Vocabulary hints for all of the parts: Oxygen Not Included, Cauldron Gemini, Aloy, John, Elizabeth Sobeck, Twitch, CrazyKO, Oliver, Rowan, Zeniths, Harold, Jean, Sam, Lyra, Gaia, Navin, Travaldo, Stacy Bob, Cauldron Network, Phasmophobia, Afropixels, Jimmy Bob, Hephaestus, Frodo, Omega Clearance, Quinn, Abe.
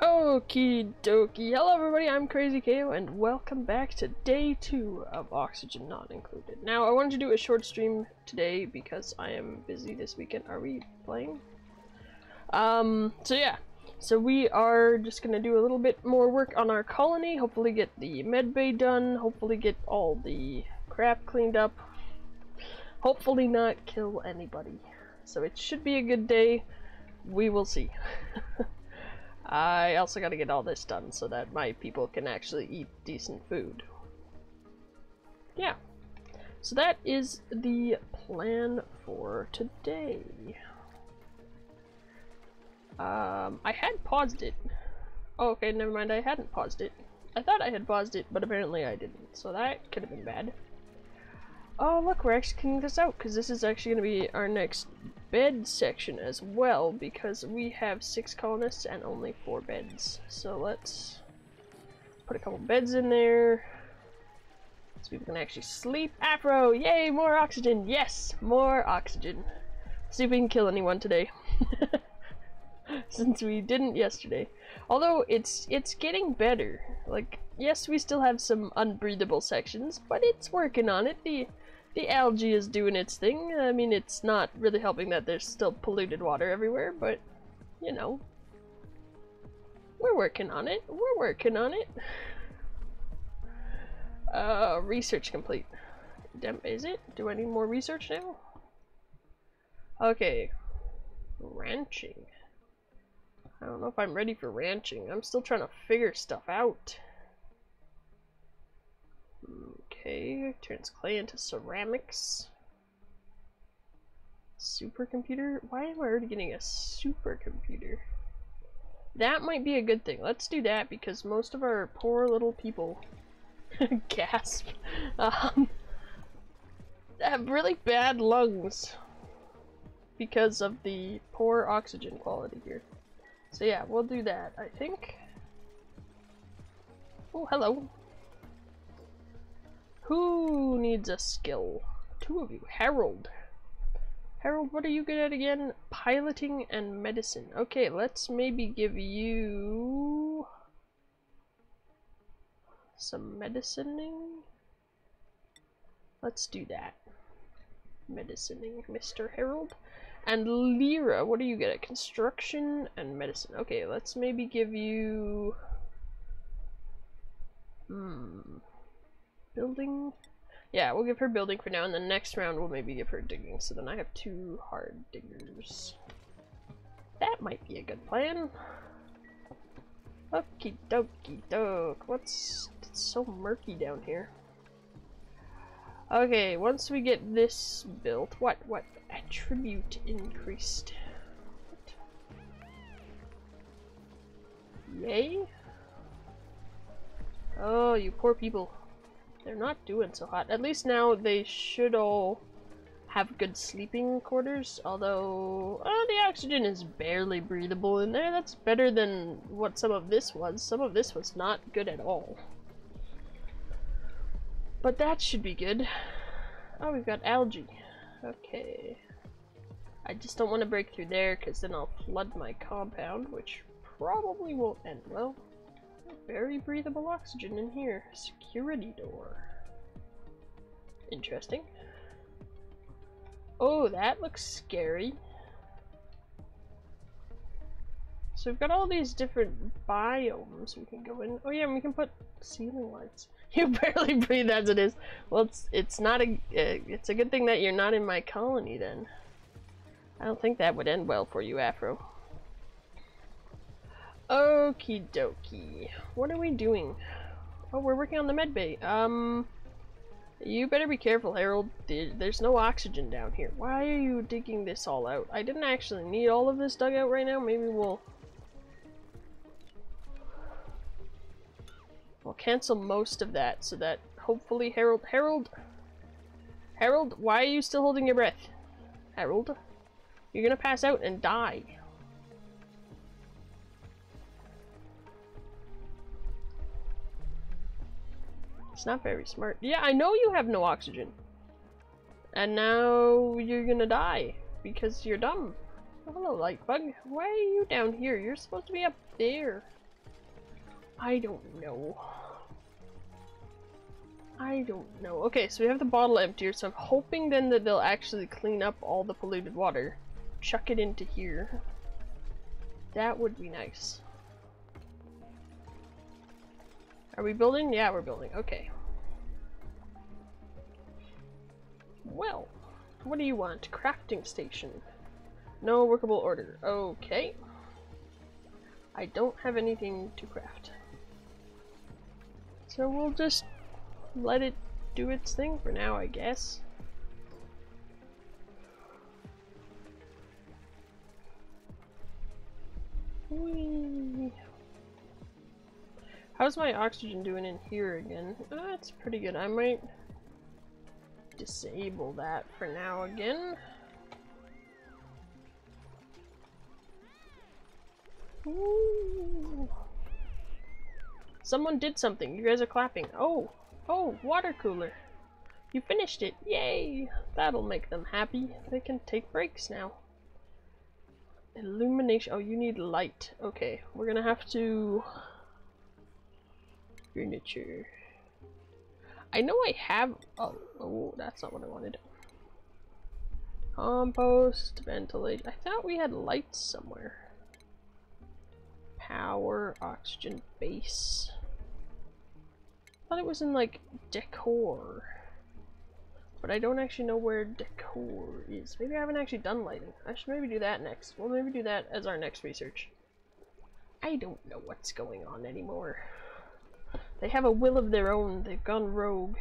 Okie dokie. Hello everybody, I'm CrazyKO and welcome back to day 2 of Oxygen Not Included. Now, I wanted to do a short stream today because I am busy this weekend. Are we playing? So yeah. So we are just gonna do a little bit more work on our colony, hopefully get the med bay done, hopefully get all the crap cleaned up, hopefully not kill anybody. So it should be a good day. We will see. I also gotta get all this done so that my people can actually eat decent food. Yeah. So that is the plan for today. I had paused it. Oh, okay, never mind, I hadn't paused it. I thought I had paused it, but apparently I didn't. So that could have been bad. Oh, look, we're actually cleaning this out, because this is actually going to be our next bed section as well, because we have 6 colonists and only 4 beds. So let's put a couple beds in there, so people can actually sleep. Afro! Yay, more oxygen! Yes, more oxygen. See if we can kill anyone today. Since we didn't yesterday. Although, it's getting better. Like, yes, we still have some unbreathable sections, but it's working on it. The algae is doing its thing. I mean, it's not really helping that there's still polluted water everywhere, but, you know. We're working on it. We're working on it. Research complete. Is it? Do I need more research now? Okay. Ranching. I don't know if I'm ready for ranching. I'm still trying to figure stuff out. Okay, turns clay into ceramics. Supercomputer? Why am I already getting a supercomputer? That might be a good thing. Let's do that because most of our poor little people gasp. Have really bad lungs because of the poor oxygen quality here. So yeah, we'll do that, I think. Oh, hello. Who needs a skill? 2 of you. Harold. Harold, what are you good at again? Piloting and medicine. Okay, let's maybe give you some medicining. Let's do that. Medicining, Mr. Harold. And Lyra, what do you get at? Construction and medicine. Okay, let's maybe give you... building? Yeah, we'll give her building for now, and the next round we'll maybe give her digging. So then I have 2 hard diggers. That might be a good plan. Okie dokie doke. What's... It's so murky down here. Okay, once we get this built, what? Attribute increased. What? Yay? Oh, you poor people. They're not doing so hot. At least now they should all have good sleeping quarters, although the oxygen is barely breathable in there. That's better than what some of this was. Some of this was not good at all. But that should be good. Oh, we've got algae. Okay. I just don't want to break through there because then I'll flood my compound, which probably won't end well. Very breathable oxygen in here. Security door. Interesting. Oh, that looks scary. So we've got all these different biomes we can go in. Oh yeah, and we can put ceiling lights. You barely breathe as it is. Well, it's not a it's a good thing that you're not in my colony then. I don't think that would end well for you, Afro. Okie dokie. What are we doing? Oh, we're working on the med bay. You better be careful, Harold. There's no oxygen down here. Why are you digging this all out? I didn't actually need all of this dug out right now. Maybe We'll cancel most of that so that hopefully Harold, why are you still holding your breath? Harold, you're gonna pass out and die. It's not very smart. Yeah, I know you have no oxygen. And now you're gonna die because you're dumb. Oh, hello, light bug. Why are you down here? You're supposed to be up there. I don't know. Okay, so we have the bottle emptier, so I'm hoping then that they'll actually clean up all the polluted water. Chuck it into here. That would be nice. Are we building? Yeah, we're building. Okay. Well, what do you want? Crafting station. No workable order. Okay. I don't have anything to craft. So we'll just let it do its thing for now, I guess. Whee. How's my oxygen doing in here again? That's pretty good. I might disable that for now again. Ooh. Someone did something. You guys are clapping. Oh! Oh! Water cooler! You finished it! Yay! That'll make them happy. They can take breaks now. Illumination. Oh, you need light. Okay, we're gonna have to... Furniture. I know I have... Oh, that's not what I wanted. Compost, ventilate. I thought we had lights somewhere. Power, oxygen base. I thought it was in like decor. But I don't actually know where decor is. Maybe I haven't actually done lighting. I should maybe do that next. We'll maybe do that as our next research. I don't know what's going on anymore. They have a will of their own. They've gone rogue.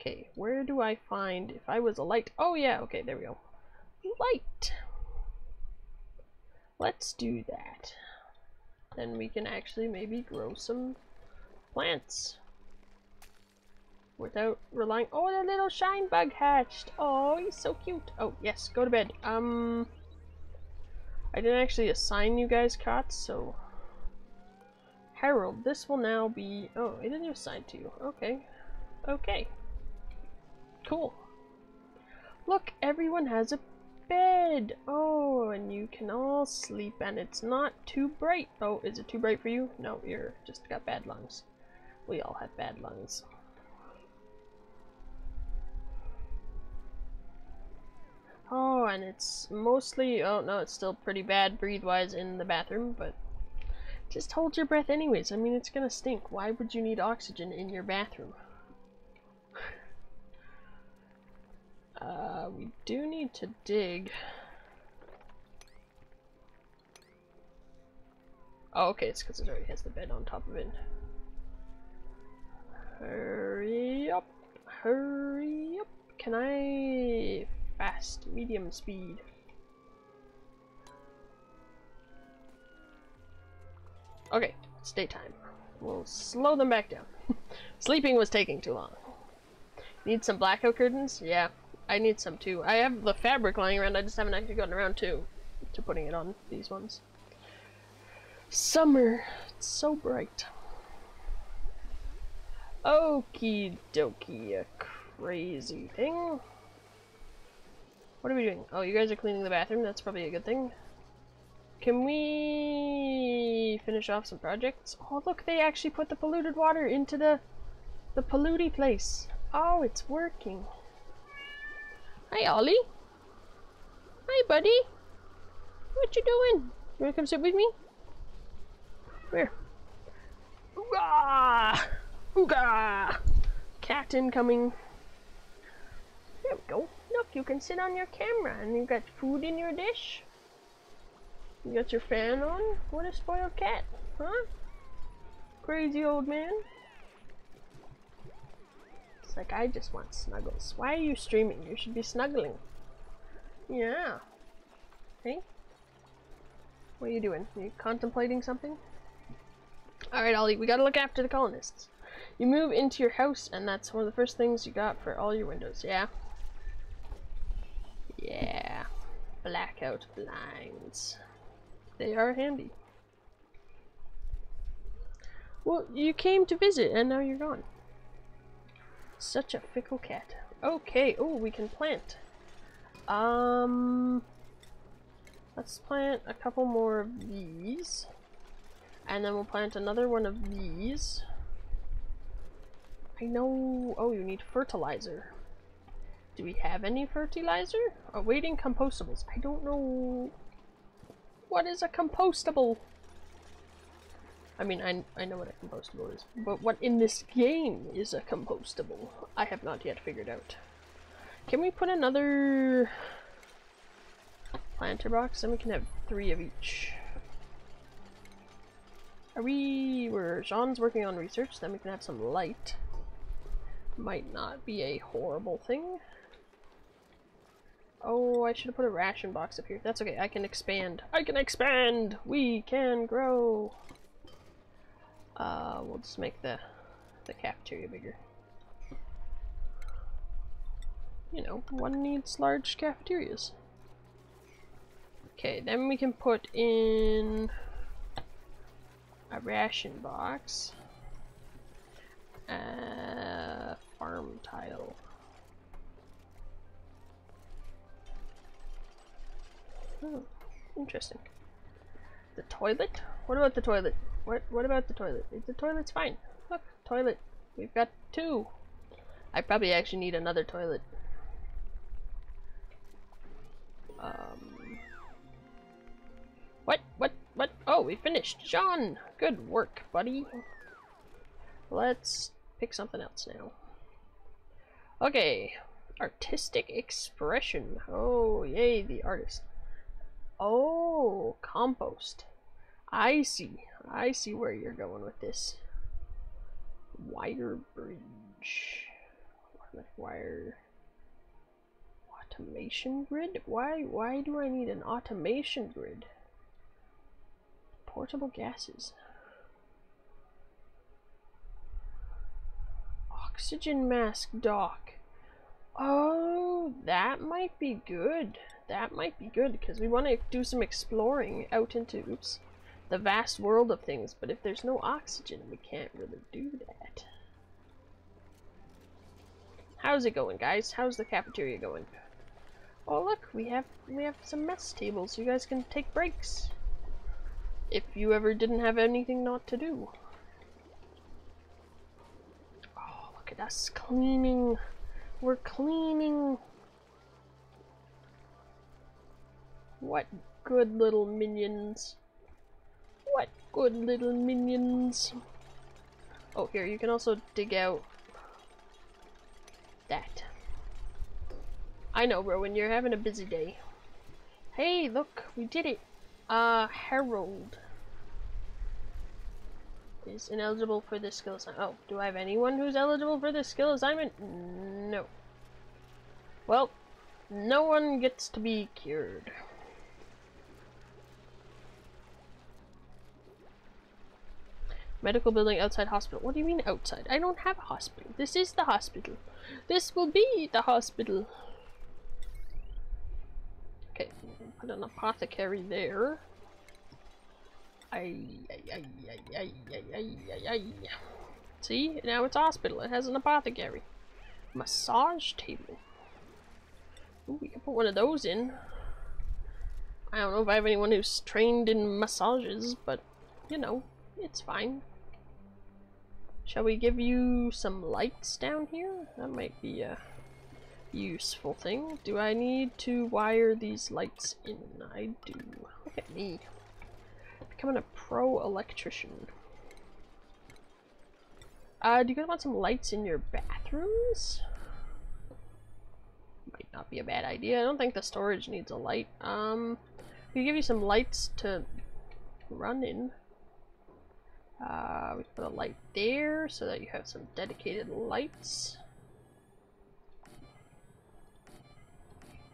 Okay, where do I find if I was a light? Oh yeah, okay, there we go. Light! Let's do that. Then we can actually maybe grow some plants. Without relying- Oh, that little shine bug hatched! Oh, he's so cute! Oh, yes, go to bed. I didn't actually assign you guys cots, so... Harold, this will now be- Oh, it isn't assigned to you. Okay. Okay. Cool. Look, everyone has a bed! Oh, and you can all sleep and it's not too bright. Oh, is it too bright for you? No, you're just got bad lungs. We all have bad lungs. Oh, and it's mostly, oh no, it's still pretty bad breathe-wise in the bathroom, but just hold your breath anyways. I mean, it's gonna stink. Why would you need oxygen in your bathroom? We do need to dig. Oh, okay, it's because it already has the bed on top of it. Hurry up, hurry up. Can I... Fast, medium speed. Okay, it's daytime. We'll slow them back down. Sleeping was taking too long. Need some blackout curtains? Yeah, I need some too. I have the fabric lying around, I just haven't actually gotten around to putting it on these ones. Summer, it's so bright. Okie dokie, a crazy thing. What are we doing? Oh, you guys are cleaning the bathroom. That's probably a good thing. Can we finish off some projects? Oh, look, they actually put the polluted water into the polluty place. Oh, it's working. Hi, Ollie. Hi, buddy. What you doing? You wanna come sit with me? Where? Hoorah! Hoorah! Cat incoming. There we go. Look, you can sit on your camera, and you've got food in your dish. You got your fan on. What a spoiled cat, huh? Crazy old man. It's like, I just want snuggles. Why are you streaming? You should be snuggling. Yeah. Hey? What are you doing? Are you contemplating something? Alright, Ollie, we gotta look after the colonists. You move into your house, and that's one of the first things you got for all your windows, yeah? Yeah, blackout blinds. They are handy. Well, you came to visit and now you're gone. Such a fickle cat. Okay, oh, we can plant. Let's plant a couple more of these. And then we'll plant another one of these. I know... Oh, you need fertilizer. Do we have any fertilizer? Awaiting compostables. I don't know... What is a compostable? I mean, I know what a compostable is, but what in this game is a compostable? I have not yet figured out. Can we put another planter box? Then we can have 3 of each. Sean's working on research, then we can have some light. Might not be a horrible thing. Oh, I should have put a ration box up here. That's okay, I can expand. I can expand! We can grow! We'll just make the cafeteria bigger. You know, one needs large cafeterias. Okay, then we can put in a ration box. Farm tile. Oh, interesting. The toilet? What about the toilet? What about the toilet? The toilet's fine. Look, toilet. We've got 2. I probably actually need another toilet. What? Oh, we finished. John! Good work, buddy. Let's pick something else now. Okay. Artistic expression. Oh, yay, the artist. Oh, compost. I see. I see where you're going with this. Wire bridge. Wire. Automation grid? Why do I need an automation grid? Portable gases. Oxygen mask dock. Oh, that might be good. That might be good because we want to do some exploring out into, oops, the vast world of things, but if there's no oxygen, we can't really do that. How's it going, guys? How's the cafeteria going? Oh, look, we have some mess tables, so you guys can take breaks. If you ever didn't have anything not to do. Oh, look at us cleaning. We're cleaning. What good little minions. What good little minions. Oh, here, you can also dig out that. I know, Rowan, you're having a busy day. Hey, look, we did it. Harold is ineligible for this skill assignment. Oh, do I have anyone who's eligible for this skill assignment? No. Well, no one gets to be cured. Medical building outside hospital. What do you mean outside? I don't have a hospital. This is the hospital. This will be the hospital. Okay, put an apothecary there. See? Now it's hospital. It has an apothecary. Massage table. Ooh, we can put one of those in. I don't know if I have anyone who's trained in massages, but, you know, it's fine. Shall we give you some lights down here? That might be a useful thing. Do I need to wire these lights in? I do. Look at me. Becoming a pro electrician. Do you guys want some lights in your bathrooms? Might not be a bad idea. I don't think the storage needs a light. We give you some lights to run in. We put a light there so that you have some dedicated lights.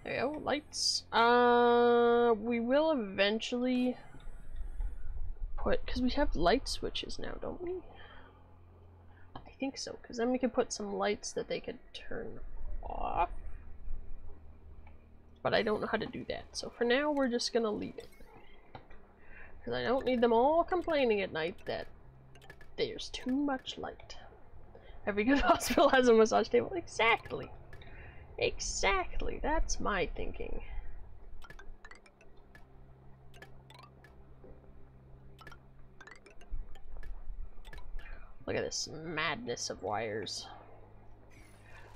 There you go, lights. We will eventually put, because we have light switches now, don't we? I think so, because then we can put some lights that they could turn off. But I don't know how to do that, so for now we're just gonna leave it. Because I don't need them all complaining at night that there's too much light. Every good hospital has a massage table. Exactly! Exactly! That's my thinking. Look at this madness of wires.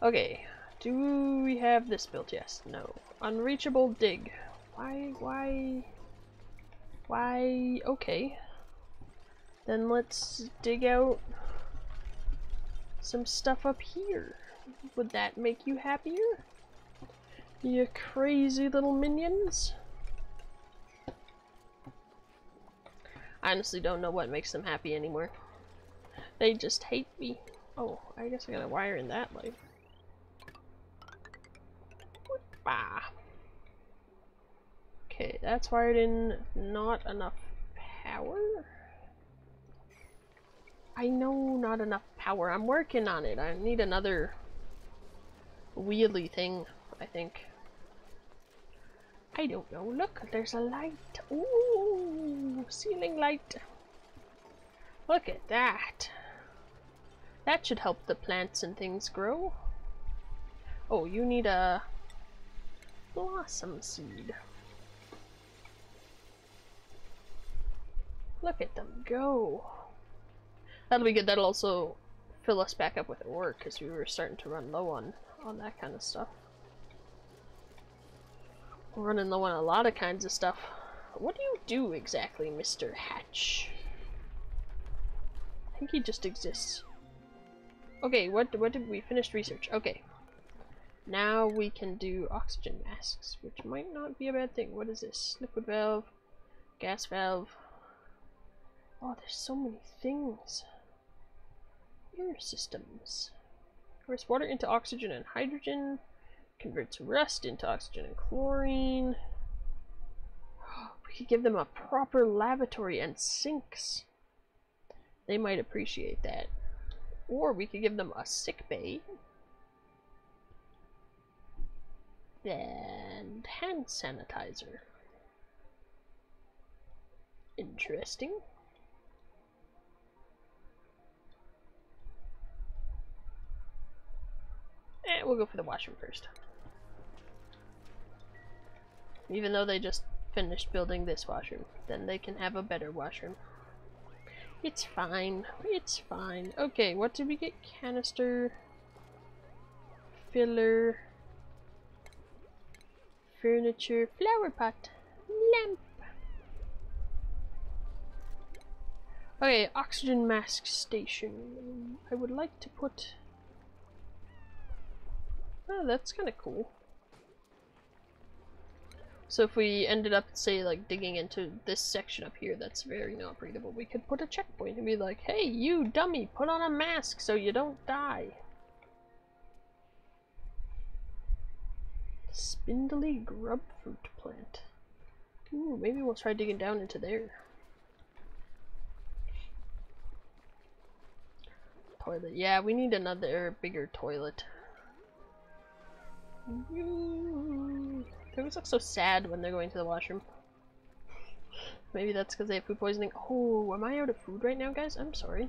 Okay, do we have this built? Yes, no. Unreachable dig. Why? Okay. Then let's dig out some stuff up here. Would that make you happier? You crazy little minions? I honestly don't know what makes them happy anymore. They just hate me. Oh, I guess I gotta wire in that light. Okay, that's wired in. Not enough power? I know, not enough power. I'm working on it. I need another wheelie thing, I think. I don't know. Look, there's a light. Ooh, ceiling light. Look at that. That should help the plants and things grow. Oh, you need a blossom seed. Look at them go. That'll be good. That'll also fill us back up with ore, because we were starting to run low on that kind of stuff. We're running low on a lot of kinds of stuff. What do you do exactly, Mr. Hatch? I think he just exists. Okay, what did we finish research? Okay. Now we can do oxygen masks, which might not be a bad thing. What is this? Liquid valve, gas valve. Oh, there's so many things. Air systems. Converts water into oxygen and hydrogen. Converts rust into oxygen and chlorine. We could give them a proper lavatory and sinks. They might appreciate that. Or we could give them a sick bay. And hand sanitizer. Interesting. Eh, we'll go for the washroom first. Even though they just finished building this washroom, then they can have a better washroom. It's fine. It's fine. Okay, what did we get? Canister. Filler. Furniture. Flower pot. Lamp. Okay, oxygen mask station. I would like to put... Oh, that's kind of cool. So if we ended up, say, like, digging into this section up here that's very not breathable, we could put a checkpoint and be like, hey, you dummy, put on a mask so you don't die. Spindly grub fruit plant. Ooh, maybe we'll try digging down into there. Toilet. Yeah, we need another bigger toilet. They always look so sad when they're going to the washroom. Maybe that's because they have food poisoning. Oh, am I out of food right now, guys? I'm sorry.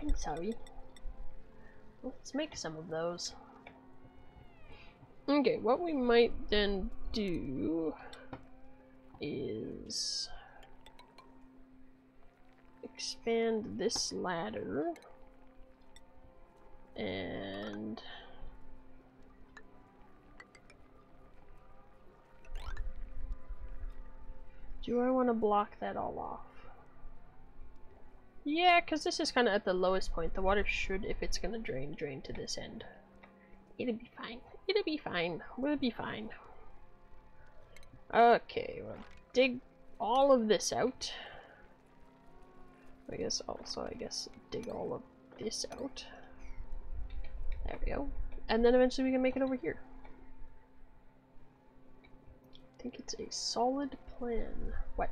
I'm sorry. Let's make some of those. Okay, what we might then do is expand this ladder and... Do I want to block that all off? Yeah, because this is kind of at the lowest point. The water should, if it's going to drain, drain to this end. It'll be fine. It'll be fine. We'll be fine. Okay, well, dig all of this out. I guess also, dig all of this out. There we go. And then eventually we can make it over here. I think it's a solid plan. What?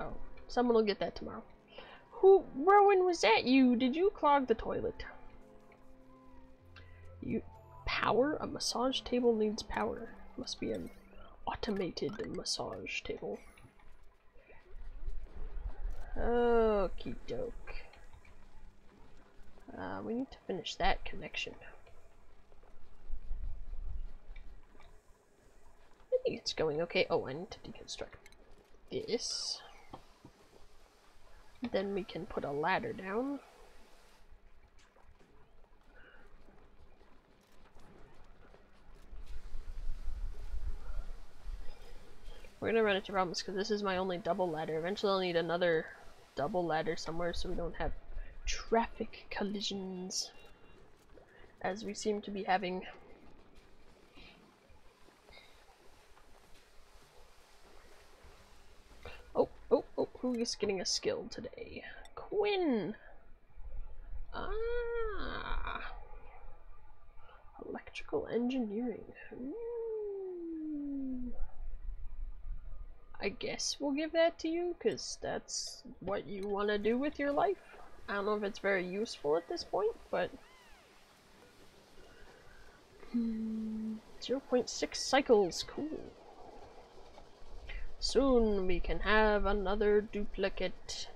Oh, someone will get that tomorrow. Who, Rowan, was that you? Did you clog the toilet? You, power? A massage table needs power. Must be an automated massage table. Okie doke. We need to finish that connection. It's going okay. Oh, I need to deconstruct this. Then we can put a ladder down. We're gonna run into problems because this is my only double ladder. Eventually I'll need another double ladder somewhere so we don't have traffic collisions, as we seem to be having. Oh, oh, oh, who is getting a skill today? Quinn! Ah! Electrical engineering. Ooh. I guess we'll give that to you, because that's what you want to do with your life. I don't know if it's very useful at this point, but... 0.6 cycles, cool. Soon we can have another duplicate.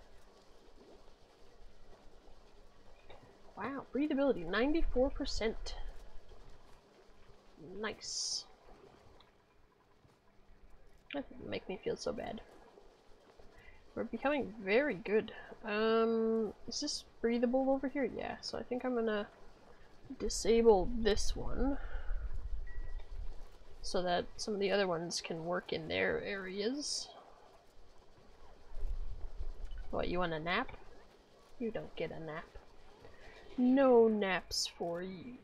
Wow, breathability, 94%. Nice. That doesn't make me feel so bad. We're becoming very good. Is this breathable over here? Yeah, so I think I'm gonna disable this one so that some of the other ones can work in their areas. What, you want a nap? You don't get a nap. No naps for you.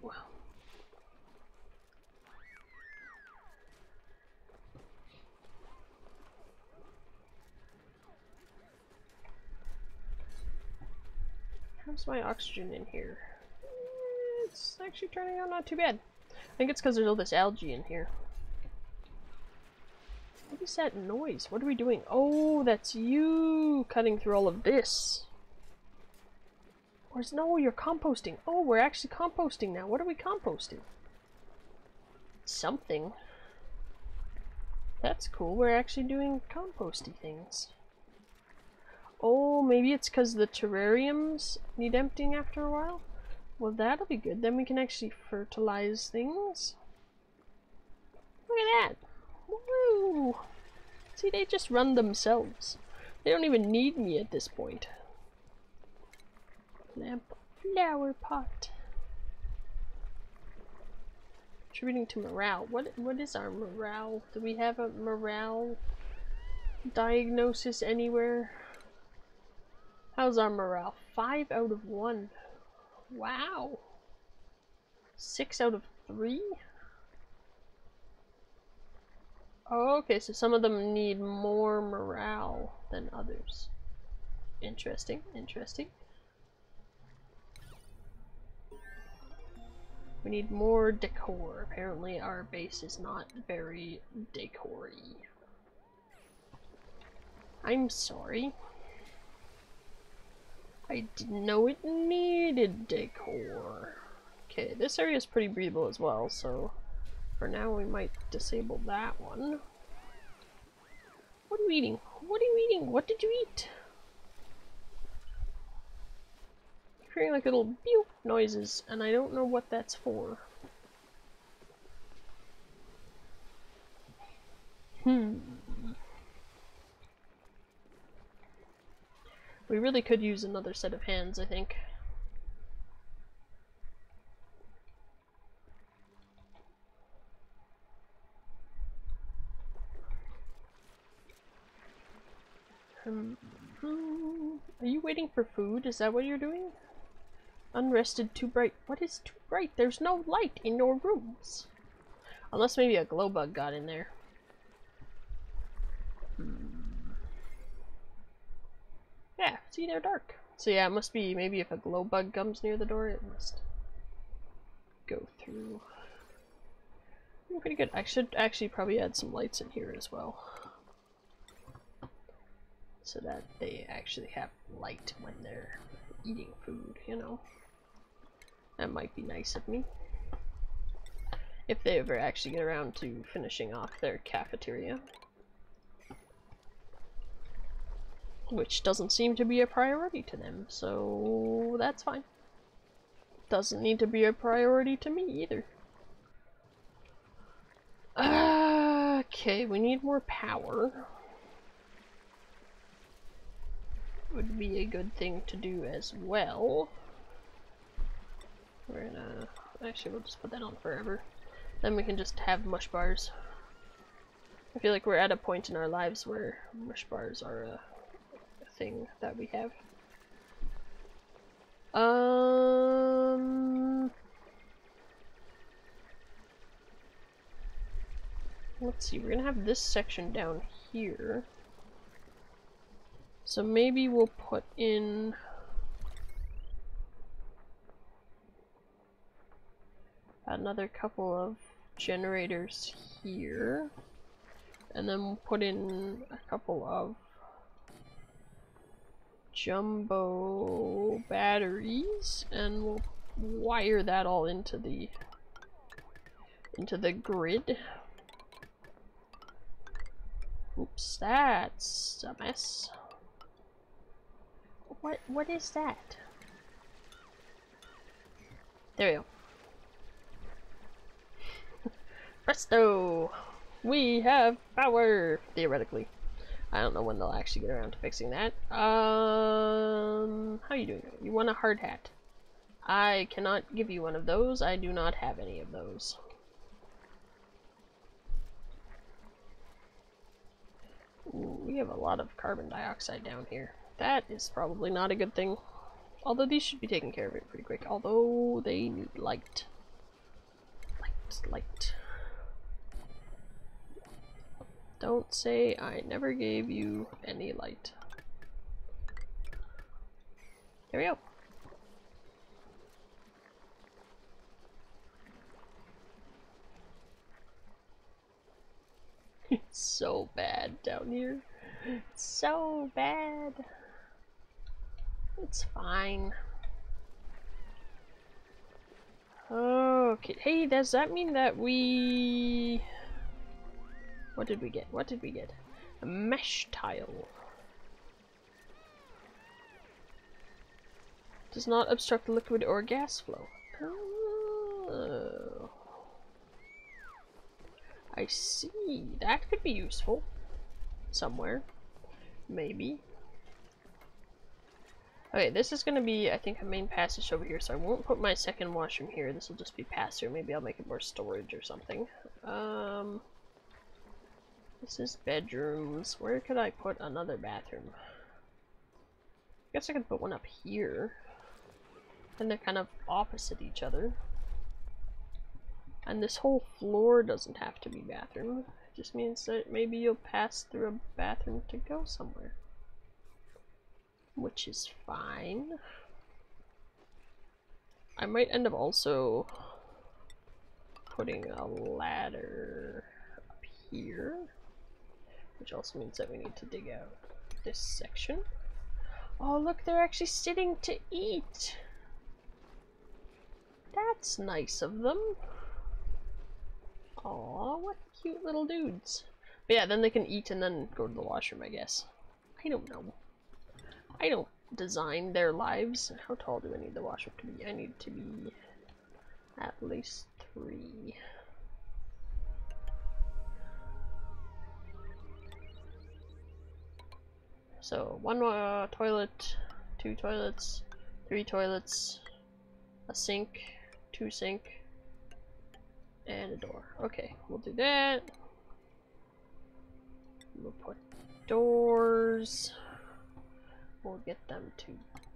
How's my oxygen in here? It's actually turning out not too bad. I think it's because there's all this algae in here. What is that noise? What are we doing? Oh, that's you cutting through all of this. Or is, no, you're composting. Oh, we're actually composting now. What are we composting? Something. That's cool. We're actually doing composty things. Oh, maybe it's because the terrariums need emptying after a while? Well, that'll be good. Then we can actually fertilize things. Look at that! Woo! See, they just run themselves. They don't even need me at this point. Lamp, flower pot. Contributing to morale. What is our morale? Do we have a morale diagnosis anywhere? How's our morale? 5 out of 1. Wow. 6 out of 3? Okay, so some of them need more morale than others. Interesting, interesting. We need more decor. Apparently our base is not very decor-y. I'm sorry. I didn't know it needed decor. Okay, this area is pretty breathable as well, so for now we might disable that one. What are you eating? What are you eating? What did you eat? I'm hearing like little beep noises, and I don't know what that's for. We really could use another set of hands, I think. Are you waiting for food? Is that what you're doing? Unrested, too bright. What is too bright? There's no light in your rooms. Unless maybe a glow bug got in there. Yeah, see, they're dark. So yeah, it must be, maybe if a glow bug comes near the door, it must go through. I'm pretty good. I should actually probably add some lights in here as well, so that they actually have light when they're eating food, you know? That might be nice of me. If they ever actually get around to finishing off their cafeteria. Which doesn't seem to be a priority to them, so that's fine. Doesn't need to be a priority to me either. Okay, we need more power. Would be a good thing to do as well. We're gonna... actually, we'll just put that on forever. Then we can just have mush bars. I feel like we're at a point in our lives where mush bars are a thing that we have. Let's see, we're gonna have this section down here. So maybe we'll put in... another couple of generators here. And then we'll put in a couple of jumbo batteries, and we'll wire that all into the grid. Oops, that's a mess. What is that? There we go. Presto! We have power! Theoretically. I don't know when they'll actually get around to fixing that. How are you doing? You want a hard hat? I cannot give you one of those. I do not have any of those. Ooh, we have a lot of carbon dioxide down here. That is probably not a good thing. Although these should be taking care of it pretty quick. Although they need light. Light. Don't say I never gave you any light. There we go. It's so bad down here. It's so bad. It's fine. Okay. Hey, does that mean that we... what did we get? What did we get? A mesh tile. Does not obstruct liquid or gas flow. Oh. I see. That could be useful. Somewhere. Maybe. Okay, this is gonna be, I think, a main passage over here, so I won't put my second washroom here. This will just be pass through. Maybe I'll make it more storage or something. This is bedrooms. Where could I put another bathroom? I guess I could put one up here. And they're kind of opposite each other. And this whole floor doesn't have to be bathroom. It just means that maybe you'll pass through a bathroom to go somewhere. Which is fine. I might end up also putting a ladder up here. Which also means that we need to dig out this section. Oh look, they're actually sitting to eat! That's nice of them. Aw, what cute little dudes. But yeah, then they can eat and then go to the washroom, I guess. I don't know. I don't design their lives. How tall do I need the washroom to be? I need to be at least 3. So, 1 toilet, 2 toilets, 3 toilets, a sink, 2 sink, and a door. Okay, we'll do that. We'll put doors. We'll get them to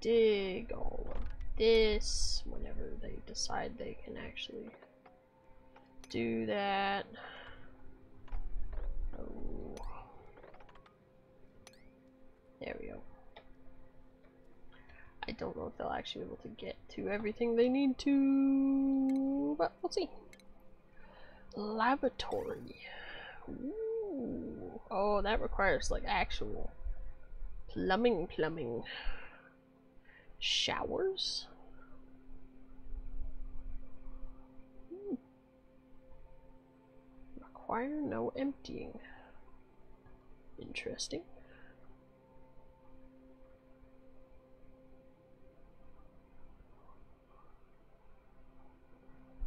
dig all of this whenever they decide they can actually do that. Oh. There we go. I don't know if they'll actually be able to get to everything they need to, but we'll see. Laboratory. Ooh. Oh, that requires like actual plumbing. Showers? Hmm. Require no emptying. Interesting.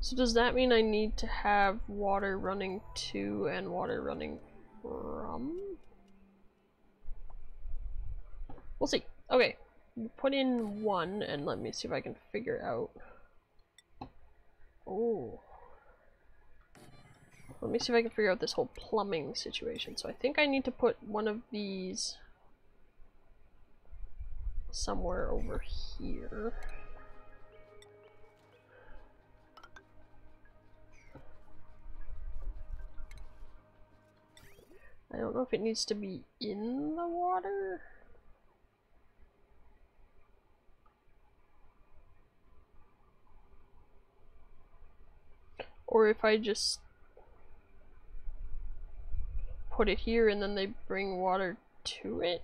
So does that mean I need to have water running to and water running from? We'll see. Okay, put in 1 and let me see if I can figure out. Oh. Let me see if I can figure out this whole plumbing situation. So I think I need to put one of these somewhere over here. I don't know if it needs to be in the water. Or if I just put it here and then they bring water to it?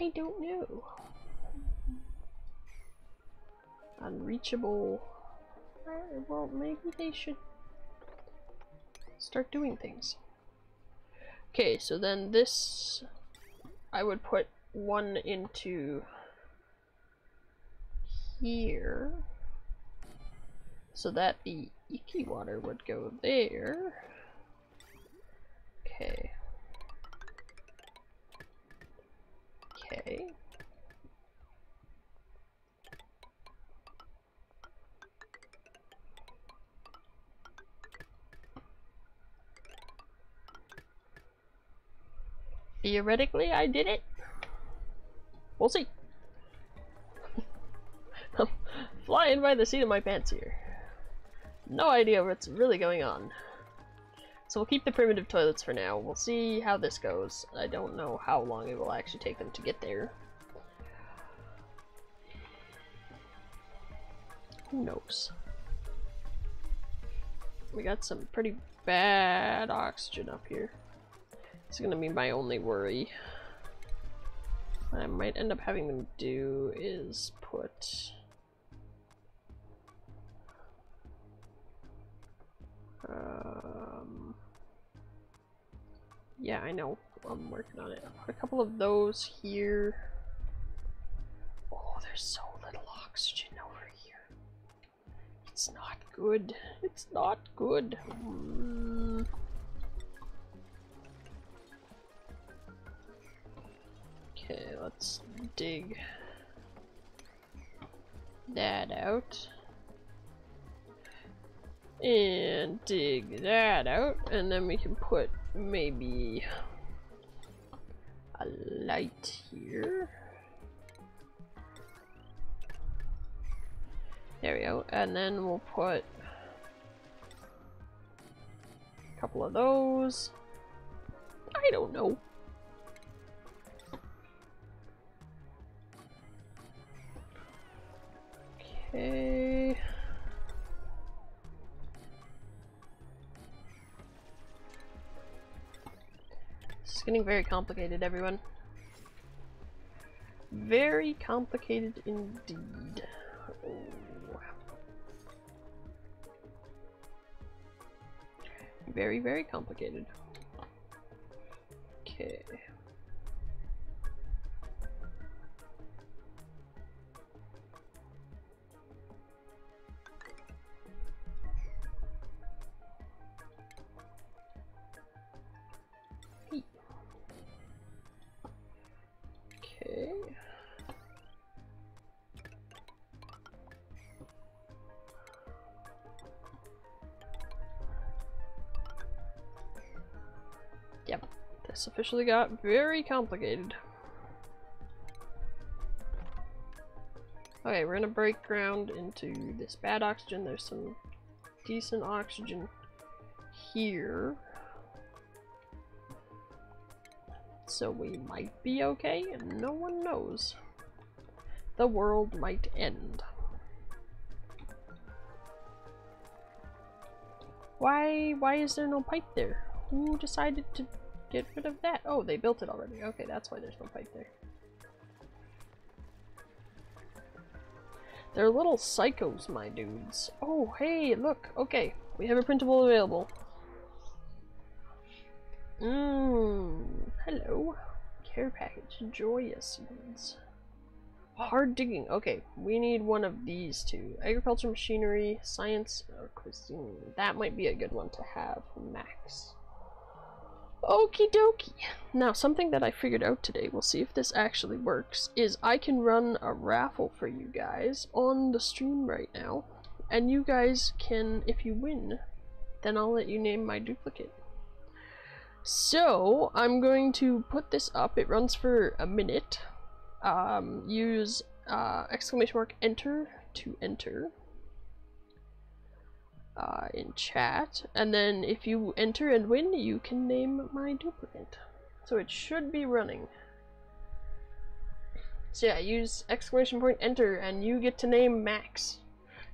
I don't know. Unreachable. Well, maybe they should start doing things. Okay, so then this, I would put one into here. So that the icky water would go there. Okay. Okay. Theoretically, I did it. We'll see. I'm flying by the seat of my pants here. No idea what's really going on. So we'll keep the primitive toilets for now. We'll see how this goes. I don't know how long it will actually take them to get there. Who knows? We got some pretty bad oxygen up here. It's gonna be my only worry. What I might end up having them do is put... yeah, I know. I'm working on it. I'll put a couple of those here. Oh, there's so little oxygen over here. It's not good. It's not good. Okay, let's dig that out. And dig that out, and then we can put maybe a light here. There we go, and then we'll put a couple of those. I don't know. Okay. Getting very complicated, everyone. Very complicated indeed. Oh. Very, very complicated. Okay. Yep, this officially got very complicated. Okay, we're gonna break ground into this bad oxygen. There's some decent oxygen here. So we might be okay, and no one knows. The world might end. Why is there no pipe there? Who decided to get rid of that? Oh, they built it already. Okay, that's why there's no pipe there. They're little psychos, my dudes. Oh, hey, look. Okay, we have a printable available. Hello. Care package. Joyous ones. Hard digging. Okay, we need one of these two. Agriculture, machinery, science, or cuisine. That might be a good one to have, max. Okie dokie. Now, something that I figured out today, we'll see if this actually works, is I can run a raffle for you guys on the stream right now. And you guys can, if you win, then I'll let you name my duplicate. So I'm going to put this up. It runs for a minute. Use exclamation mark enter to enter in chat, and then if you enter and win, you can name my duplicate. So it should be running. So yeah, use exclamation point enter and you get to name Max.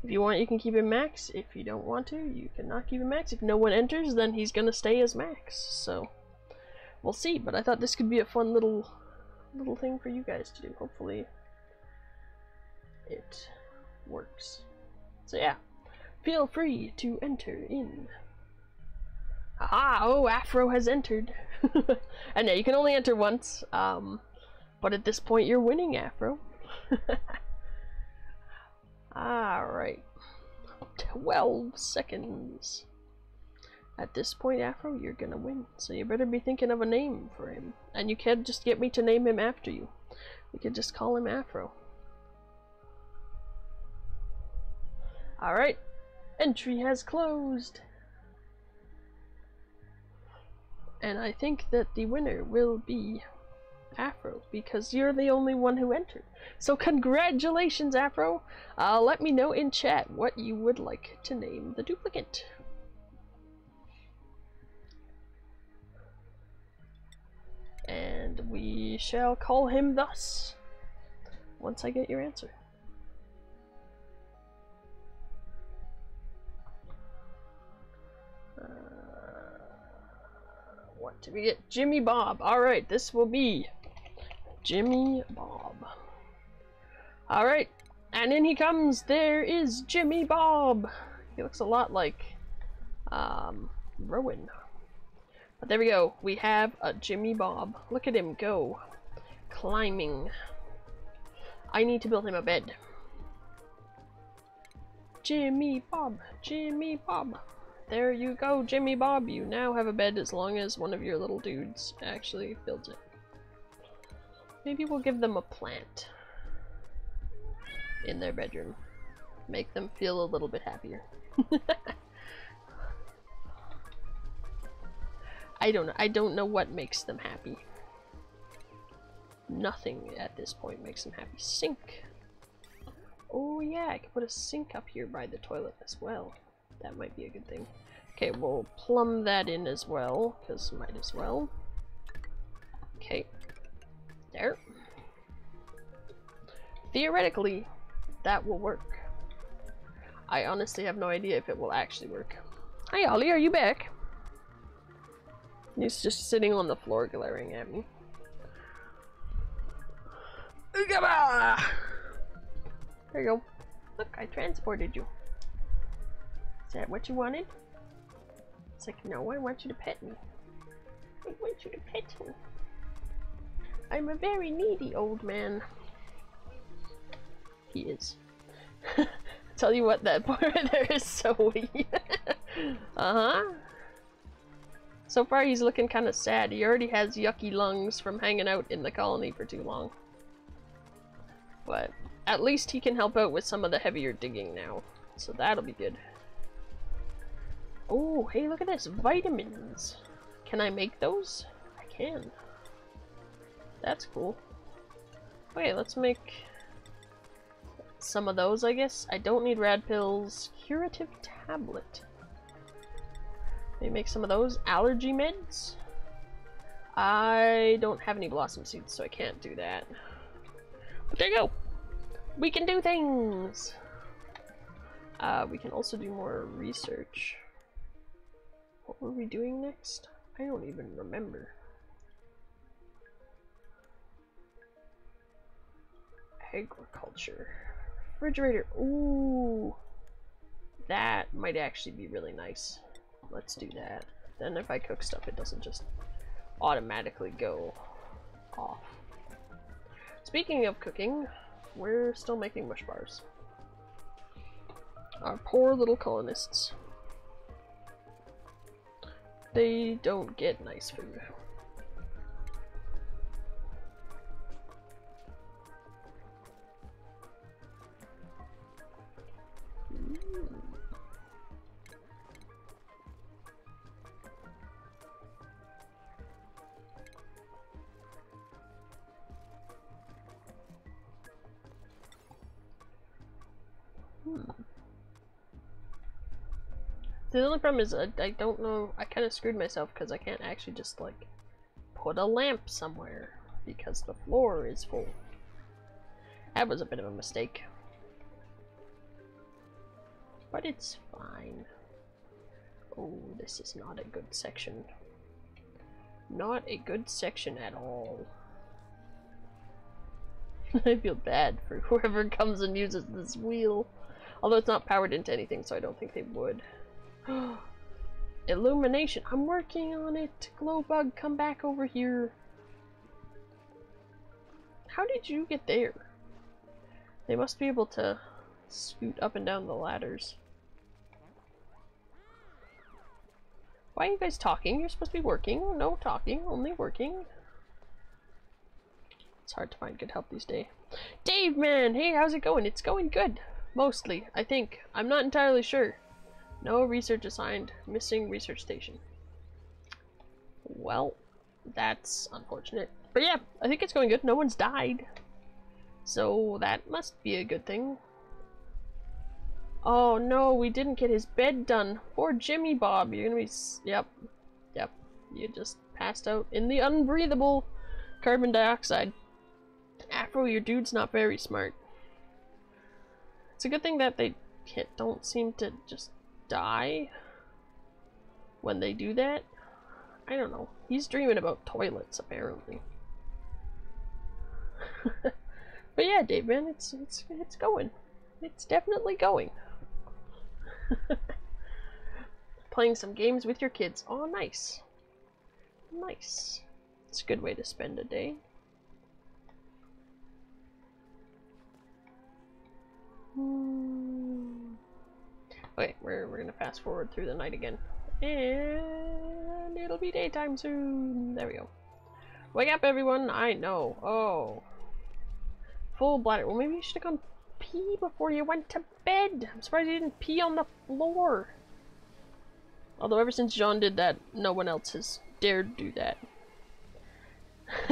If you want, you can keep him Max. If you don't want to, you cannot keep him Max. If no one enters, then he's gonna stay as Max. So we'll see, but I thought this could be a fun little thing for you guys to do. Hopefully it works. So yeah, feel free to enter in. Aha! Oh, Afro has entered. And yeah, you can only enter once, but at this point you're winning, Afro. Alright, 12 seconds. At this point, Afro, you're gonna win, so you better be thinking of a name for him. And you can't just get me to name him after you. We could just call him Afro. Alright, entry has closed. And I think that the winner will be Afro, because you're the only one who entered. So congratulations, Afro! Let me know in chat what you would like to name the duplicate. And we shall call him thus, once I get your answer. What did we get? Jimmy Bob. Alright, this will be Jimmy Bob. Alright, and in he comes. There is Jimmy Bob. He looks a lot like Rowan. But there we go. We have a Jimmy Bob. Look at him go. Climbing. I need to build him a bed. Jimmy Bob. Jimmy Bob. There you go, Jimmy Bob. You now have a bed as long as one of your little dudes actually builds it. Maybe we'll give them a plant in their bedroom. Make them feel a little bit happier. I don't know what makes them happy. Nothing at this point makes them happy. Sink. Oh yeah, I could put a sink up here by the toilet as well. That might be a good thing. Okay, we'll plumb that in as well, because might as well. Okay. There. Theoretically, that will work. I honestly have no idea if it will actually work. Hi, Ollie, are you back? He's just sitting on the floor glaring at me. There you go. Look, I transported you. Is that what you wanted? It's like, no, I want you to pet me. I want you to pet me. I'm a very needy old man. He is. Tell you what, that part there is so weird. Uh-huh. So far he's looking kind of sad. He already has yucky lungs from hanging out in the colony for too long. But at least he can help out with some of the heavier digging now. So that'll be good. Oh, hey, look at this. Vitamins. Can I make those? I can. That's cool. Okay, let's make some of those, I guess. I don't need rad pills. Curative tablet. Maybe make some of those. Allergy meds. I don't have any blossom seeds, so I can't do that. But there you go. We can do things. We can also do more research. What were we doing next? I don't even remember. Agriculture. Refrigerator. Ooh. That might actually be really nice. Let's do that. Then if I cook stuff, it doesn't just automatically go off. Speaking of cooking, we're still making mush bars. Our poor little colonists. They don't get nice food. The only problem is I don't know, I kind of screwed myself because I can't actually just like put a lamp somewhere because the floor is full. That was a bit of a mistake. But it's fine. Oh, this is not a good section. Not a good section at all. I feel bad for whoever comes and uses this wheel. Although it's not powered into anything, so I don't think they would. Illumination! I'm working on it! Glowbug, come back over here! How did you get there? They must be able to scoot up and down the ladders. Why are you guys talking? You're supposed to be working. No talking, only working. It's hard to find good help these days. Dave, man! Hey, how's it going? It's going good! Mostly, I think. I'm not entirely sure. No research assigned. Missing research station. Well, that's unfortunate. But yeah, I think it's going good. No one's died. So that must be a good thing. Oh no, we didn't get his bed done. Poor Jimmy Bob. You're gonna be... Yep. Yep. You just passed out in the unbreathable carbon dioxide. Afro, your dude's not very smart. It's a good thing that they don't seem to just die when they do that. I don't know. He's dreaming about toilets, apparently. But yeah, Dave, man, it's going. It's definitely going. Playing some games with your kids. Oh, nice. Nice. It's a good way to spend a day. Okay, we're gonna fast forward through the night again. And it'll be daytime soon. There we go. Wake up, everyone. I know. Oh. Full bladder. Well, maybe you should have gone pee before you went to bed. I'm surprised you didn't pee on the floor. Although ever since Jean did that, no one else has dared do that.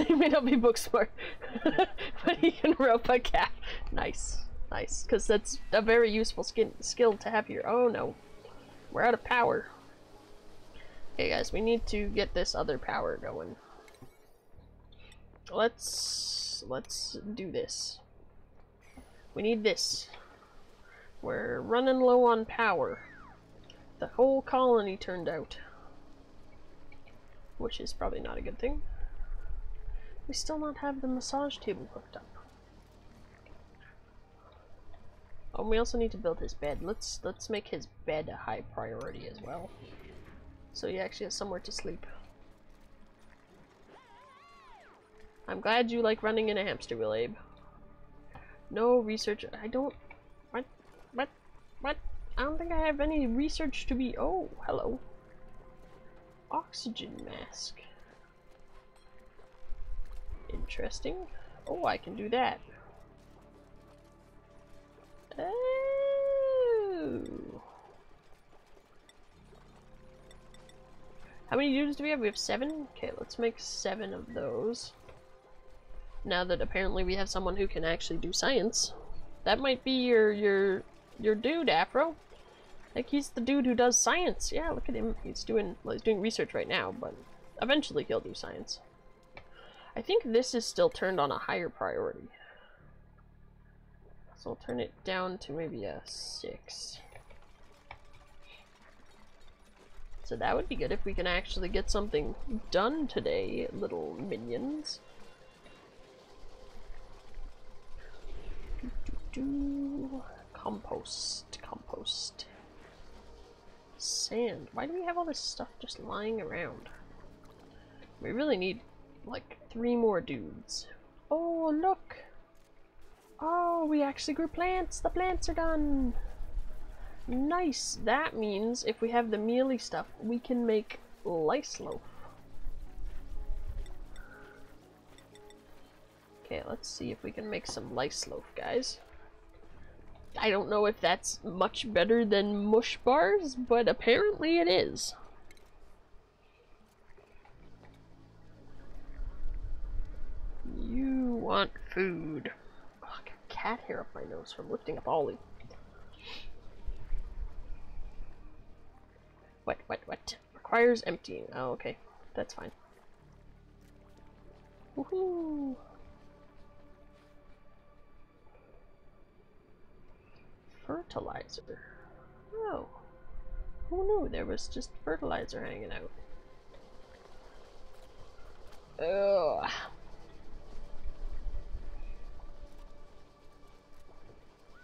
He may not be book smart, but he can rope a cat. Nice. Nice, because that's a very useful skill to have here. Oh no, we're out of power. Okay guys, we need to get this other power going. Let's do this. We need this. We're running low on power. The whole colony turned out. Which is probably not a good thing. We still not have the massage table hooked up. Oh, we also need to build his bed. Let's make his bed a high priority as well. So he actually has somewhere to sleep. I'm glad you like running in a hamster wheel, Abe. No research. I don't... What? I don't think I have any research to be... Oh, hello. Oxygen mask. Interesting. Oh, I can do that. Oh. How many dudes do we have? We have 7? Okay, let's make 7 of those. Now that apparently we have someone who can actually do science. That might be your dude, Afro. Like, he's the dude who does science. Yeah, look at him. He's doing, well, he's doing research right now, but eventually he'll do science. I think this is still turned on a higher priority. So I'll turn it down to maybe a 6. So that would be good if we can actually get something done today, little minions. Compost. Sand. Why do we have all this stuff just lying around? We really need like 3 more dudes. Oh, look! Oh, we actually grew plants! The plants are done! Nice! That means if we have the mealy stuff, we can make lice loaf. Okay, let's see if we can make some lice loaf, guys. I don't know if that's much better than mush bars, but apparently it is. You want food. Cat hair up my nose from lifting up Ollie. What? Requires emptying. Oh, okay. That's fine. Woohoo! Fertilizer. Oh. Oh no, there was just fertilizer hanging out. Ugh.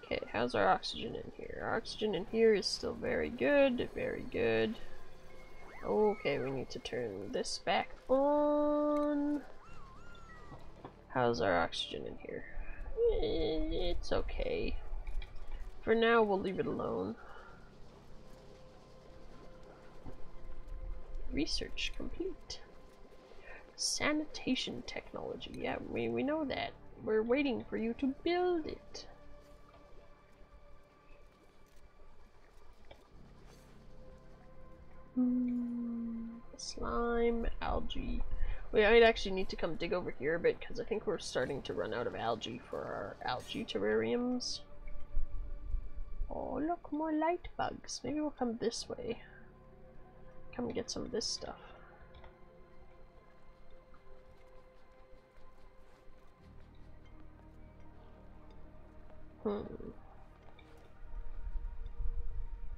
Okay, how's our oxygen in here? Our oxygen in here is still very good, very good. Okay, we need to turn this back on. How's our oxygen in here? It's okay. For now, we'll leave it alone. Research complete. Sanitation technology. Yeah, we know that. We're waiting for you to build it. Slime, algae. We might actually need to come dig over here a bit because I think we're starting to run out of algae for our algae terrariums. Oh look, more light bugs. Maybe we'll come this way. Come and get some of this stuff.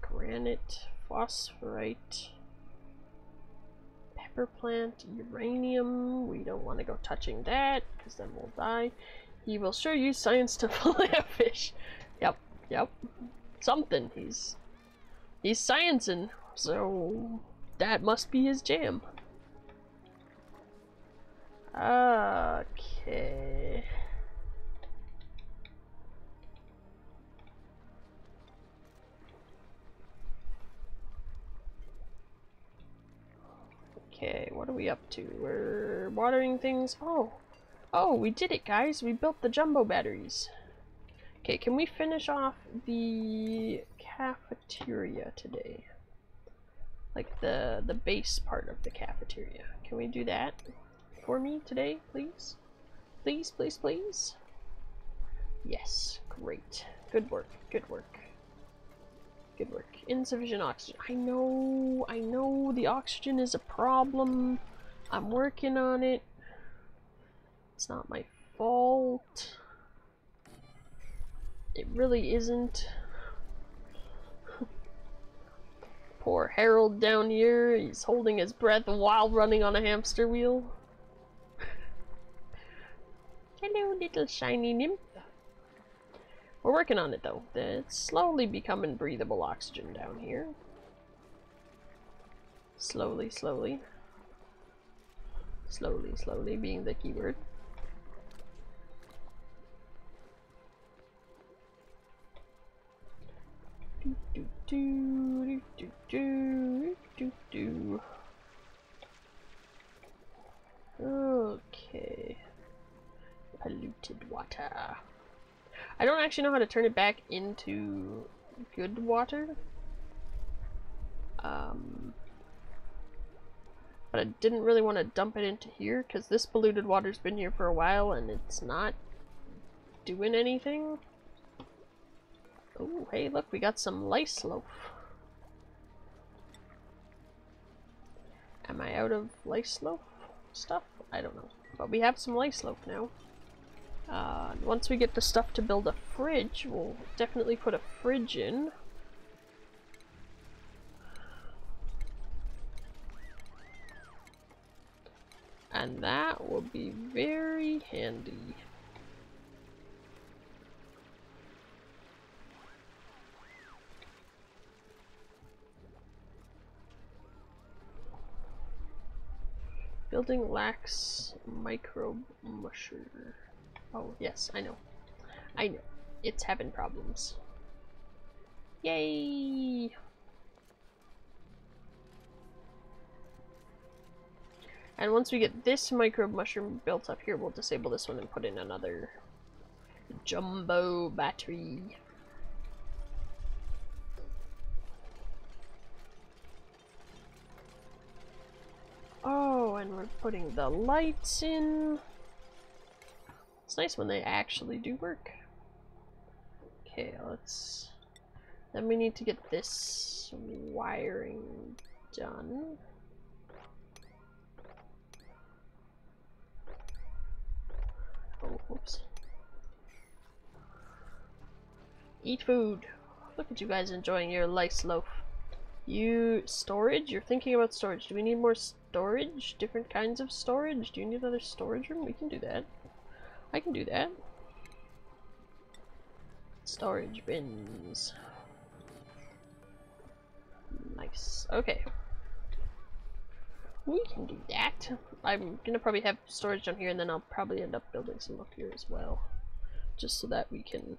Granite, phosphorite, pepper plant, uranium. We don't want to go touching that because then we'll die. He will sure use science to fillet a fish. Yep, yep. Something. He's sciencing, so that must be his jam. Okay. Okay, what are we up to? We're watering things. Oh, we did it, guys. We built the jumbo batteries. Okay, can we finish off the cafeteria today? Like the base part of the cafeteria. Can we do that for me today, please? Please, please, please? Yes, great. Good work, good work. Good work. Insufficient oxygen. I know the oxygen is a problem. I'm working on it. It's not my fault. It really isn't. Poor Harold down here. He's holding his breath while running on a hamster wheel. Hello, little shiny nymph. We're working on it though. It's slowly becoming breathable oxygen down here. Slowly, slowly. Slowly, slowly being the keyword. Okay. Polluted water. I don't actually know how to turn it back into good water. But I didn't really want to dump it into here because this polluted water's been here for a while and it's not doing anything. Oh, hey, look, we got some lice loaf. Am I out of lice loaf stuff? I don't know. But we have some lice loaf now. Once we get the stuff to build a fridge, we'll definitely put a fridge in. And that will be very handy. Building lacks microbe musher. Oh, yes, I know. I know. It's having problems. Yay! And once we get this microbe mushroom built up here, we'll disable this one and put in another jumbo battery. Oh, and we're putting the lights in. It's nice when they actually do work. Okay, let's... Then we need to get this wiring done. Oh, whoops. Eat food. Look at you guys enjoying your lice loaf. You... storage? You're thinking about storage. Do we need more storage? Different kinds of storage? Do you need another storage room? We can do that. I can do that. Storage bins. Nice. Okay. We can do that. I'm gonna probably have storage down here, and then I'll probably end up building some up here as well. Just so that we can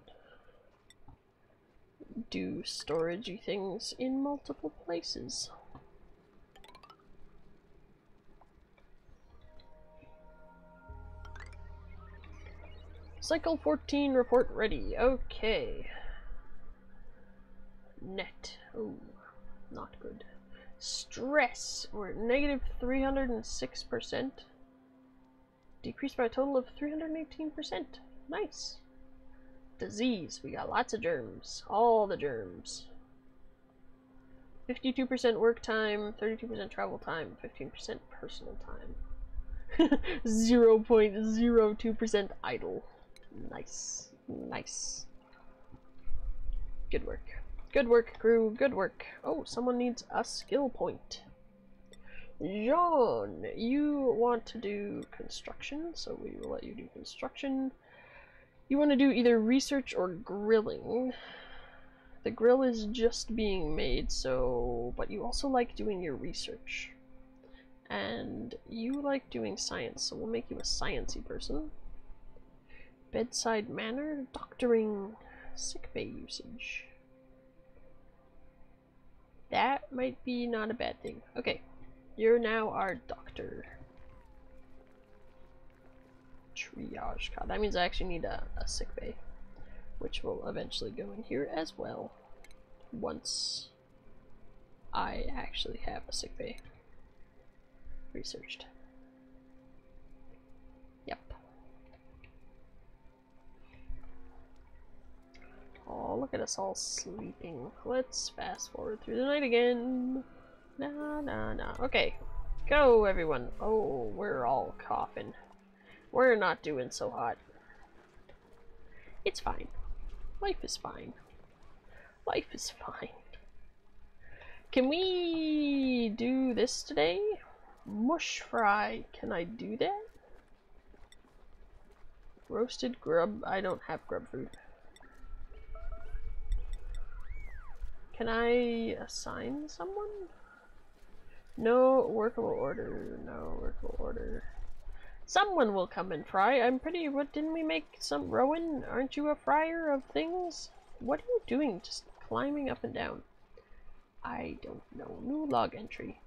do storagey things in multiple places. Cycle 14 report ready. Okay. Net. Oh, not good. Stress. We're at negative 306%. Decreased by a total of 318%. Nice. Disease. We got lots of germs. All the germs. 52% work time, 32% travel time, 15% personal time. 0.02% idle. Nice. Nice. Good work. Good work, crew. Good work. Oh, someone needs a skill point. John, you want to do construction, so we will let you do construction. You want to do either research or grilling. The grill is just being made, so... but you also like doing your research. And you like doing science, so we'll make you a sciencey person. Bedside manner, doctoring, sickbay usage. That might be not a bad thing. Okay, you're now our doctor. Triage card. That means I actually need a sick bay, which will eventually go in here as well once I actually have a sick bay researched. Yep. Oh, look at us all sleeping. Let's fast forward through the night again. Nah, nah, nah. Okay, go everyone. Oh, we're all coughing. We're not doing so hot. It's fine. Life is fine. Life is fine. Can we do this today? Mush fry. Can I do that? Roasted grub. I don't have grub food. Can I assign someone? No workable order. No workable order. Someone will come and fry. I'm pretty... what didn't we make some... Rowan, aren't you a fryer of things? What are you doing? Just climbing up and down. I don't know. New log entry.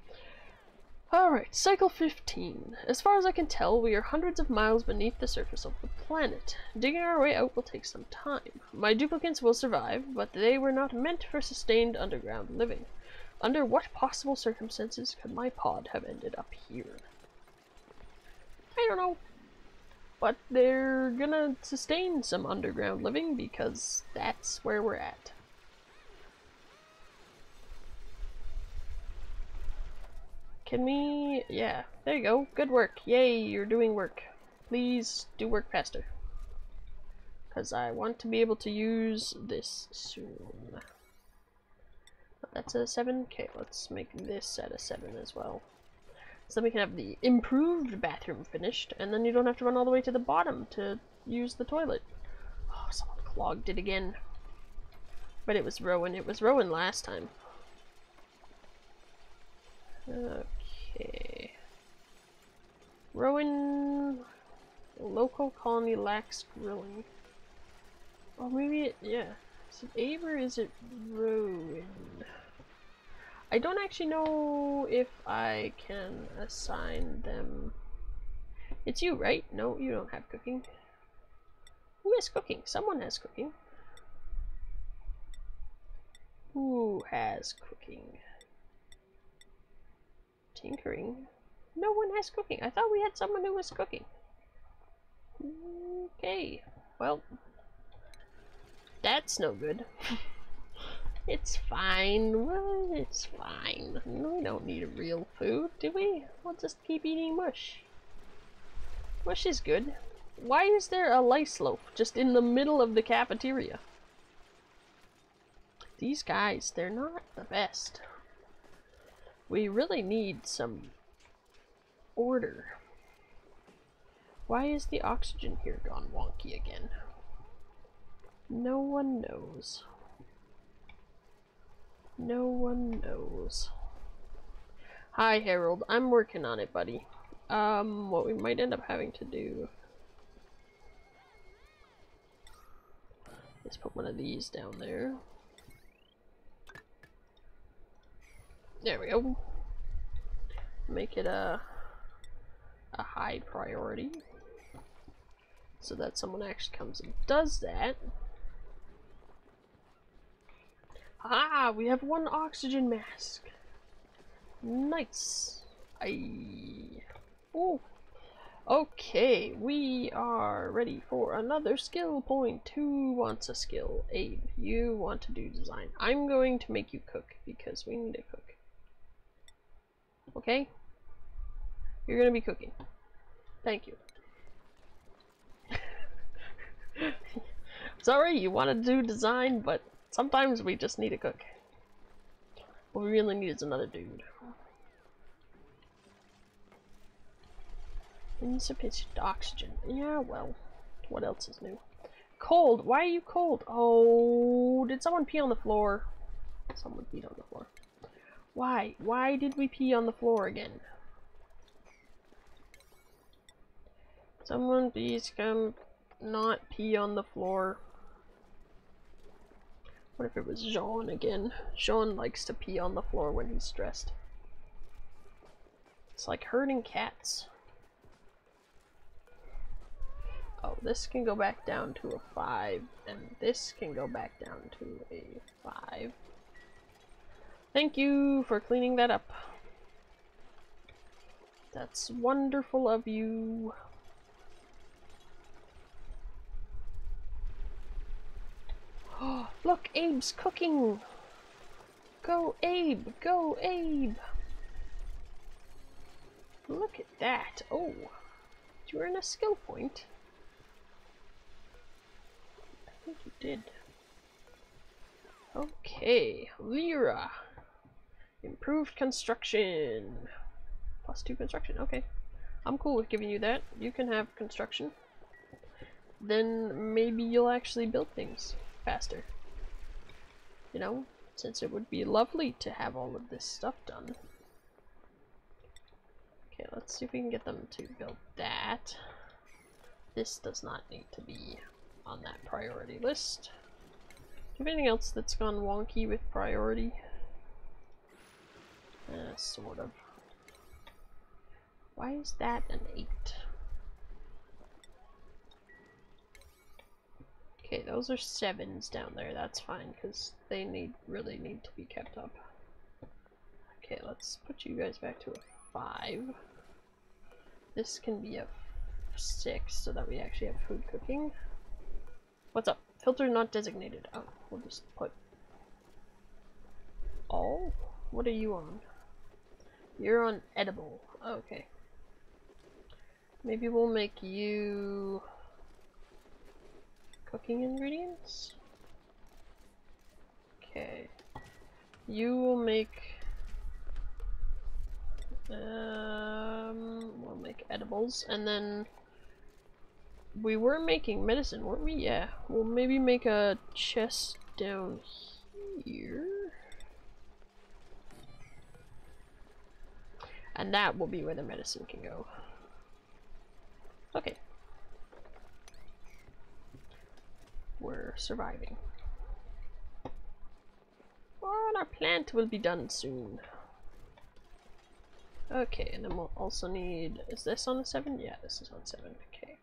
Alright, cycle 15. As far as I can tell, we are hundreds of miles beneath the surface of the planet. Digging our way out will take some time. My duplicates will survive, but they were not meant for sustained underground living. Under what possible circumstances could my pod have ended up here? I don't know, but they're gonna sustain some underground living because that's where we're at. Can we... yeah, there you go. Good work. Yay, you're doing work. Please do work faster, because I want to be able to use this soon. That's a 7. Okay, let's make this at a 7 as well. So then we can have the improved bathroom finished, and then you don't have to run all the way to the bottom to use the toilet. Oh, someone clogged it again. But it was Rowan. It was Rowan last time. Okay. Rowan... local colony lacks grilling. Oh, maybe it... yeah. Is it Abe or is it Rowan? I don't actually know if I can assign them. It's you, right? No, you don't have cooking. Who has cooking? Someone has cooking. Who has cooking? Tinkering. No one has cooking. I thought we had someone who was cooking. Okay. Well, that's no good. It's fine. Well, it's fine. We don't need real food, do we? We'll just keep eating mush. Mush is good. Why is there a lice loaf just in the middle of the cafeteria? These guys, they're not the best. We really need some order. Why is the oxygen here gone wonky again? No one knows. No one knows. Hi, Harold. I'm working on it, buddy. What we might end up having to do is put one of these down there. There we go. Make it a high priority so that someone actually comes and does that. Ah, we have one oxygen mask. Nice. Oh, okay, we are ready for another skill point. Who wants a skill? Abe, you want to do design. I'm going to make you cook because we need to cook. Okay? You're gonna be cooking. Thank you. Sorry, you want to do design, but sometimes we just need to cook. What we really need is another dude. Insufficient oxygen. Yeah, well, what else is new? Cold. Why are you cold? Oh, did someone pee on the floor? Someone peed on the floor. Why? Why did we pee on the floor again? Someone please come not pee on the floor. What if it was Jean again? Jean likes to pee on the floor when he's stressed. It's like herding cats. Oh, this can go back down to a 5, and this can go back down to a 5. Thank you for cleaning that up. That's wonderful of you. Oh, look, Abe's cooking! Go, Abe! Go, Abe! Look at that! Oh, did you earn a skill point? I think you did. Okay, Lyra. Improved construction. +2 construction, okay. I'm cool with giving you that. You can have construction. Then maybe you'll actually build things faster. You know, since it would be lovely to have all of this stuff done. Okay, let's see if we can get them to build that. This does not need to be on that priority list. Do you have anything else that's gone wonky with priority? Sort of. Why is that an 8? Okay, those are 7s down there. That's fine because they really need to be kept up. Okay, let's put you guys back to a 5. This can be a 6 so that we actually have food cooking. What's up? Filter not designated. Oh, we'll just put all? What are you on? You're on edible. Oh, okay. Maybe we'll make you cooking ingredients? Okay. You will make we'll make edibles and then we were making medicine, weren't we? Yeah. We'll maybe make a chest down here. And that will be where the medicine can go. Okay. We're surviving. Well, our plant will be done soon. Okay, and then we'll also need... Is this on a 7? Yeah, this is on 7. Okay.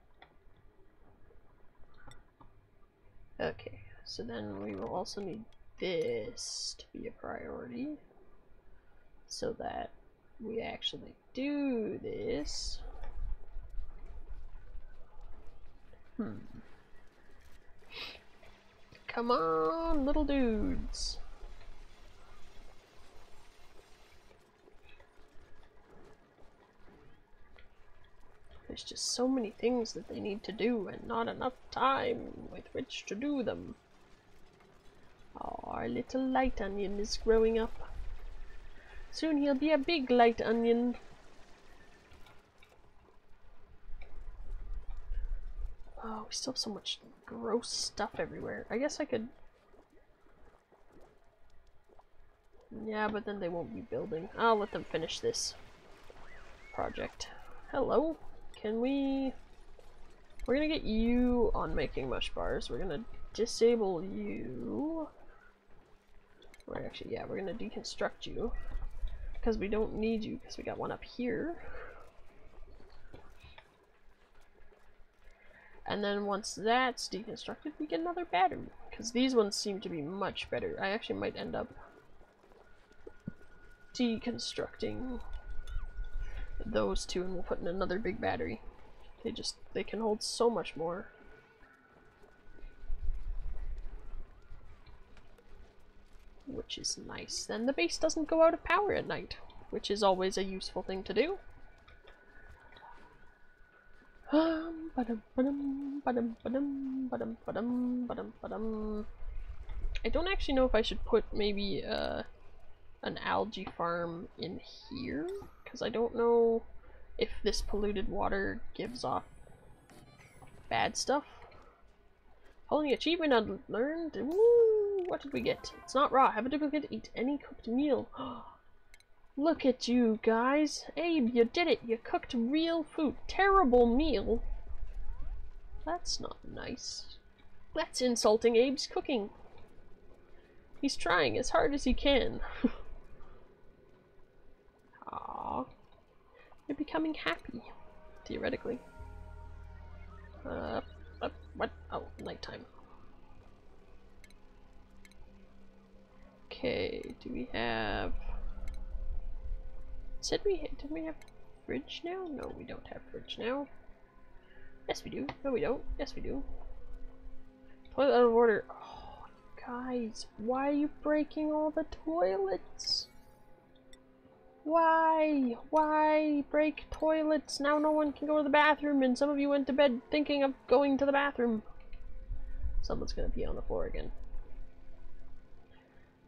Okay, so then we will also need this to be a priority so that we actually do this. Come on, little dudes. There's just so many things that they need to do and not enough time with which to do them. Oh, our little light onion is growing up. Soon he'll be a big light onion. Oh, we still have so much gross stuff everywhere. I guess I could... Yeah, but then they won't be building. I'll let them finish this project. Hello. Can we... We're gonna get you on making mush bars. We're gonna disable you. Or actually, yeah, we're gonna deconstruct you. Because we don't need you, because we got one up here. And then once that's deconstructed, we get another battery. Because these ones seem to be much better. I actually might end up deconstructing those two and we'll put in another big battery. They can hold so much more. Which is nice. Then the base doesn't go out of power at night, which is always a useful thing to do. I don't actually know if I should put maybe an algae farm in here, because I don't know if this polluted water gives off bad stuff. Only achievement unlearned. Woo! What did we get? It's not raw. Have a duplicate. Eat any cooked meal. Look at you guys. Abe, you did it. You cooked real food. Terrible meal. That's not nice. That's insulting Abe's cooking. He's trying as hard as he can. Aww. You're becoming happy. Theoretically. What? Oh, nighttime. Okay, do we have... Did we have fridge now? No, we don't have fridge now. Yes, we do. No, we don't. Yes, we do. Toilet out of order. Oh, guys, why are you breaking all the toilets? Why? Why break toilets? Now no one can go to the bathroom, and some of you went to bed thinking of going to the bathroom. Someone's gonna pee on the floor again.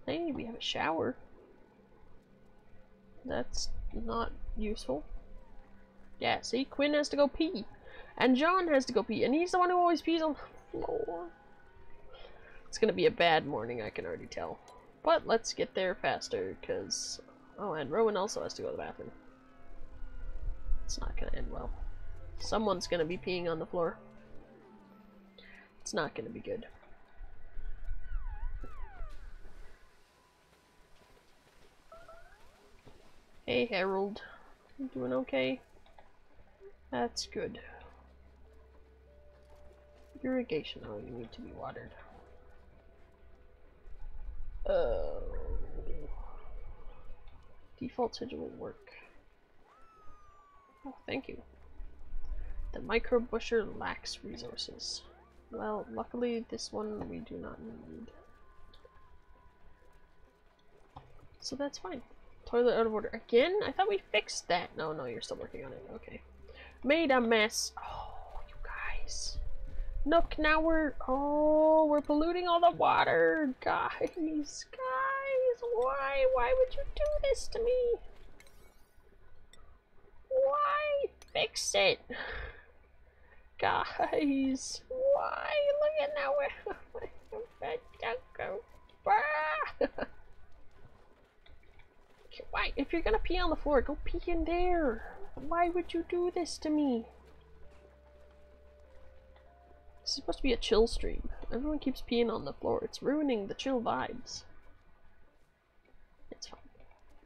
Hey, we have a shower. That's not useful. Yeah, see? Quinn has to go pee. And John has to go pee. And he's the one who always pees on the floor. It's gonna be a bad morning, I can already tell. But let's get there faster, because... Oh, and Rowan also has to go to the bathroom. It's not gonna end well. Someone's gonna be peeing on the floor. It's not gonna be good. Hey, Harold. You doing okay? That's good. Irrigation. Oh, you need to be watered. Oh. Default schedule will work. Oh, thank you. The micro busher lacks resources. Well, luckily this one we do not need. So that's fine. Toilet out of order again? I thought we fixed that. No, no, you're still working on it. Okay. Made a mess. Oh, you guys. Nook, now we're polluting all the water. Guys, why would you do this to me? Why? Fix it. Guys, why? Look at now we're... Why? If you're gonna pee on the floor, go pee in there. Why would you do this to me? This is supposed to be a chill stream. Everyone keeps peeing on the floor. It's ruining the chill vibes. It's fine.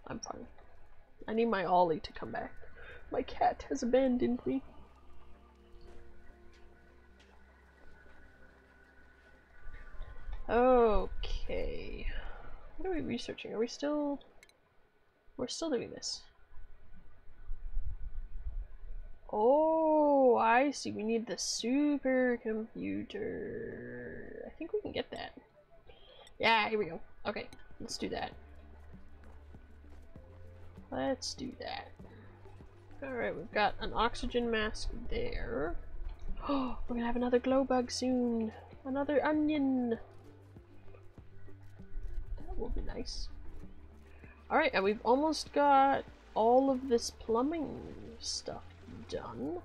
I'm fine. I need my Ollie to come back. My cat has abandoned me. Okay. What are we researching? Are we still... We're still doing this. Oh, I see. We need the supercomputer. I think we can get that. Yeah, here we go. Okay, let's do that. Alright, we've got an oxygen mask there. Oh, we're gonna have another glow bug soon. Another onion. That will be nice. Alright, and we've almost got all of this plumbing stuff done.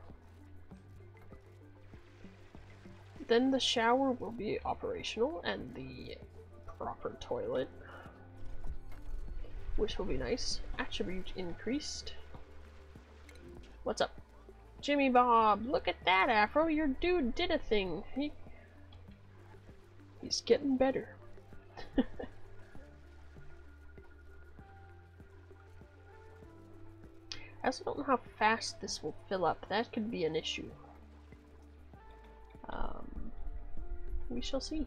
Then the shower will be operational and the proper toilet, which will be nice. Attribute increased. What's up? Jimmy Bob, look at that afro, your dude did a thing. He's getting better. I also don't know how fast this will fill up. That could be an issue. We shall see.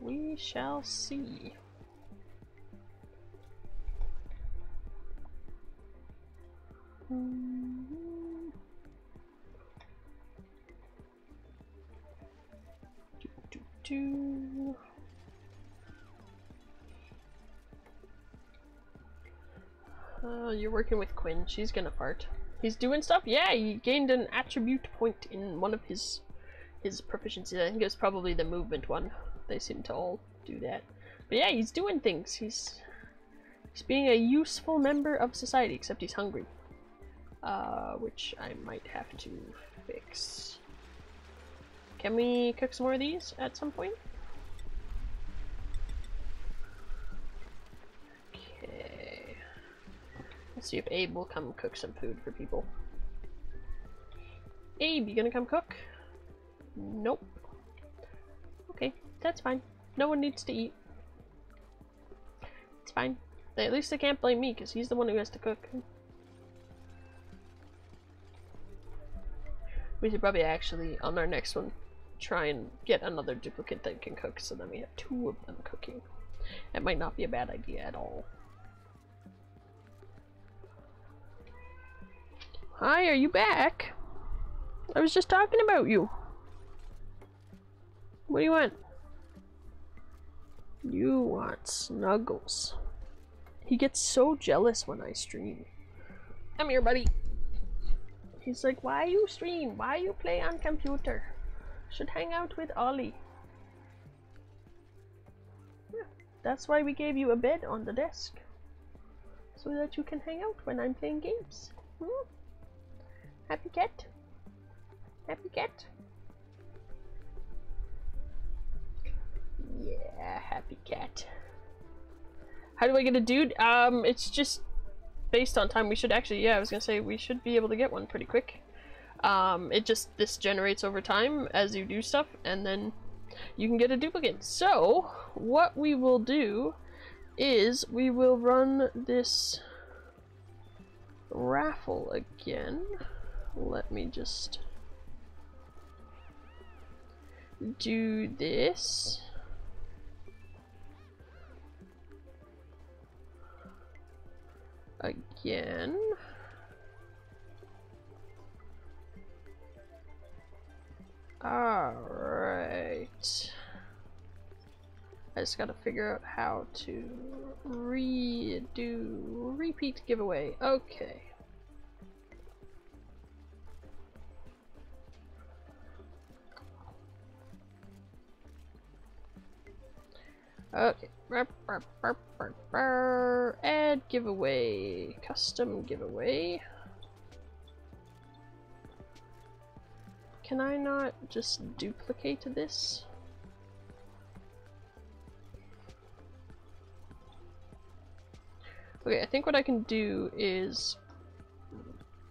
We shall see. You're working with Quinn. She's gonna fart. He's doing stuff? Yeah, he gained an attribute point in one of his proficiencies. I think it was probably the movement one. They seem to all do that. But yeah, he's doing things. He's being a useful member of society, except he's hungry. Which I might have to fix. Can we cook some more of these at some point? Okay. Let's see if Abe will come cook some food for people. Abe, you gonna come cook? Nope. Okay, that's fine. No one needs to eat. It's fine. At least they can't blame me, because he's the one who has to cook. We should probably actually, on our next one, try and get another duplicate that can cook, so then we have two of them cooking. That might not be a bad idea at all. Hi, are you back? I was just talking about you. What do you want? You want snuggles. He gets so jealous when I stream. Come here, buddy. He's like, why you stream? Why you play on computer? Should hang out with Ollie. Yeah, that's why we gave you a bed on the desk. So that you can hang out when I'm playing games. Hmm? Happy cat? Happy cat? Yeah, happy cat. How do I get a dude? It's just based on time. We should actually, yeah, I was gonna say we should be able to get one pretty quick. It just, this generates over time as you do stuff, and then you can get a duplicate. So what we will do is we will run this raffle again. Let me just do this. Again. Alright. I just gotta figure out how to repeat giveaway. Okay. Okay. Add giveaway. Custom giveaway. Can I not just duplicate this? Okay, I think what I can do is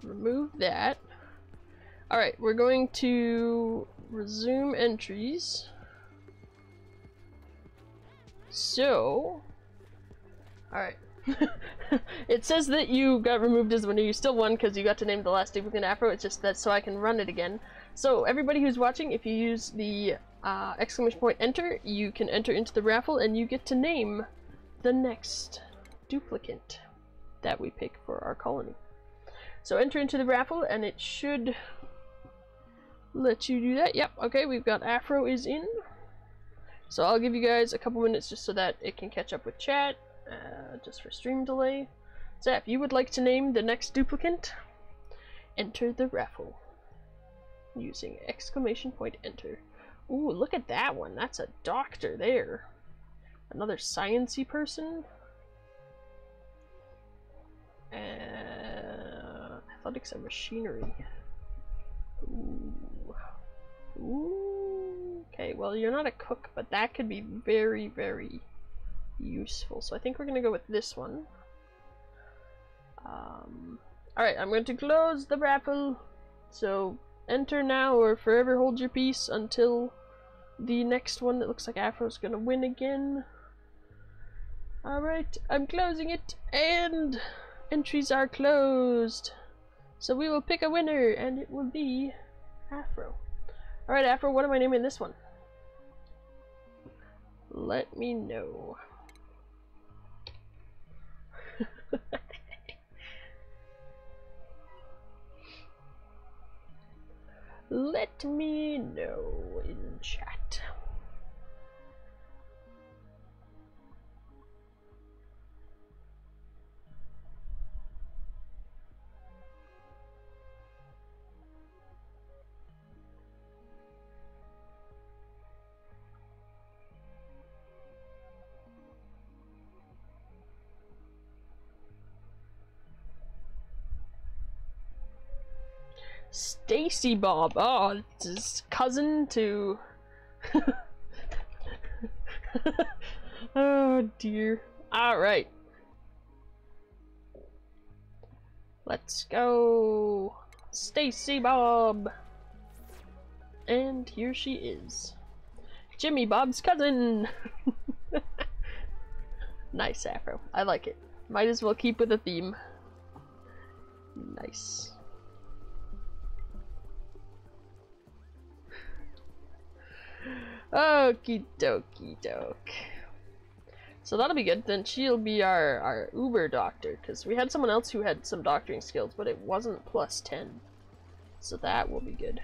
remove that. Alright, we're going to resume entries. So, alright. It says that you got removed as the winner. You still won because you got to name the last duplicate afro. It's just that so I can run it again. So everybody who's watching, if you use the exclamation point enter, you can enter into the raffle and you get to name the next duplicate that we pick for our colony. So enter into the raffle and it should let you do that. Yep, okay, we've got afro is in. So I'll give you guys a couple minutes just so that it can catch up with chat, just for stream delay. So if you would like to name the next duplicant, enter the raffle using exclamation point enter. Ooh, look at that one. That's a doctor there. Another science-y person. Athletics and machinery. Ooh. Ooh. Okay, well, you're not a cook, but that could be very, very useful. So I think we're going to go with this one. Alright, I'm going to close the raffle. So enter now or forever hold your peace until the next one. It looks like Afro's going to win again. Alright, I'm closing it, and entries are closed. So we will pick a winner, and it will be Afro. Alright, Afro, what am I naming this one? Let me know. Let me know in chat. Stacy Bob. Oh, it's his cousin to... oh dear. Alright. Let's go. Stacy Bob. And here she is. Jimmy Bob's cousin. Nice, Afro. I like it. Might as well keep with the theme. Nice. Okie dokie doke. So that'll be good. Then she'll be our Uber doctor, because we had someone else who had some doctoring skills, but it wasn't plus 10. So that will be good.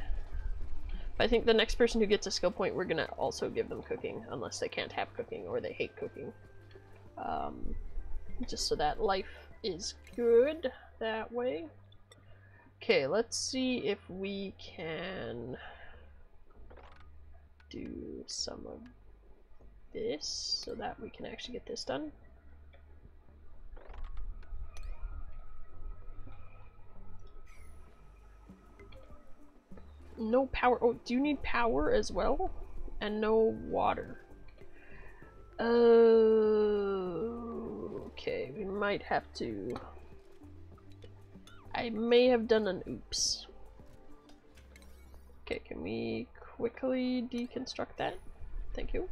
But I think the next person who gets a skill point, we're going to also give them cooking, unless they can't have cooking or they hate cooking. Just so that life is good that way. Okay, let's see if we can do some of this so that we can actually get this done. No power. Oh, do you need power as well? And no water. Okay, we might have to... I may have done an oops. Okay, can we quickly deconstruct that? Thank you.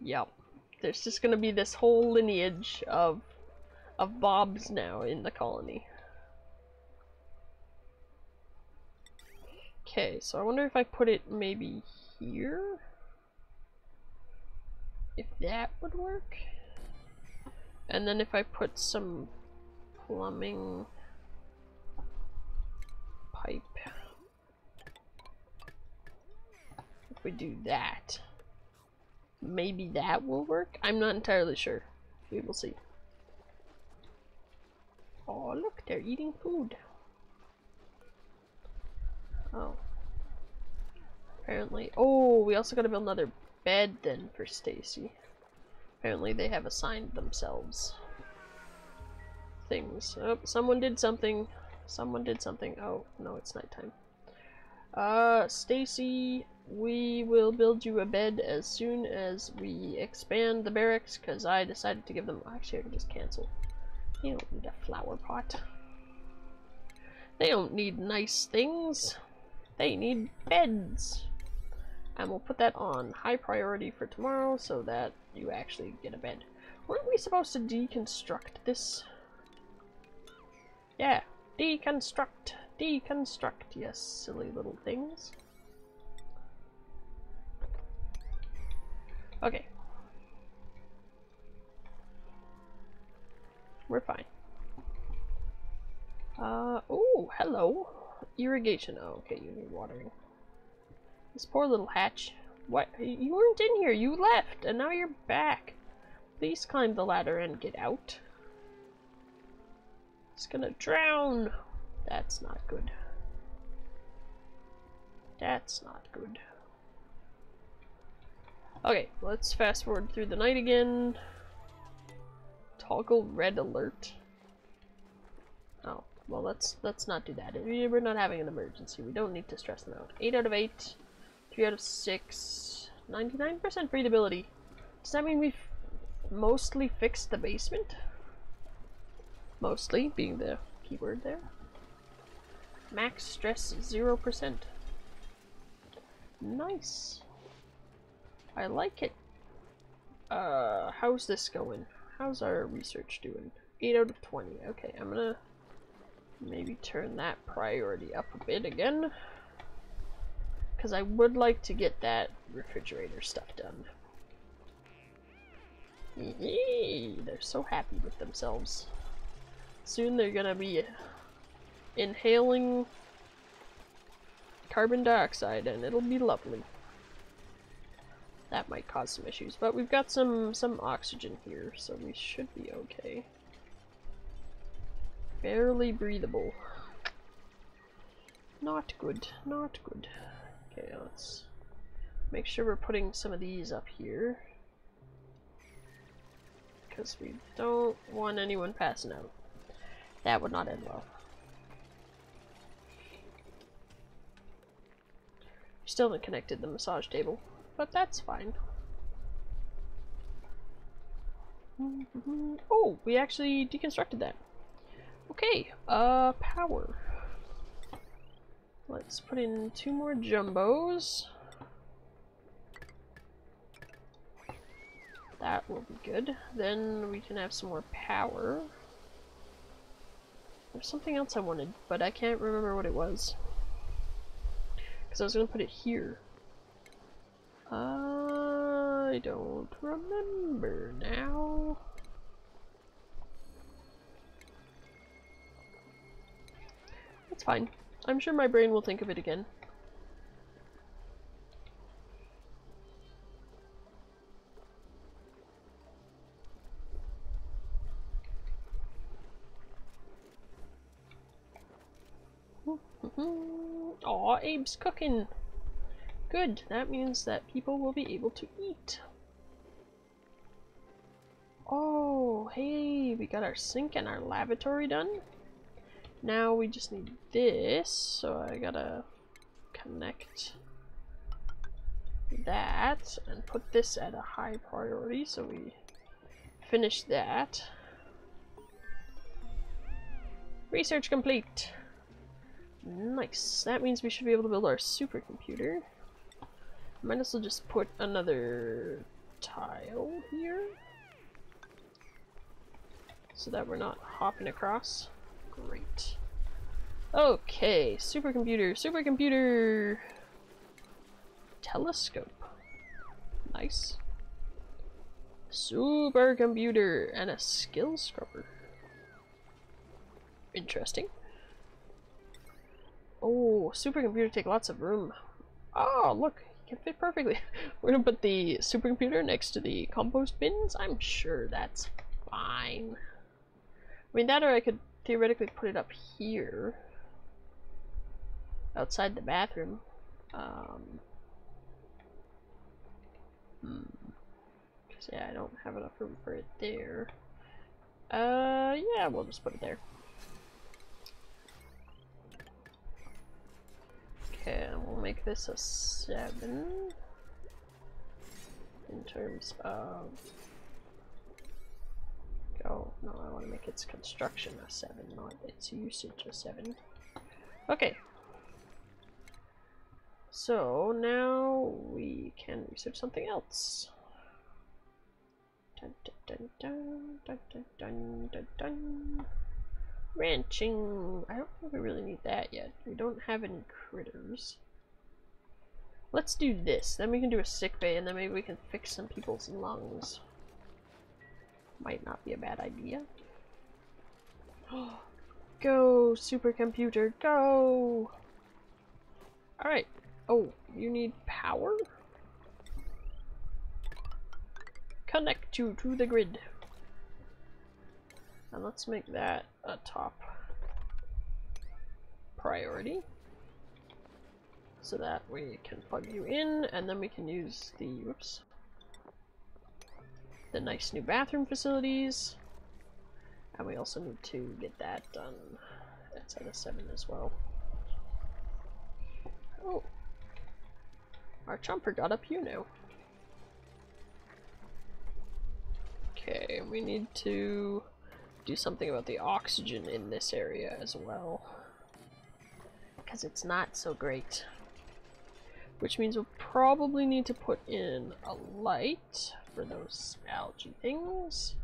Yeah, there's just gonna be this whole lineage of Bobs now in the colony. Okay, so I wonder if I put it maybe here? If that would work? And then if I put some plumbing pipe, if we do that, maybe that will work? I'm not entirely sure. We will see. Oh, look, they're eating food. Oh. Apparently. Oh, we also gotta build another bed then for Stacy. Apparently they have assigned themselves things. Oh, someone did something. Someone did something. Oh, no, it's nighttime. Stacy, we will build you a bed as soon as we expand the barracks, because I decided to give them... Actually, I can just cancel. They don't need a flower pot. They don't need nice things. They need beds. And we'll put that on high priority for tomorrow so that you actually get a bed. Weren't we supposed to deconstruct this? Yeah, deconstruct, deconstruct, yes, silly little things. Okay. We're fine. Oh, hello. Irrigation. Oh, okay, you need watering. This poor little hatch. What? You weren't in here. You left, and now you're back. Please climb the ladder and get out. It's gonna drown. That's not good. That's not good. Okay, let's fast forward through the night again. Toggle red alert. Oh, well let's not do that. We're not having an emergency. We don't need to stress them out. 8 out of 8. 3 out of 6. 99% breathability. Does that mean we've mostly fixed the basement? Mostly being the keyword there. Max stress 0%. Nice. I like it. How's this going? How's our research doing? 8 out of 20. Okay, I'm gonna maybe turn that priority up a bit again. Because I would like to get that refrigerator stuff done. Yay! They're so happy with themselves. Soon they're gonna be inhaling carbon dioxide and it'll be lovely. That might cause some issues, but we've got some oxygen here, so we should be okay. Barely breathable. Not good, not good. Okay, let's make sure we're putting some of these up here. Because we don't want anyone passing out. That would not end well. We still haven't connected the massage table, but that's fine. Oh, we actually deconstructed that. Okay, power. Let's put in 2 more jumbos. That will be good. Then we can have some more power. There's something else I wanted, but I can't remember what it was. Because I was going to put it here. I don't remember now. That's fine. I'm sure my brain will think of it again. Aw, Abe's cooking! Good, that means that people will be able to eat. Oh, hey, we got our sink and our lavatory done. Now we just need this, so I gotta connect that and put this at a high priority so we finish that. Research complete! Nice. That means we should be able to build our supercomputer. Might as well just put another tile here. So that we're not hopping across. Great. Okay, supercomputer, supercomputer! Telescope. Nice. Supercomputer and a skill scrubber. Interesting. Oh, supercomputer take lots of room. Oh, look, it can fit perfectly. We're gonna put the supercomputer next to the compost bins. I'm sure that's fine. I mean, that or I could theoretically put it up here. Outside the bathroom. Because, yeah, I don't have enough room for it there. Yeah, we'll just put it there. Okay, and we'll make this a 7 in terms of... Oh, no, I want to make its construction a 7, not its usage a 7. Okay. So, now we can research something else. Dun dun dun dun dun dun dun dun. Ranching! I don't think we really need that yet. We don't have any critters. Let's do this. Then we can do a sick bay, and then maybe we can fix some people's lungs. Might not be a bad idea. Go, supercomputer, go! Alright. Oh, you need power? Connect you to the grid. And let's make that a top priority. So that we can plug you in, and then we can use the, whoops, the nice new bathroom facilities. And we also need to get that done. That's at a 7 as well. Oh, our chomper got up, you know. Okay, we need to do something about the oxygen in this area as well, because it's not so great. Which means we'll probably need to put in a light for those algae things.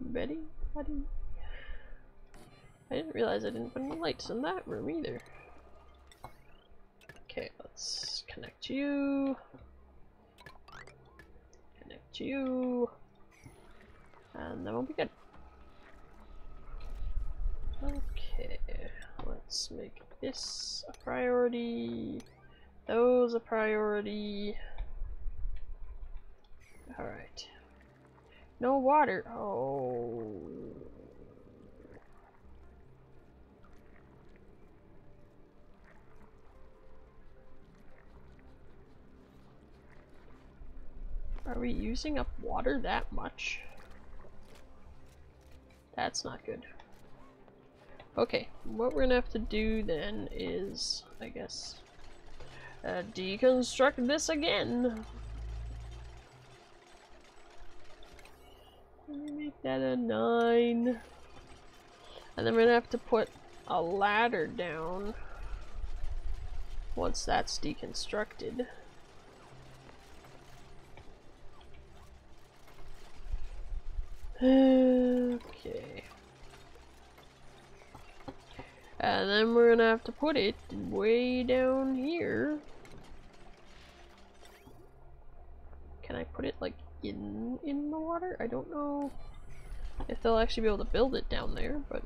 Betty? I didn't realize I didn't put any lights in that room either. Okay, let's connect you. Connect you. And then we'll be good. Okay, let's make this a priority. Those a priority. Alright. No water. Oh. Are we using up water that much? That's not good. Okay, what we're gonna have to do then is, I guess, deconstruct this again. Let me make that a 9. And then we're gonna have to put a ladder down once that's deconstructed. Okay. And then we're gonna have to put it way down here. Can I put it like in the water? I don't know if they'll actually be able to build it down there, but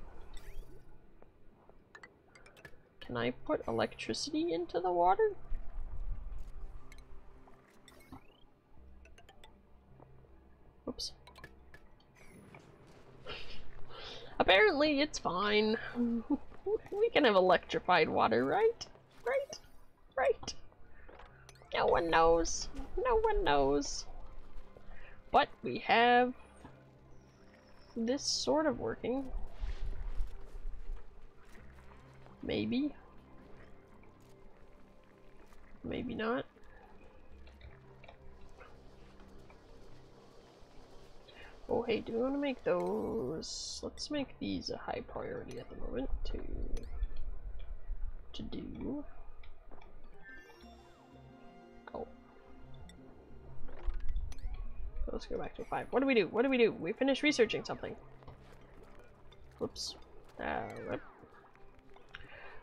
can I put electricity into the water? Oops. Apparently it's fine. We can have electrified water, right? Right? Right? No one knows. No one knows. But we have this sort of working. Maybe. Maybe not. Oh hey, do we want to make those? Let's make these a high priority at the moment to do. Oh. So let's go back to 5. What do we do? What do we do? We finish researching something. Whoops. Right.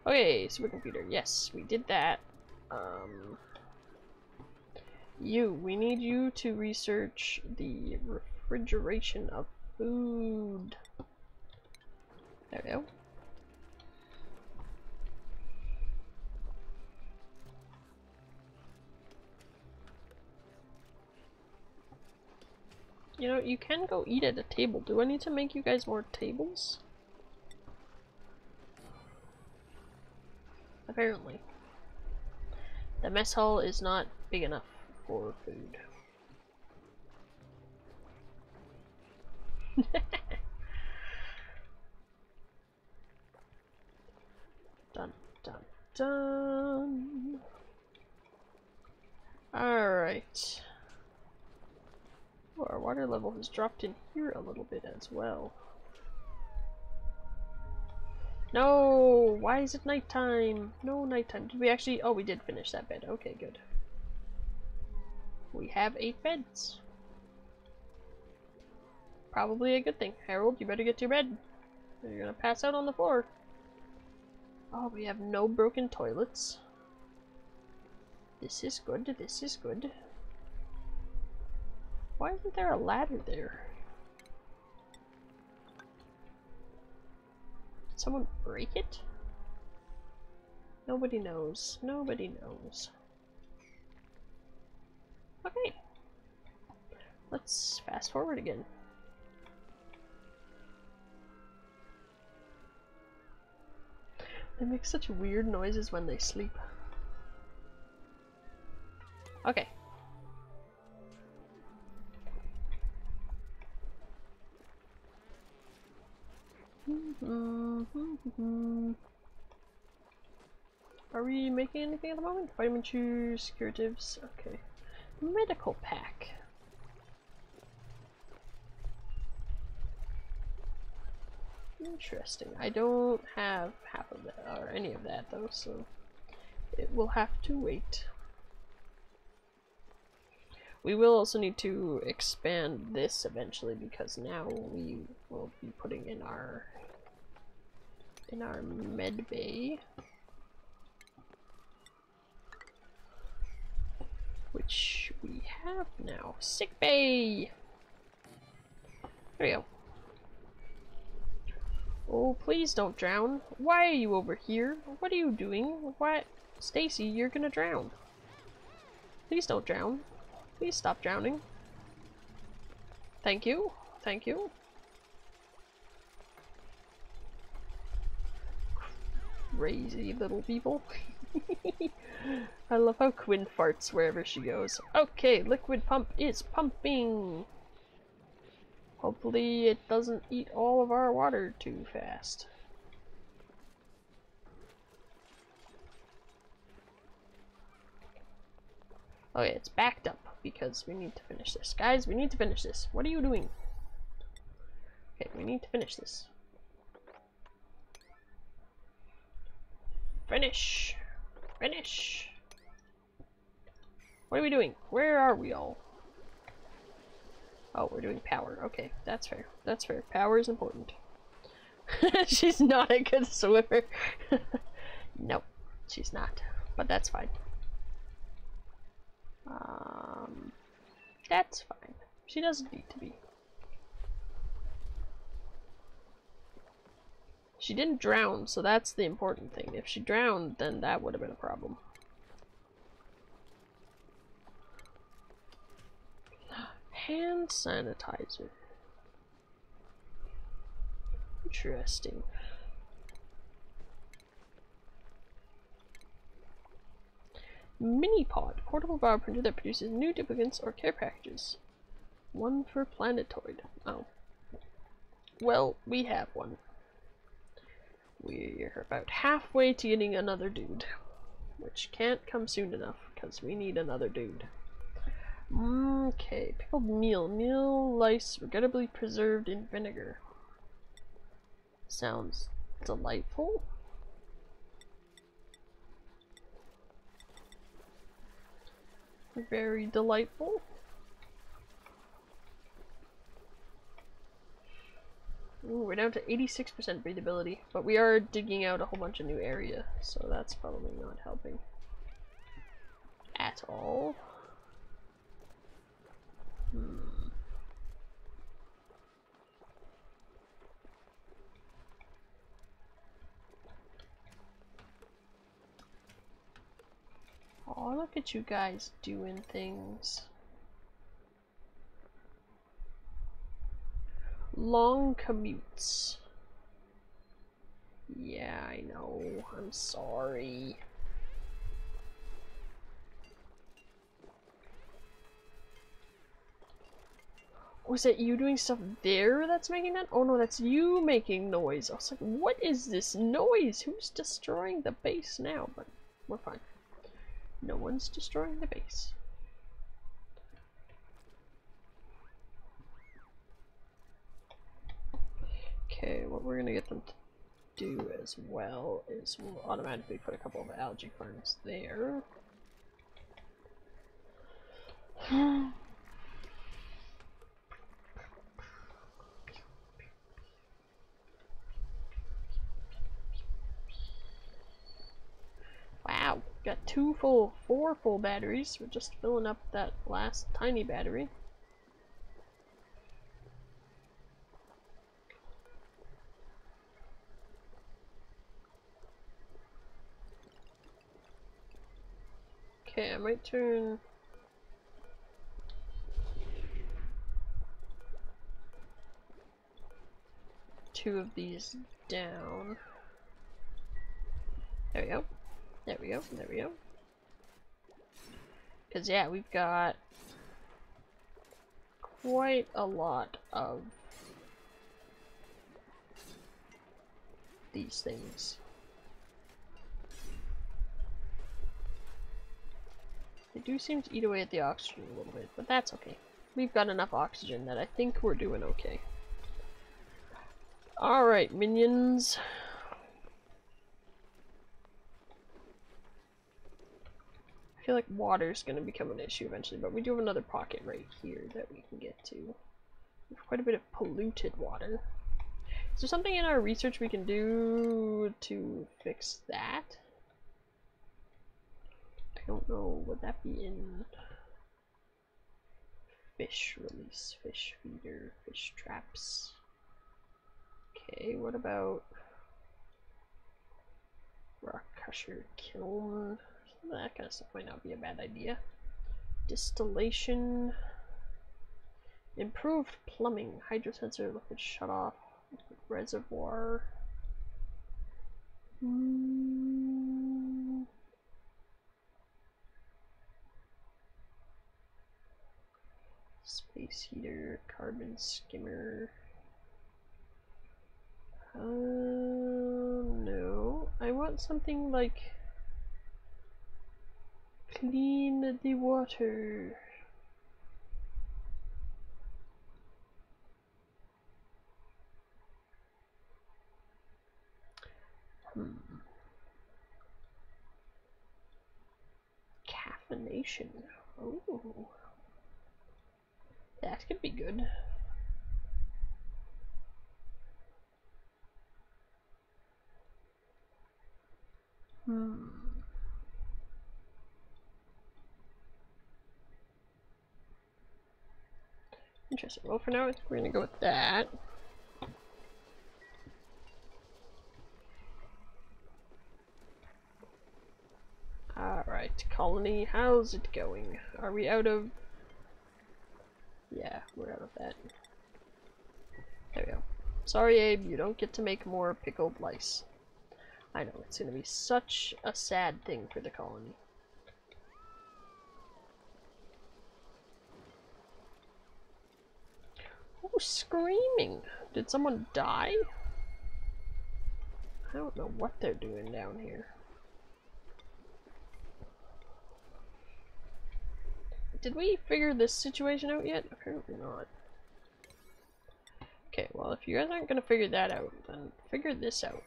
Okay, supercomputer. Yes, we did that. We need you to research the refrigeration of food. There we go. You know, you can go eat at a table. Do I need to make you guys more tables? Apparently. The mess hall is not big enough for food. Dun dun dun. Alright. Well, our water level has dropped in here a little bit as well. No! Why is it nighttime? No nighttime. Did we actually? Oh, we did finish that bed. Okay, good. We have 8 beds. Probably a good thing. Harold, you better get to your bed. You're gonna pass out on the floor. Oh, we have no broken toilets. This is good, this is good. Why isn't there a ladder there? someone break it? Nobody knows. Nobody knows. Okay. Let's fast forward again. They make such weird noises when they sleep. Okay. Are we making anything at the moment? Vitamin juice, curatives, okay. Medical pack. Interesting. I don't have half of that, or any of that though, so it will have to wait. We will also need to expand this eventually, because now we will be putting in our med bay, which we have now. Sick bay! There we go. Oh, please don't drown. Why are you over here? What are you doing? What? Stacy, you're gonna drown. Please don't drown. Please stop drowning. Thank you. Thank you. Crazy little people. I love how Quinn farts wherever she goes. Okay, liquid pump is pumping. Hopefully it doesn't eat all of our water too fast. Okay, it's backed up because we need to finish this. Guys, we need to finish this. What are you doing? Okay, we need to finish this. Finish! Finish! What are we doing? Where are we all? Oh, we're doing power. Okay, that's fair. That's fair. Power is important. She's not a good swimmer. Nope, she's not. But that's fine. That's fine. She doesn't need to be. She didn't drown, so that's the important thing. If she drowned, then that would have been a problem. Hand sanitizer. Interesting. Mini-pod. Portable bioprinter that produces new duplicates or care packages. One for planetoid. Oh. Well, we have one. We're about halfway to getting another dude. Which can't come soon enough, because we need another dude. Okay, pickled meal. Meal lice regrettably preserved in vinegar. Sounds delightful. Very delightful. Ooh, we're down to 86% breathability, but we are digging out a whole bunch of new area, so that's probably not helping at all. Oh, look at you guys doing things. Long commutes. Yeah, I know. I'm sorry. Was that you doing stuff there that's making that? Oh no, that's you making noise. I was like, what is this noise? Who's destroying the base now? But we're fine. No one's destroying the base. Okay, what we're gonna get them to do as well is we'll automatically put a couple of algae farms there. Wow, got four full batteries. We're just filling up that last tiny battery. Okay, I might turn... two of these down. There we go. There we go. There we go. Because, yeah, we've got quite a lot of these things. They do seem to eat away at the oxygen a little bit, but that's okay. We've got enough oxygen that I think we're doing okay. Alright, minions. I feel like water's gonna become an issue eventually, but we do have another pocket right here that we can get to. There's quite a bit of polluted water. Is there something in our research we can do to fix that? I don't know. Would that be in fish release, fish feeder, fish traps? Okay, what about rock crusher kiln? That kind of stuff might not be a bad idea. Distillation. Improved plumbing. Hydrosensor, liquid shutoff. Liquid reservoir. Space heater. Carbon skimmer. No. I want something like... clean the water. Caffeination. Oh, that could be good. Interesting. Well, for now, I think we're gonna go with that. Alright, colony, how's it going? Are we out of... yeah, we're out of that. There we go. Sorry, Abe, you don't get to make more pickled lice. I know, it's gonna be such a sad thing for the colony. Oh, screaming! Did someone die? I don't know what they're doing down here. Did we figure this situation out yet? Apparently not. Okay, well, if you guys aren't gonna figure that out, then figure this out.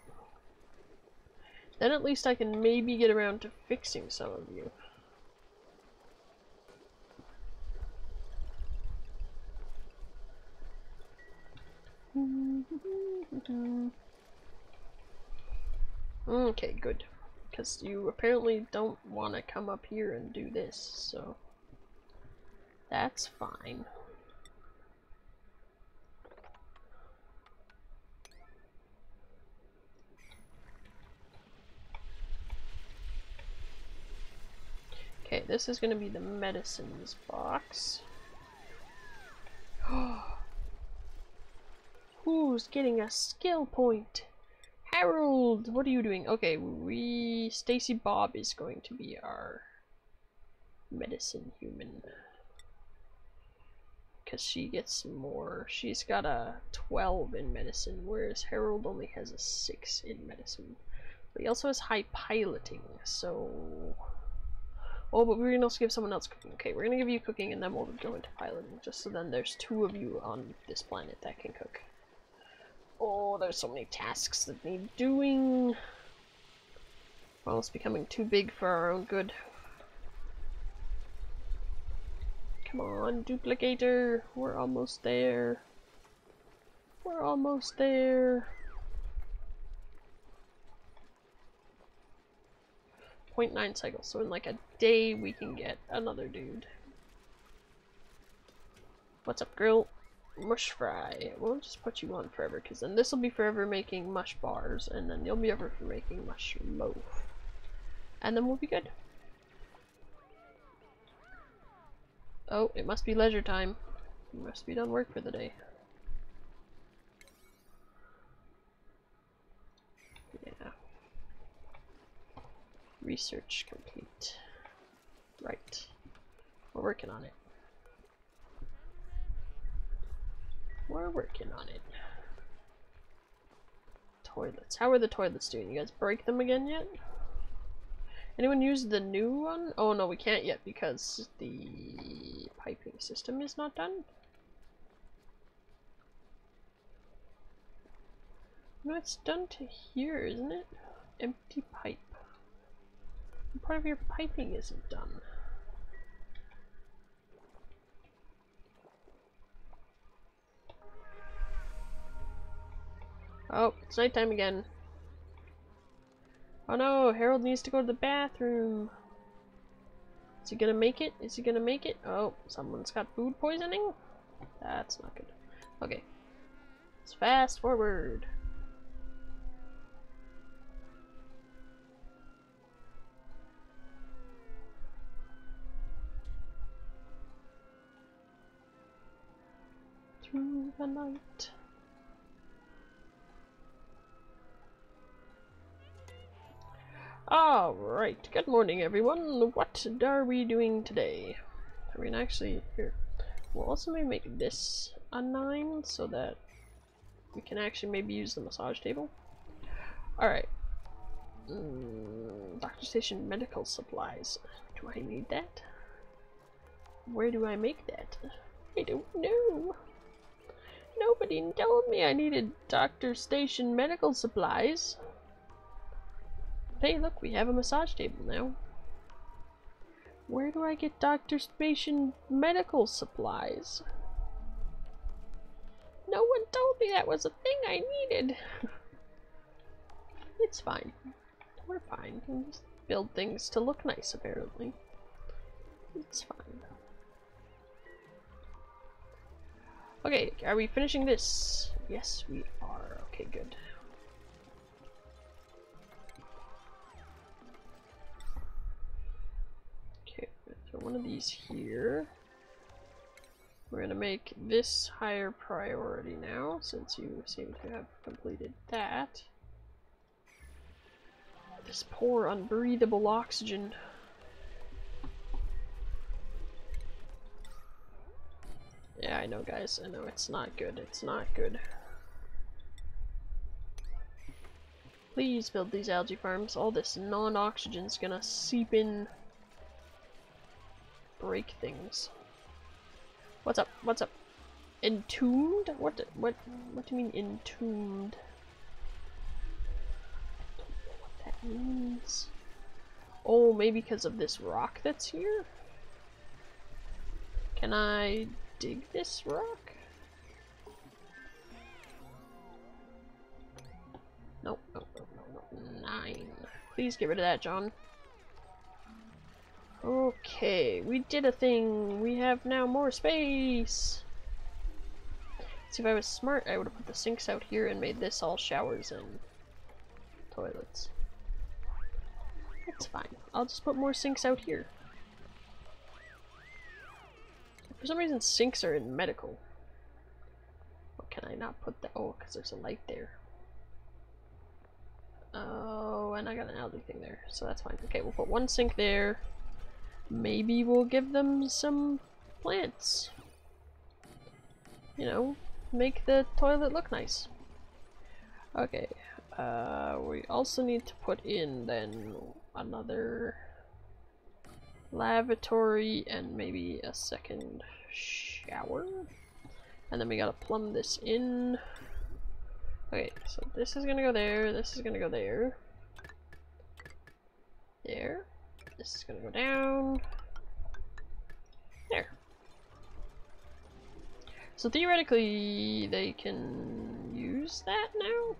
Then at least I can maybe get around to fixing some of you. Okay, good. Because you apparently don't want to come up here and do this, so... that's fine. Okay, this is going to be the medicines box. Who's getting a skill point? Harold, what are you doing? Okay, we... Stacy Bob is going to be our medicine human. Because she gets more... she's got a 12 in medicine, whereas Harold only has a 6 in medicine. But he also has high piloting, so... oh, but we're going to also give someone else cooking. Okay, we're going to give you cooking and then we'll go into piloting, just so then there's 2 of you on this planet that can cook. Oh, there's so many tasks that need doing. Well, it's becoming too big for our own good. Come on, duplicator. We're almost there. We're almost there. 0.9 cycles, so in like a day we can get another dude. What's up, girl? Mush fry. We'll just put you on forever, because then this will be forever making mush bars, and then you'll be ever for making mush loaf. And then we'll be good. Oh, it must be leisure time. You must be done work for the day. Yeah. Research complete. Right. We're working on it. We're working on it. Toilets. How are the toilets doing? You guys break them again yet? Anyone use the new one? Oh no, we can't yet because the piping system is not done. No, it's done to here, isn't it? Empty pipe. Part of your piping isn't done. Oh, it's nighttime again. Oh no, Harold needs to go to the bathroom. Is he gonna make it? Is he gonna make it? Oh, someone's got food poisoning? That's not good. Okay. Let's fast forward. Through the night. Alright, good morning everyone. What are we doing today? I mean, actually, here. We'll also maybe make this a 9 so that we can actually maybe use the massage table. Alright. Doctor station medical supplies. Do I need that? Where do I make that? I don't know. Nobody told me I needed doctor station medical supplies. Hey, look, we have a massage table now. Where do I get doctor station medical supplies? No one told me that was a thing I needed. It's fine. We're fine. We just build things to look nice, apparently. It's fine. Okay, are we finishing this? Yes, we are. Okay, good. One of these here. We're gonna make this higher priority now, since you seem to have completed that. This poor unbreathable oxygen. Yeah, I know guys, I know it's not good, it's not good. Please build these algae farms, all this non-oxygen's gonna seep in. Break things. What's up? What's up? Entombed? What do you mean entombed? I don't know what that means. Oh, maybe because of this rock that's here? Can I dig this rock? Nope, nope, nope, nope, nope. 9. Please get rid of that, John. Okay, we did a thing! We have now more space! See, if I was smart, I would have put the sinks out here and made this all showers and toilets. That's fine. I'll just put more sinks out here. For some reason, sinks are in medical. What can I not put that? Oh, because there's a light there. Oh, and I got an algae thing there, so that's fine. Okay, we'll put one sink there. Maybe we'll give them some plants. You know, make the toilet look nice. Okay, we also need to put in then another lavatory and maybe a second shower. And then we gotta plumb this in. Okay, so this is gonna go there, this is gonna go there. There. This is gonna go down. There. So theoretically, they can use that now?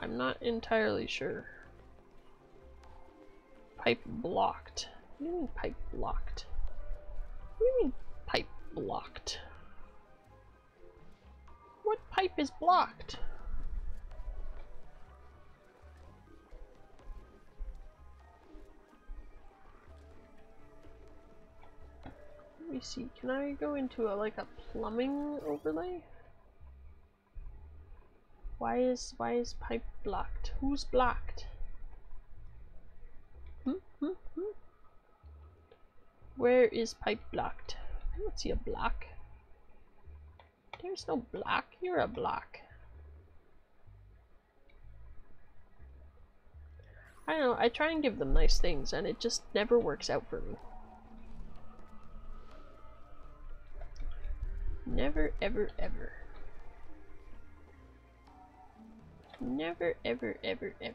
I'm not entirely sure. Pipe blocked. What do you mean pipe blocked? What do you mean pipe blocked? What pipe is blocked? me see, can I go into a, like a plumbing overlay? Why is pipe blocked? Who's blocked? Where is pipe blocked? I don't see a block. There's no block, you're a block. I don't know, I try and give them nice things and it just never works out for me. Never, ever, ever. Never, ever, ever, ever.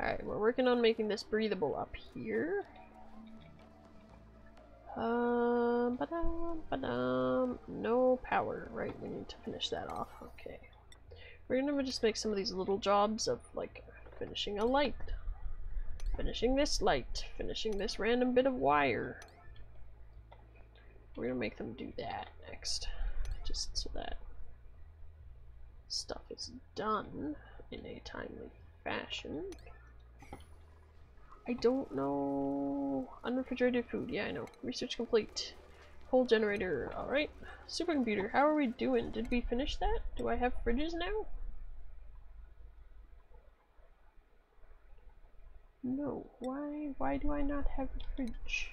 Alright, we're working on making this breathable up here. No power, right? We need to finish that off. Okay. We're gonna just make some of these little jobs of, like, finishing a light. Finishing this light. Finishing this random bit of wire. We're gonna make them do that next. Just so that stuff is done in a timely fashion. I don't know... Unrefrigerated food, yeah I know. Research complete. Coal generator, alright. Supercomputer, how are we doing? Did we finish that? Do I have fridges now? No, why do I not have a fridge?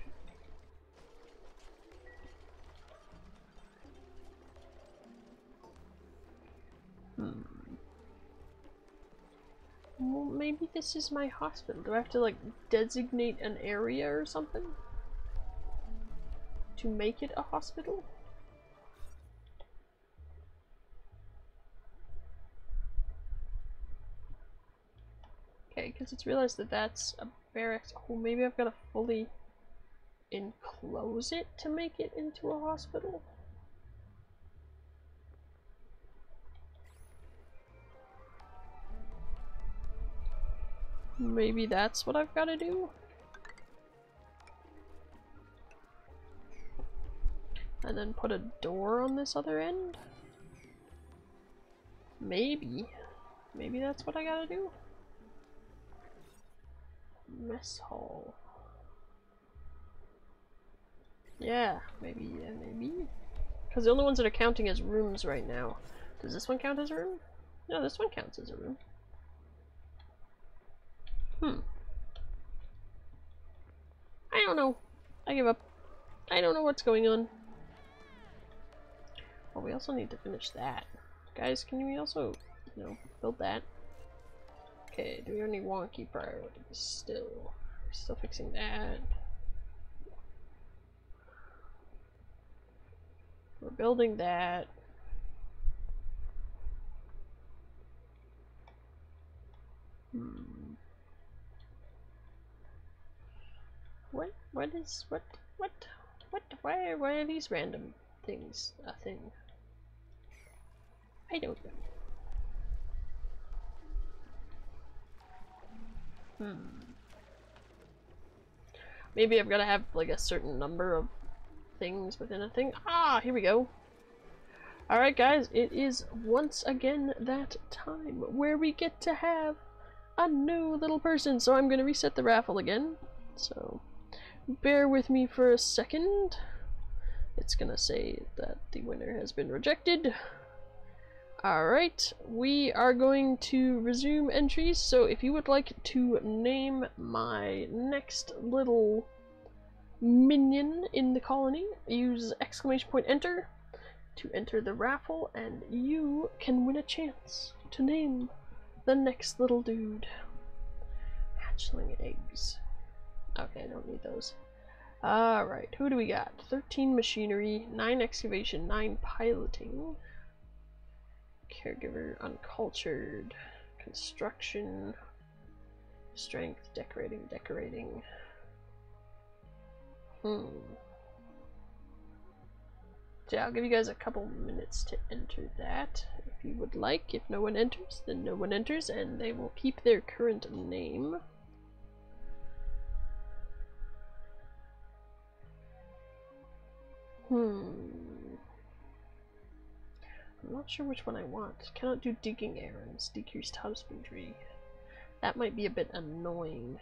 Well, maybe this is my hospital. Do I have to, like, designate an area or something? To make it a hospital? Okay, because it's realized that that's a barracks. Oh, maybe I've got to fully enclose it to make it into a hospital? Maybe that's what I've got to do? And then put a door on this other end? Maybe. Maybe that's what I got to do? Mess hall. Yeah, maybe, yeah, maybe. Because the only ones that are counting as rooms right now. Does this one count as a room? No, this one counts as a room. I don't know. I give up. I don't know what's going on. Well, we also need to finish that. Guys, can we also, you know, build that? Okay, do we have any wonky priorities still? We're still fixing that. We're building that. Why are these random things a thing? I don't know. Maybe I've got to have, like, a certain number of things within a thing. Ah, here we go. Alright guys, it is once again that time where we get to have a new little person. So I'm going to reset the raffle again. So... bear with me for a second. It's gonna say that the winner has been rejected. Alright, we are going to resume entries, so if you would like to name my next little minion in the colony, use exclamation point enter to enter the raffle, and you can win a chance to name the next little dude. Hatchling eggs. Okay, I don't need those. Alright, who do we got? 13 machinery, 9 excavation, 9 piloting. Caregiver, uncultured. Construction. Strength, decorating. So I'll give you guys a couple minutes to enter that, if you would like. If no one enters, then no one enters, and they will keep their current name. I'm not sure which one I want. Cannot do digging errands. Decreased husbandry. That might be a bit annoying.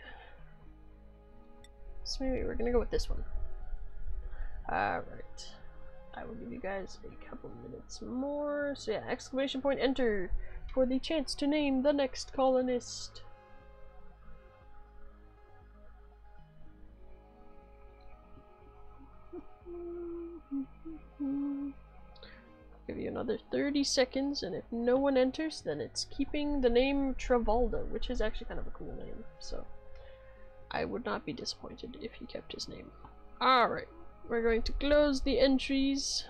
So maybe we're gonna go with this one. Alright. I will give you guys a couple minutes more. So yeah, exclamation point enter for the chance to name the next colonist. Give you another 30 seconds, and if no one enters, then it's keeping the name Travaldo, which is actually kind of a cool name, so I would not be disappointed if he kept his name. Alright, we're going to close the entries,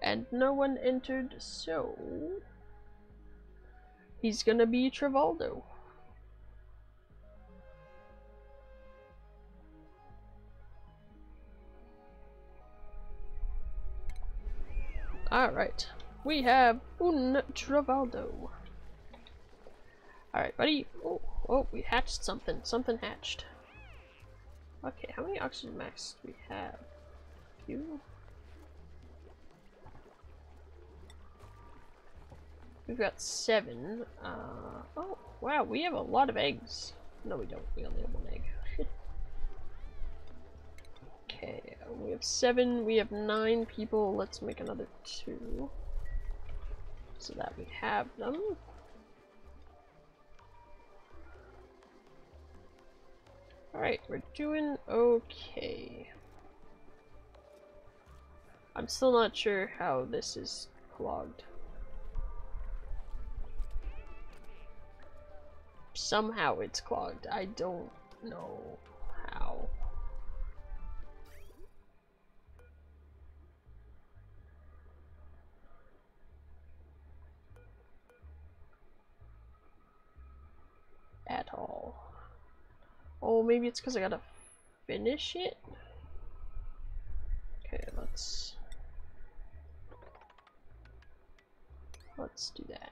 and no one entered, so he's gonna be Travaldo. Alright, we have un Travaldo. Alright, buddy. Oh, oh, we hatched something. Something hatched. Okay, how many oxygen max do we have? Few? We've got 7. Oh, wow, we have a lot of eggs. No, we don't. We only have 1 egg. Okay, we have 7, we have 9 people, let's make another 2, so that we have them. Alright, we're doing okay. I'm still not sure how this is clogged. Somehow it's clogged, I don't know how. At all. Oh, maybe it's because I gotta finish it? Okay, let's do that.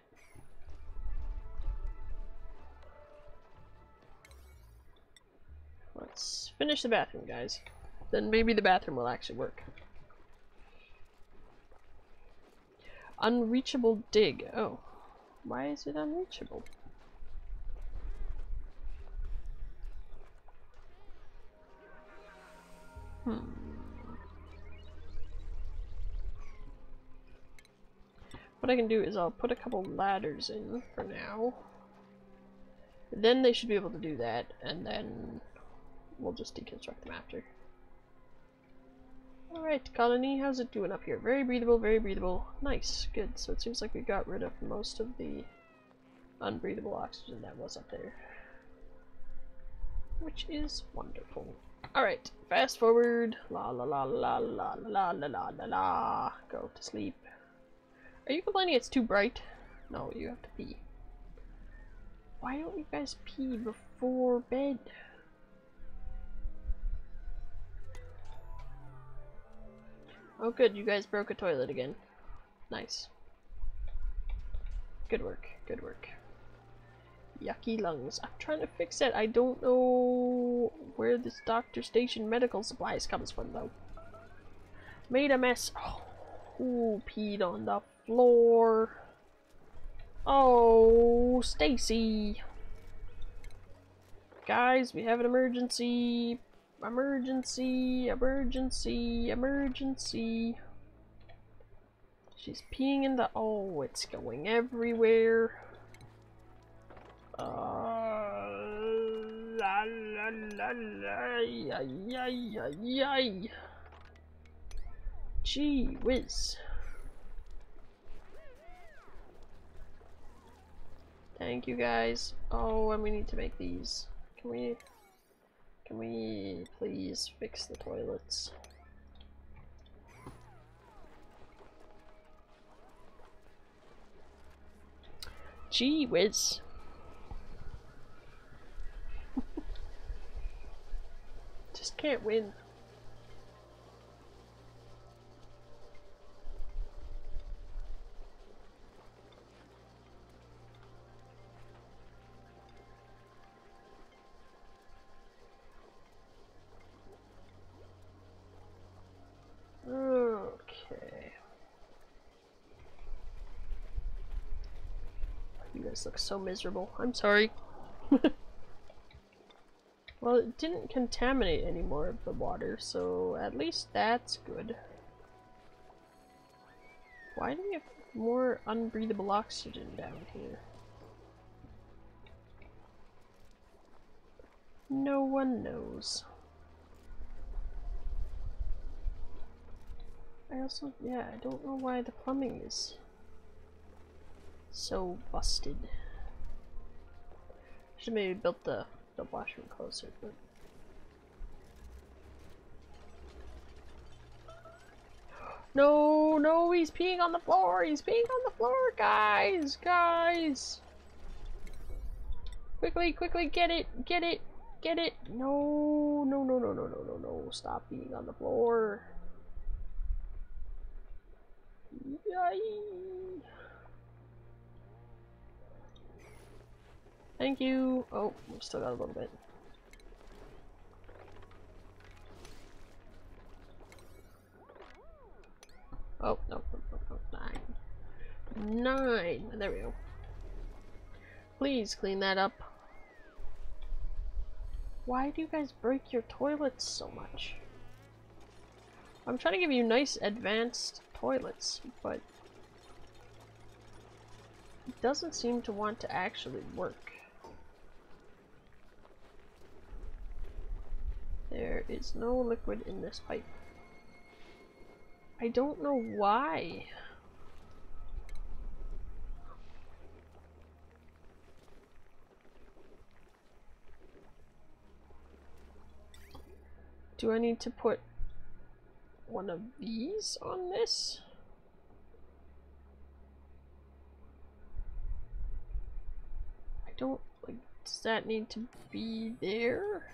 Let's finish the bathroom, guys. Then maybe the bathroom will actually work. Unreachable dig. Oh. Why is it unreachable? What I can do is I'll put a couple ladders in for now. Then they should be able to do that, and then we'll just deconstruct them after. Alright, colony, how's it doing up here? Very breathable, very breathable. Nice, good. So it seems like we got rid of most of the unbreathable oxygen that was up there, which is wonderful. Alright, fast forward. La la la la la la la la la la. Go to sleep. Are you complaining it's too bright? No, you have to pee. Why don't you guys pee before bed? Oh good, you guys broke a toilet again. Nice. Good work, good work. Yucky lungs. I'm trying to fix it. I don't know where this doctor station medical supplies comes from though. Made a mess. Oh, who peed on the floor? Oh, Stacy. Guys, we have an emergency. Emergency, emergency, emergency. She's peeing in the— oh, it's going everywhere. La la la la, yay, yay, yay. Gee whiz. Thank you guys. Oh, and we need to make these. Can we please fix the toilets? Gee whiz. Just can't win. Okay. You guys look so miserable. I'm sorry. Well, it didn't contaminate any more of the water, so at least that's good. Why do we have more unbreathable oxygen down here? No one knows. I also, yeah, I don't know why the plumbing is so busted. Should maybe built the washroom closer, but no, he's peeing on the floor. He's peeing on the floor, guys. Quickly, get it. No. Stop peeing on the floor. Yay. Thank you. Oh, we've still got a little bit. Oh, no, 9. There we go. Please clean that up. Why do you guys break your toilets so much? I'm trying to give you nice advanced toilets, but it doesn't seem to want to actually work. There is no liquid in this pipe. I don't know why. Do I need to put one of these on this? I don't, like, does that need to be there?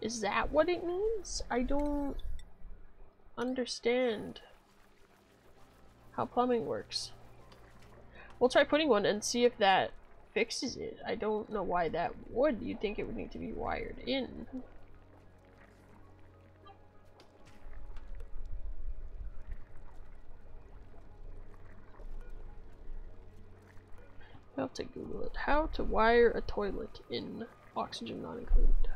Is that what it means? I don't understand how plumbing works. We'll try putting one and see if that fixes it. I don't know why that would. You'd think it would need to be wired in. I'll have to Google it. How to wire a toilet in Oxygen Not Included.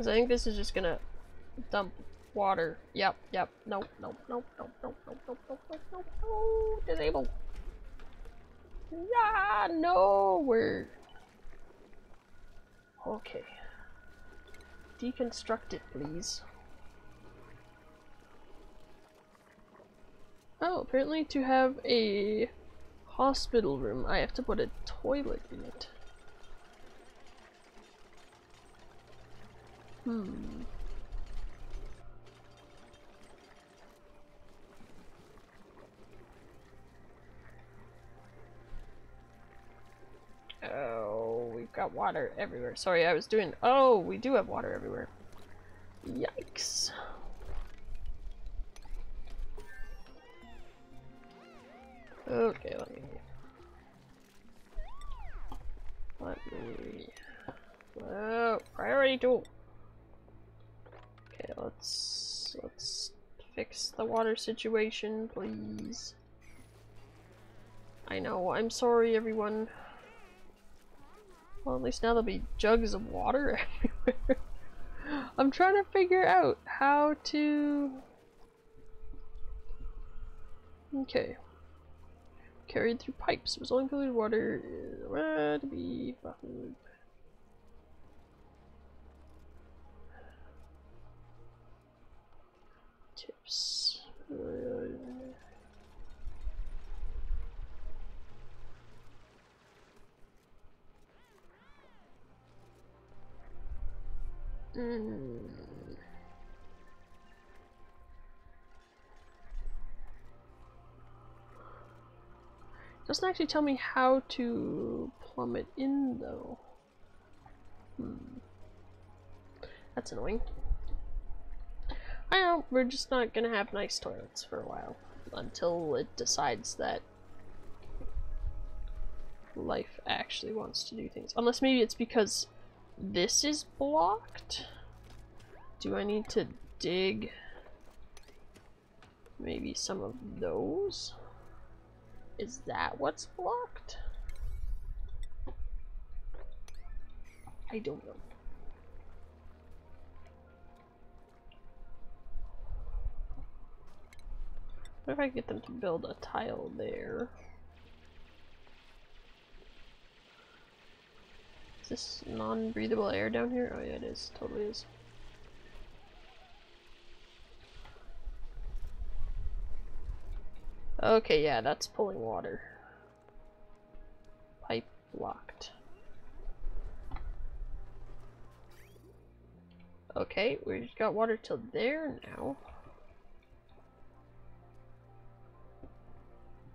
I think this is just gonna dump water. Yep. Nope. Disable. Yeah, no, we're okay. Deconstruct it, please. Oh, apparently to have a hospital room, I have to put a toilet in it. Oh, we've got water everywhere. Sorry, I was doing... Oh, we do have water everywhere. Yikes. Okay, let me... Oh, priority tool. Okay, let's fix the water situation, please. I know, I'm sorry everyone. Well, at least now there'll be jugs of water everywhere. I'm trying to figure out how to... Okay. Carried through pipes, was only included water to be... Tips. Doesn't actually tell me how to plumb it in though. That's annoying. I know, we're just not gonna have nice toilets for a while, until it decides that life actually wants to do things. Unless maybe it's because this is blocked? Do I need to dig maybe some of those? Is that what's blocked? I don't know. What if I get them to build a tile there? Is this non-breathable air down here? Oh yeah, it is. Totally is. Okay, yeah, that's pulling water. Pipe blocked. Okay, we just got water till there now.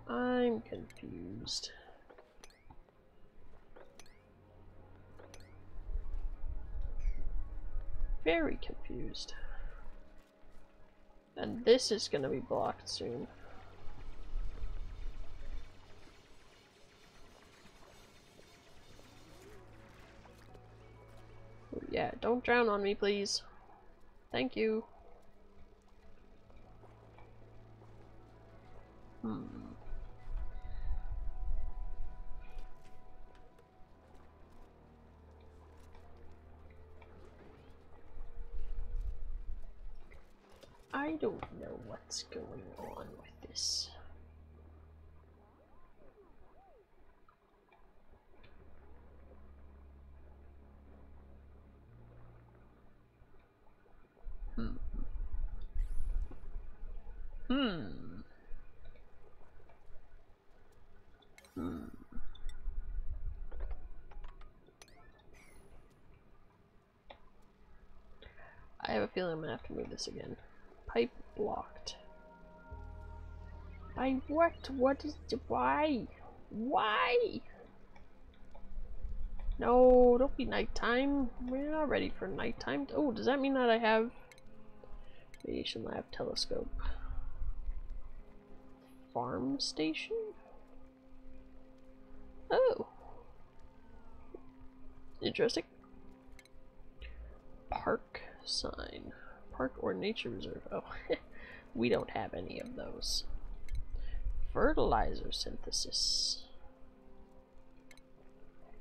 I'm confused. Very confused. And this is gonna be blocked soon. Yeah, don't drown on me, please. Thank you. I don't know what's going on with this. I have a feeling I'm gonna have to move this again. Pipe blocked. By what? What is the why? Why? No, don't be nighttime. We're not ready for nighttime. Oh, does that mean that I have radiation lab telescope? Farm station? Oh. Interesting. Park sign. Park or nature reserve. Oh, we don't have any of those. Fertilizer synthesis.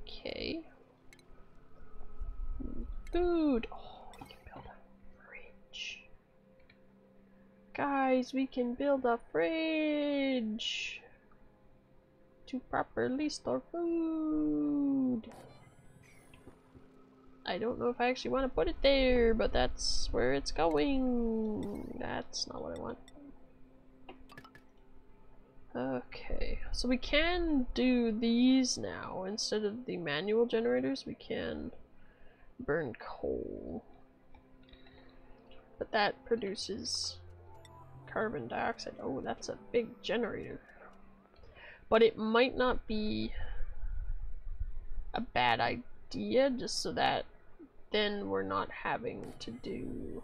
Okay. Food. Oh, we can build a fridge. Guys, we can build a fridge to properly store food. I don't know if I actually want to put it there, but that's where it's going. That's not what I want. Okay, so we can do these now. Instead of the manual generators, we can burn coal. But that produces carbon dioxide. Oh, that's a big generator. But it might not be a bad idea, just so that then we're not having to do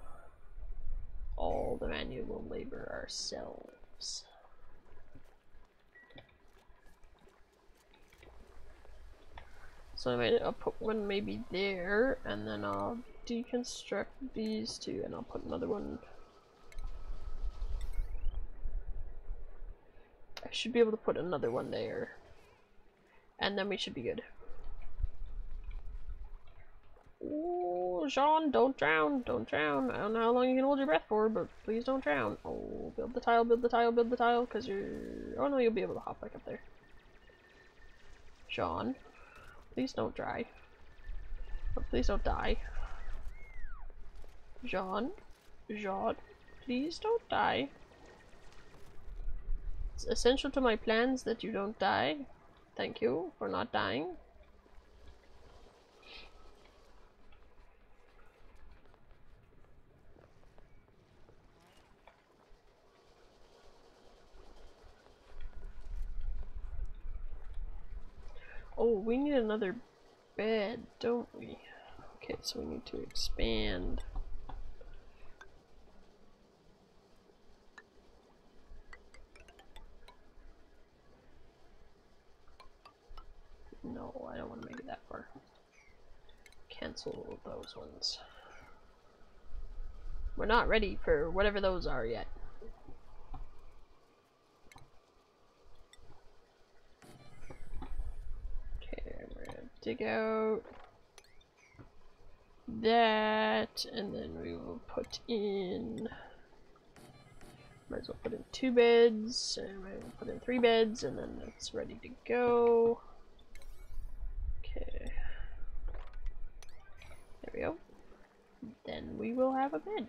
all the manual labor ourselves. So I made it, I'll put one maybe there, and then I'll deconstruct these two, and I'll put another one. I should be able to put another one there, and then we should be good. Ooh, Jean, don't drown, don't drown. I don't know how long you can hold your breath for, but please don't drown. Oh, build the tile, build the tile, build the tile, because you're... Oh no, you'll be able to hop back up there. Jean, please don't dry. But please don't die. Jean, Jean, please don't die. It's essential to my plans that you don't die. Thank you for not dying. Oh, we need another bed, don't we? Okay, so we need to expand. No, I don't want to make it that far. Cancel those ones. We're not ready for whatever those are yet. Okay, we're gonna dig out that, and then we will put in... might as well put in 2 beds, and might as well put in 3 beds, and then that's ready to go. Okay. There we go. Then we will have a bed.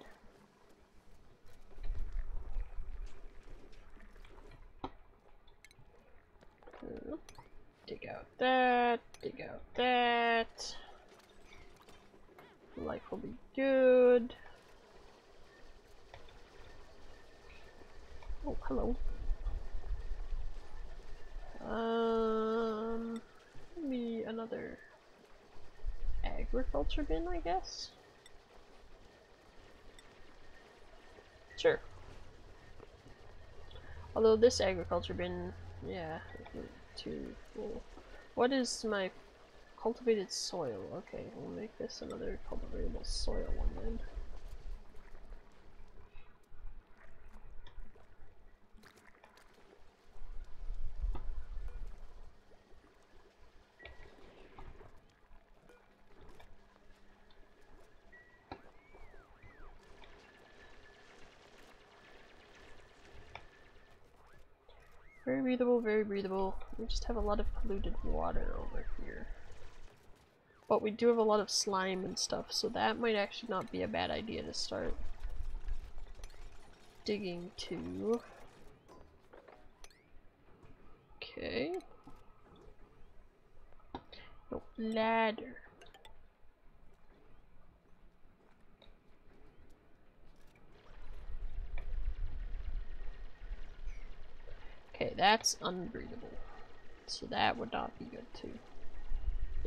Dig out that, dig out that. Life will be good. Oh, hello. Maybe another agriculture bin, I guess? Sure. Although this agriculture bin, yeah, too full. What is my cultivated soil? Okay, we'll make this another cultivatable soil one then. Very breathable, very breathable. We just have a lot of polluted water over here. But we do have a lot of slime and stuff, so that might actually not be a bad idea to start digging to. Okay. No, ladder. Okay, that's unbreathable, so that would not be good to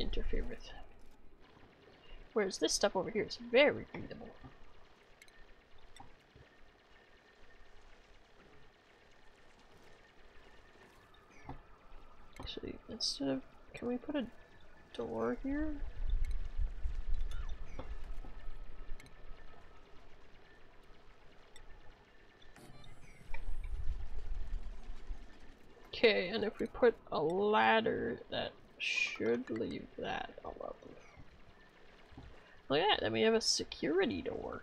interfere with. Whereas this stuff over here is very breathable. Actually, instead of... can we put a door here? Okay, and if we put a ladder, that should leave that alone. Look at that, then we have a security door.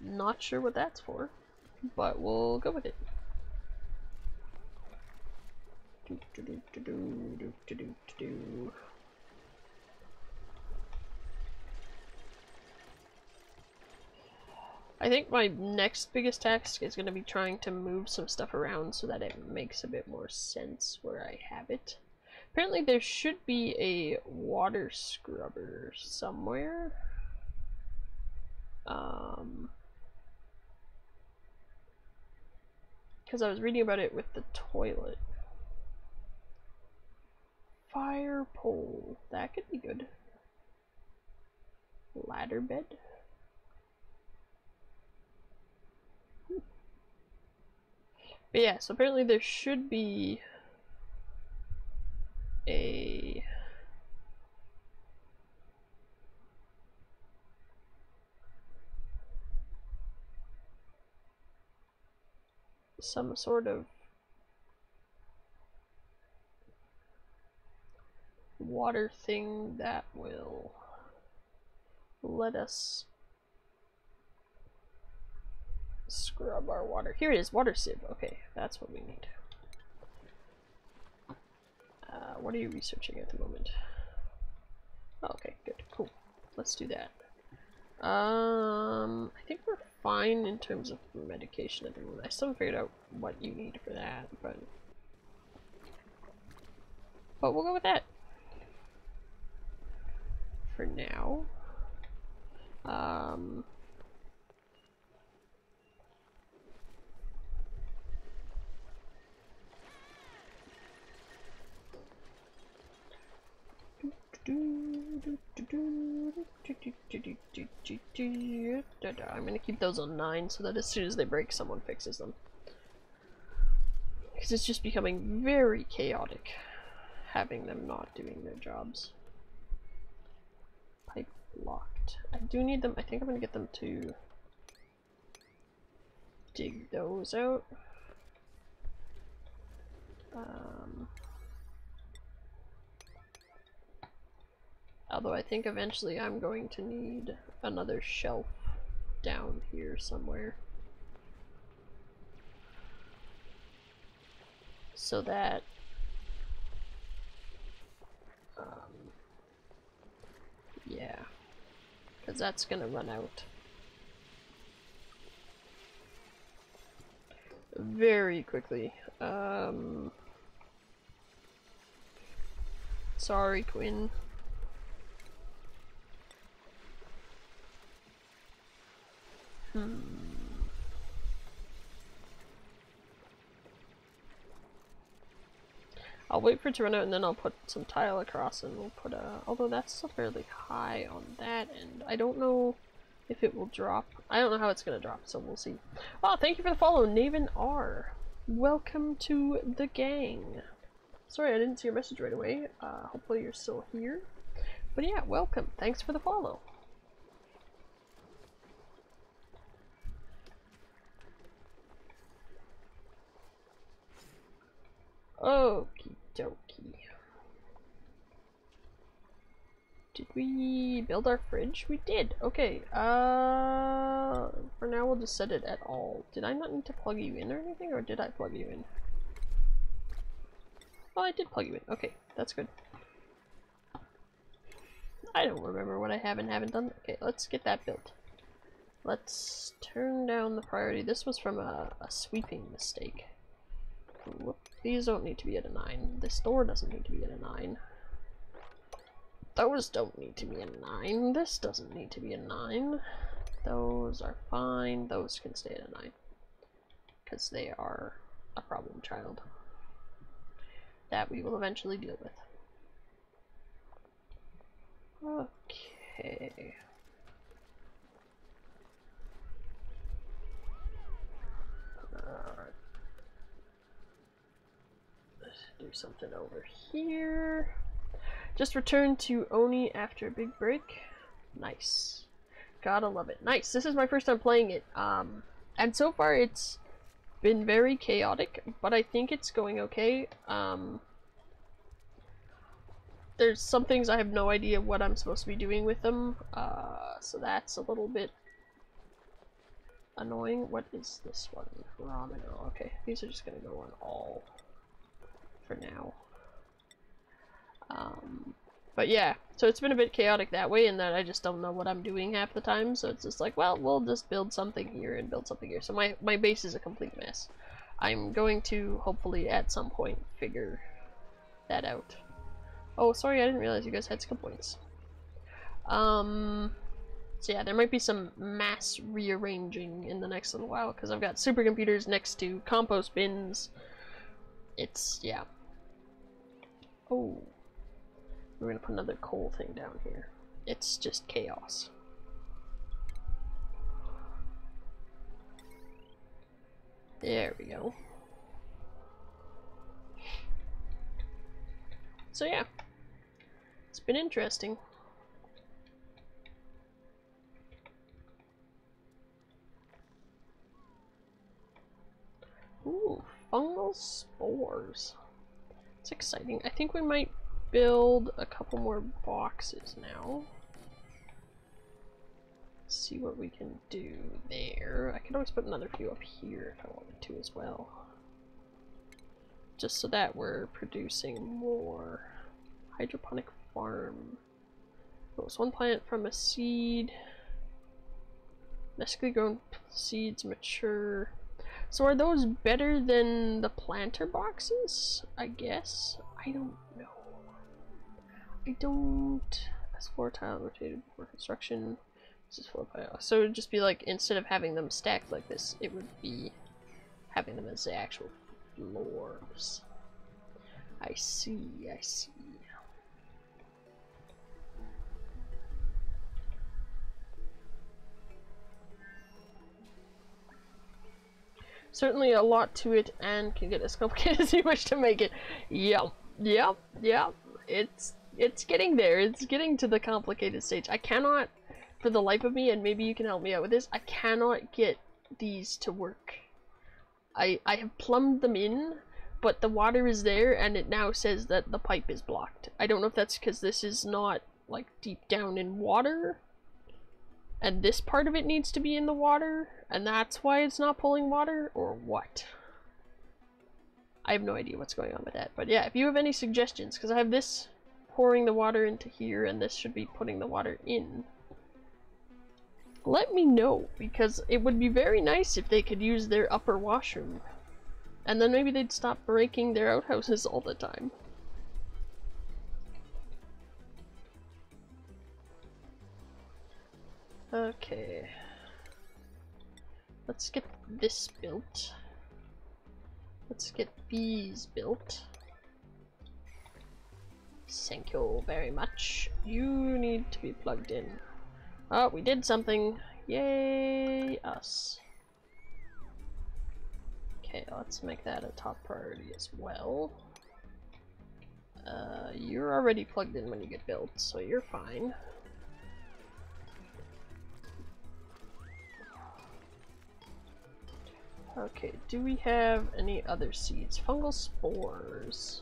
Not sure what that's for, but we'll go with it. I think my next biggest task is going to be trying to move some stuff around so that it makes a bit more sense where I have it. Apparently there should be a water scrubber somewhere. Because I was reading about it with the toilet. Fire pole, that could be good. Ladder bed. But yeah, so apparently there should be a some sort of water thing that will let us scrub our water. Here it is, water sieve. Okay, that's what we need. What are you researching at the moment? Oh, okay, good, cool. Let's do that. I think we're fine in terms of medication at the moment. I still haven't figured out what you need for that, but we'll go with that for now. I'm gonna keep those on 9 so that as soon as they break, someone fixes them. Because it's just becoming very chaotic having them not doing their jobs. Pipe locked. I do need them. I think I'm gonna get them to dig those out. Although I think eventually I'm going to need another shelf down here somewhere, so that yeah, because that's gonna run out very quickly. Sorry, Quinn. I'll wait for it to run out and then I'll put some tile across and we'll put a... Although that's still fairly high on that end. I don't know if it will drop. I don't know how it's gonna drop, so we'll see. Oh, thank you for the follow, Navin R. Welcome to the gang. Sorry I didn't see your message right away. Hopefully you're still here. But yeah, welcome. Thanks for the follow. Okie dokie. Did we build our fridge? We did. Okay. For now we'll just set it at all. Did I not need to plug you in or anything, or did I plug you in? Oh, I did plug you in. Okay, that's good. I don't remember what I have and haven't done. Okay, let's get that built. Let's turn down the priority. This was from a sweeping mistake. Whoop. These don't need to be at a 9. This door doesn't need to be at a 9. Those don't need to be a 9. This doesn't need to be a 9. Those are fine. Those can stay at a 9. Because they are a problem child that we will eventually deal with. Okay. Alright. Do something over here. Just returned to Oni after a big break. Nice. Gotta love it. Nice. This is my first time playing it. And so far it's been very chaotic, but I think it's going okay. There's some things I have no idea what I'm supposed to be doing with them, so that's a little bit annoying. What is this one? Ramen. Oh, okay. These are just gonna go on all for now. But yeah, so it's been a bit chaotic that way, in that I just don't know what I'm doing half the time, so it's just like, well, we'll just build something here and build something here. So my base is a complete mess. I'm going to hopefully at some point figure that out. Oh, sorry, I didn't realize you guys had skill points. So yeah, there might be some mass rearranging in the next little while, because I've got supercomputers next to compost bins. It's, yeah. Oh. We're gonna put another coal thing down here. It's just chaos. There we go. So yeah, it's been interesting. Ooh, fungal spores. It's exciting. I think we might build a couple more boxes now. See what we can do there. I could always put another few up here if I wanted to as well. Just so that we're producing more. Hydroponic farm. It was one plant from a seed. Domestically grown seeds mature. So are those better than the planter boxes? I guess. I don't know. I don't. As floor tile rotated for construction. This is floor tile. So it would just be like, instead of having them stacked like this, it would be having them as the actual floors. I see, I see. Certainly a lot to it, and can get as complicated as you wish to make it. Yep, yep, yep. It's It's getting there. It's getting to the complicated stage. I cannot, for the life of me, and maybe you can help me out with this, I cannot get these to work. I have plumbed them in, but the water is there, and it now says that the pipe is blocked. I don't know if that's because this is not, like, deep down in water, and this part of it needs to be in the water, and that's why it's not pulling water, or what? I have no idea what's going on with that, but yeah, if you have any suggestions, because I have this pouring the water into here, and this should be putting the water in. Let me know, because it would be very nice if they could use their upper washroom. And then maybe they'd stop breaking their outhouses all the time. Okay. Let's get this built. Let's get these built. Thank you very much. You need to be plugged in. Oh, we did something. Yay, us. Okay, let's make that a top priority as well. You're already plugged in when you get built, so you're fine. Okay, do we have any other seeds? Fungal spores.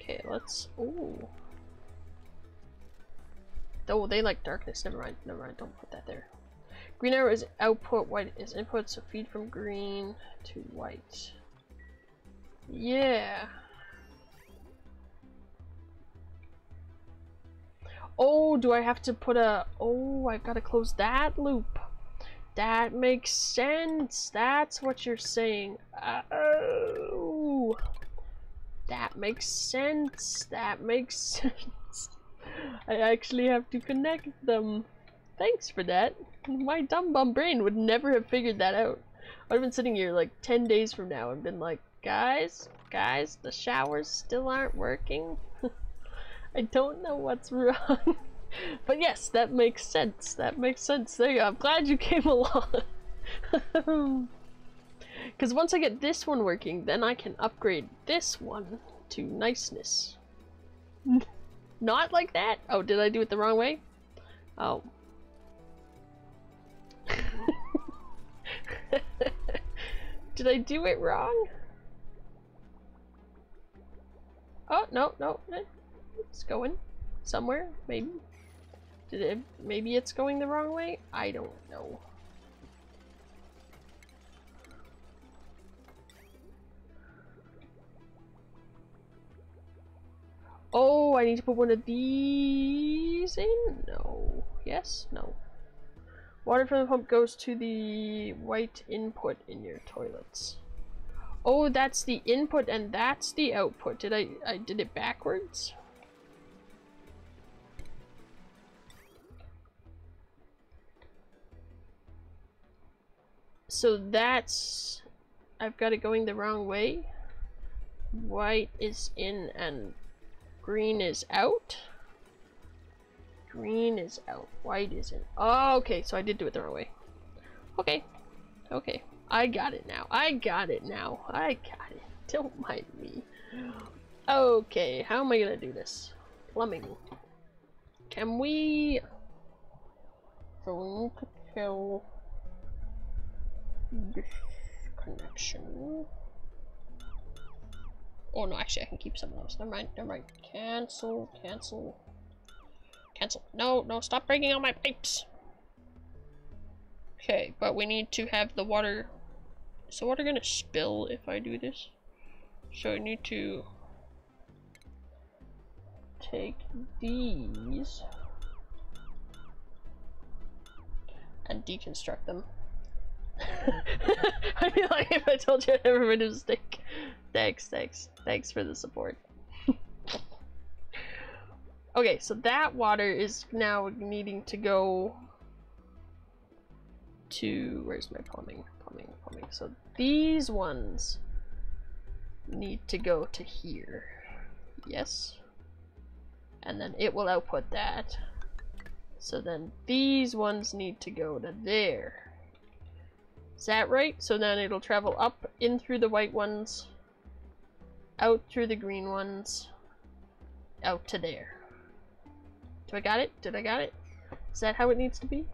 Okay, let's... Ooh. Oh, they like darkness. Never mind. Never mind. Don't put that there. Green arrow is output. White is input. So feed from green to white. Yeah. Oh, do I have to put a... Oh, I've got to close that loop. That makes sense. That's what you're saying. Oh. That makes sense. That makes sense. I actually have to connect them. Thanks for that. My dumb bum brain would never have figured that out. I'd have been sitting here like 10 days from now and been like, guys, the showers still aren't working. I don't know what's wrong. But yes, that makes sense. That makes sense. There you go. I'm glad you came along. Because once I get this one working, then I can upgrade this one to niceness. Not like that? Oh, did I do it the wrong way? Oh. Did I do it wrong? Oh, no. It's going somewhere, maybe. Maybe it's going the wrong way? I don't know. Oh, I need to put one of these in? No. Yes? No. Water from the pump goes to the white input in your toilets. Oh, that's the input and that's the output. Did I did it backwards? So that's... I've got it going the wrong way. White is in and... green is out. Green is out. White is in. Oh, okay. So I did do it the wrong way. Okay. Okay. I got it now. I got it now. I got it. Don't mind me. Okay. How am I gonna do this? Plumbing. Can we... So we need to kill this connection. Oh no, actually I can keep some of those. Never mind. Cancel. No, stop breaking all my pipes. Okay, but we need to have the water... Is the water gonna spill if I do this? So I need to... take these... and deconstruct them. I feel like if I told you I'd never made a mistake. Thanks for the support. Okay, so that water is now needing to go to... Where's my plumbing? So these ones need to go to here. Yes. And then it will output that. So then these ones need to go to there. Is that right? So then it'll travel up in through the white ones, out through the green ones, out to there. Do I got it? Did I got it? Is that how it needs to be?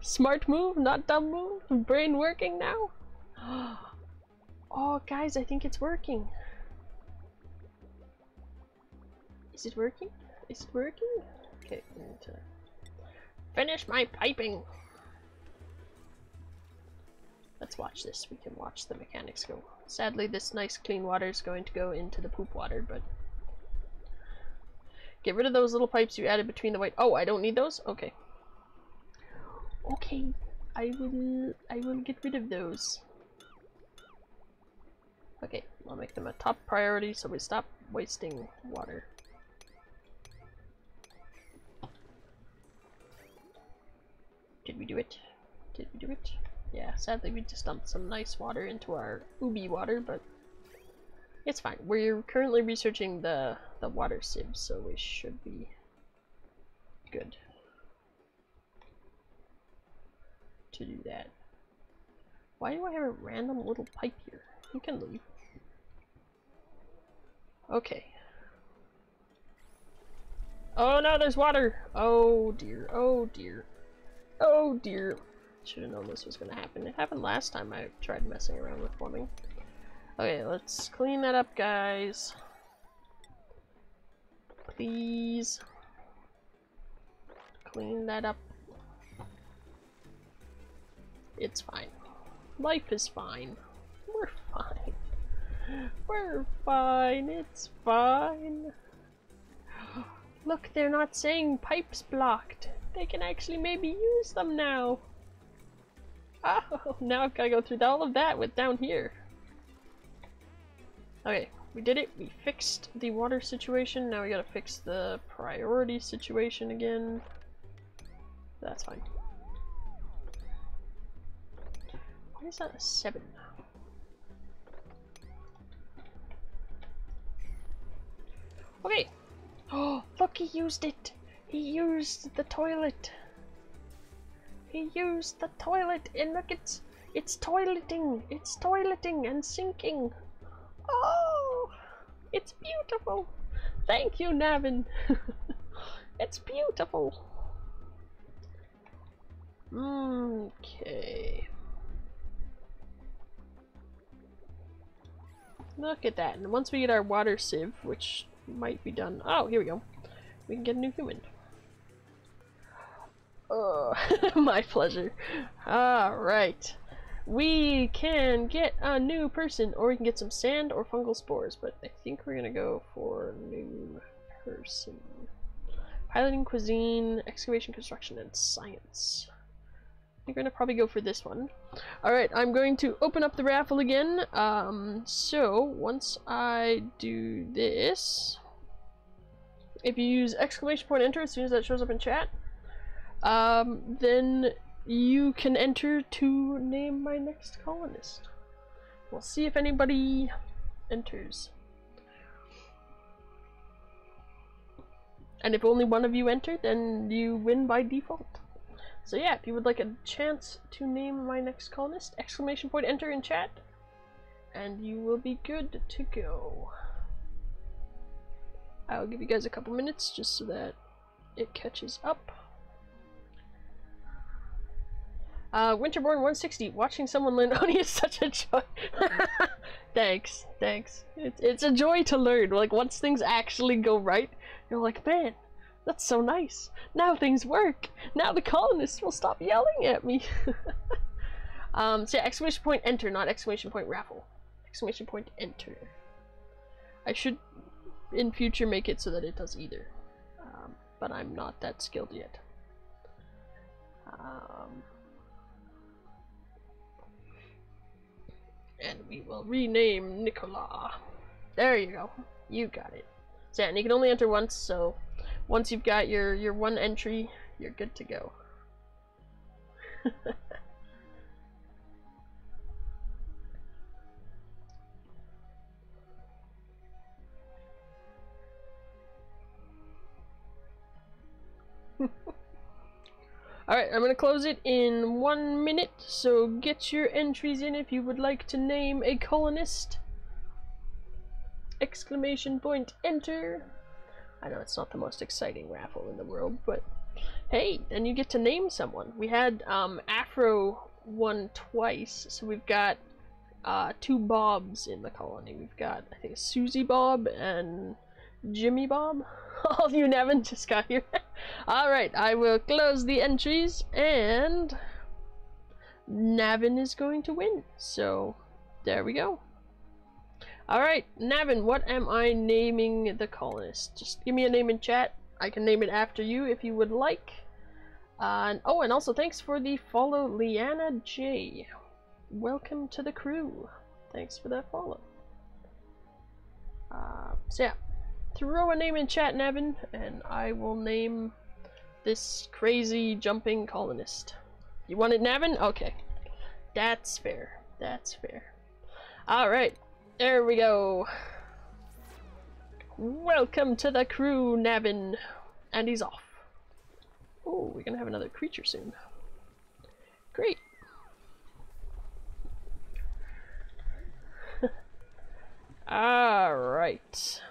Smart move, not dumb move. Brain working now? Oh, guys, I think it's working. Is it working? Is it working? Okay, I need to finish my piping. Let's watch this. We can watch the mechanics go. Sadly, this nice clean water is going to go into the poop water, but... Get rid of those little pipes you added between the white- Oh, I don't need those? Okay. Okay, I will get rid of those. Okay, I'll make them a top priority so we stop wasting water. Did we do it? Did we do it? Yeah, sadly we just dumped some nice water into our ubi water, but it's fine. We're currently researching the water sieve, so we should be good to do that. Why do I have a random little pipe here? You can leave. Okay. Oh no, there's water! Oh dear, oh dear, oh dear. Should have known this was gonna happen. It happened last time I tried messing around with plumbing. Okay, let's clean that up, guys. Please. Clean that up. It's fine. Life is fine. We're fine. We're fine. It's fine. Look, they're not saying pipes blocked. They can actually maybe use them now. Oh, now I've got to go through all of that with down here. Okay, we did it. We fixed the water situation. Now we gotta fix the priority situation again. That's fine. Why is that a 7? Okay. Oh, look, he used it. He used the toilet. He used the toilet, and look, it's toileting. It's toileting and sinking. Oh, it's beautiful. Thank you, Navin. It's beautiful. Okay. Look at that. And once we get our water sieve, which might be done. Oh, here we go. We can get a new human. Oh, my pleasure. Alright. We can get a new person, or we can get some sand or fungal spores, but I think we're gonna go for new person. Piloting, cuisine, excavation, construction, and science. I think we're gonna probably go for this one. Alright, I'm going to open up the raffle again. So once I do this, if you use exclamation point enter as soon as that shows up in chat, then you can enter to name my next colonist. We'll see if anybody enters. And if only one of you enter, then you win by default. So yeah, if you would like a chance to name my next colonist, exclamation point enter in chat, and you will be good to go. I'll give you guys a couple minutes just so that it catches up. Winterborn 160, watching someone learn Oni is such a joy. Thanks, thanks. It's a joy to learn. Like, once things actually go right, you're like, man, that's so nice. Now things work. Now the colonists will stop yelling at me. So yeah, exclamation point enter, not exclamation point raffle. Exclamation point enter. I should, in future, make it so that it does either. But I'm not that skilled yet. And we will rename Nicola. There you go. You got it. So yeah, and you can only enter once, so once you've got your one entry, you're good to go. Alright, I'm gonna close it in 1 minute, so get your entries in if you would like to name a colonist. Exclamation point enter. I know it's not the most exciting raffle in the world, but hey, and you get to name someone. We had Afro won twice, so we've got two Bobs in the colony. We've got, I think, Susie Bob and Jimmy Bob. All of you Navin just got here. Alright, I will close the entries, and Navin is going to win. So, there we go. Alright, Navin, what am I naming the colonist? Just give me a name in chat. I can name it after you if you would like. Oh, and also thanks for the follow, Liana J. Welcome to the crew. Thanks for that follow. So yeah, throw a name in chat, Navin, and I will name this crazy jumping colonist. You want it, Navin? Okay. That's fair. That's fair. Alright. There we go. Welcome to the crew, Navin. And he's off. Oh, we're gonna have another creature soon. Great. Alright.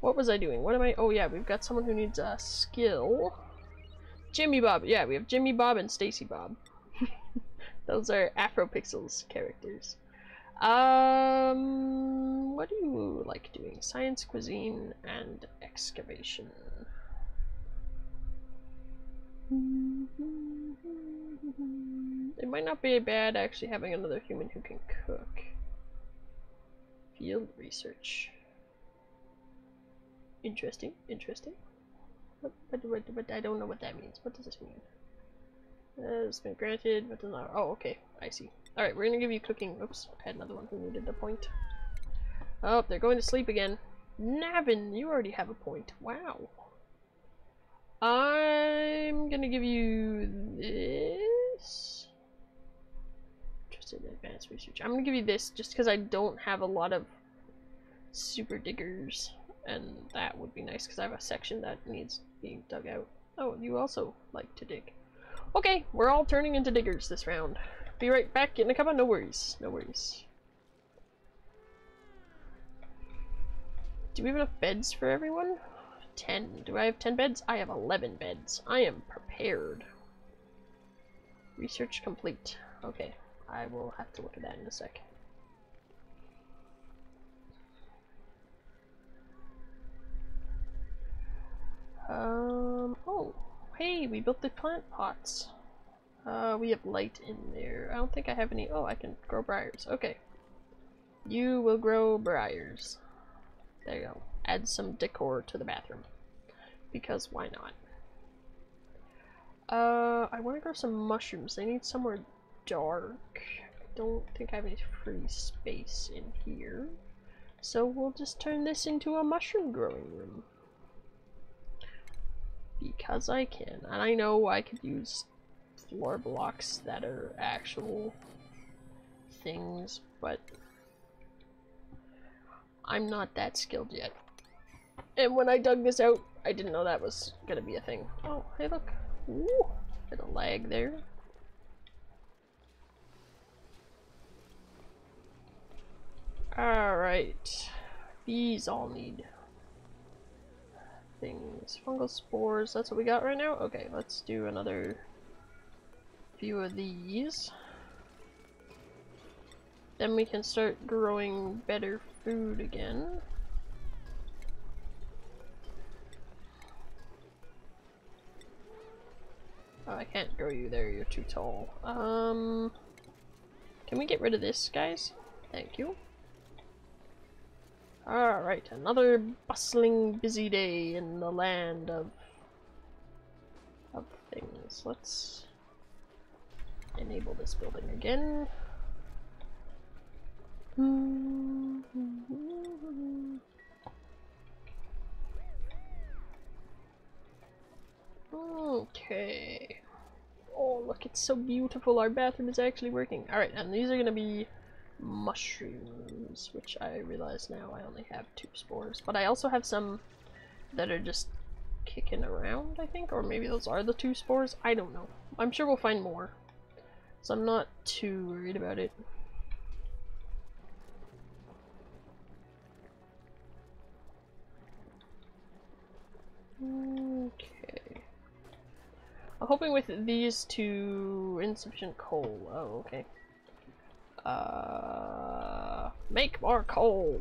What was I doing? What am I? Oh yeah, we've got someone who needs a skill. Jimmy Bob. Yeah, we have Jimmy Bob and Stacy Bob. Those are Afropixels characters. What do you like doing? Science, cuisine, and excavation. It might not be bad actually having another human who can cook. Field research. Interesting, interesting. But I don't know what that means. What does this mean? It's been granted, but does not. Oh, okay. I see. Alright, we're gonna give you cooking. Oops, I had another one who needed the point. Oh, they're going to sleep again. Navin, you already have a point. Wow. I'm gonna give you this. Interested in advanced research. I'm gonna give you this just because I don't have a lot of super diggers. And that would be nice because I have a section that needs being dug out. Oh, you also like to dig. Okay, we're all turning into diggers this round. Be right back in a couple. No worries, no worries. Do we have enough beds for everyone? 10. Do I have 10 beds? I have 11 beds. I am prepared. Research complete. Okay, I will have to look at that in a sec. Oh, hey, we built the plant pots. We have light in there. I don't think I have any. Oh, I can grow briars. Okay. You will grow briars. There you go. Add some decor to the bathroom. Because why not? I want to grow some mushrooms. They need somewhere dark. I don't think I have any free space in here. So we'll just turn this into a mushroom growing room. Because I can, and I know I could use floor blocks that are actual things, but I'm not that skilled yet. And when I dug this out, I didn't know that was gonna be a thing. Oh, hey look. Ooh, bit of lag there. Alright. These all need things. Fungal spores, that's what we got right now? Okay, let's do another few of these. Then we can start growing better food again. Oh, I can't grow you there, you're too tall. Can we get rid of this, guys? Thank you. Alright, another bustling, busy day in the land of things. Let's enable this building again. Okay. Oh, look, it's so beautiful. Our bathroom is actually working. Alright, and these are gonna be mushrooms, which I realize now I only have 2 spores, but I also have some that are just kicking around, I think, or maybe those are the 2 spores. I don't know. I'm sure we'll find more, so I'm not too worried about it. Okay. I'm hoping with these two insufficient coal. Oh, okay. Make more coal!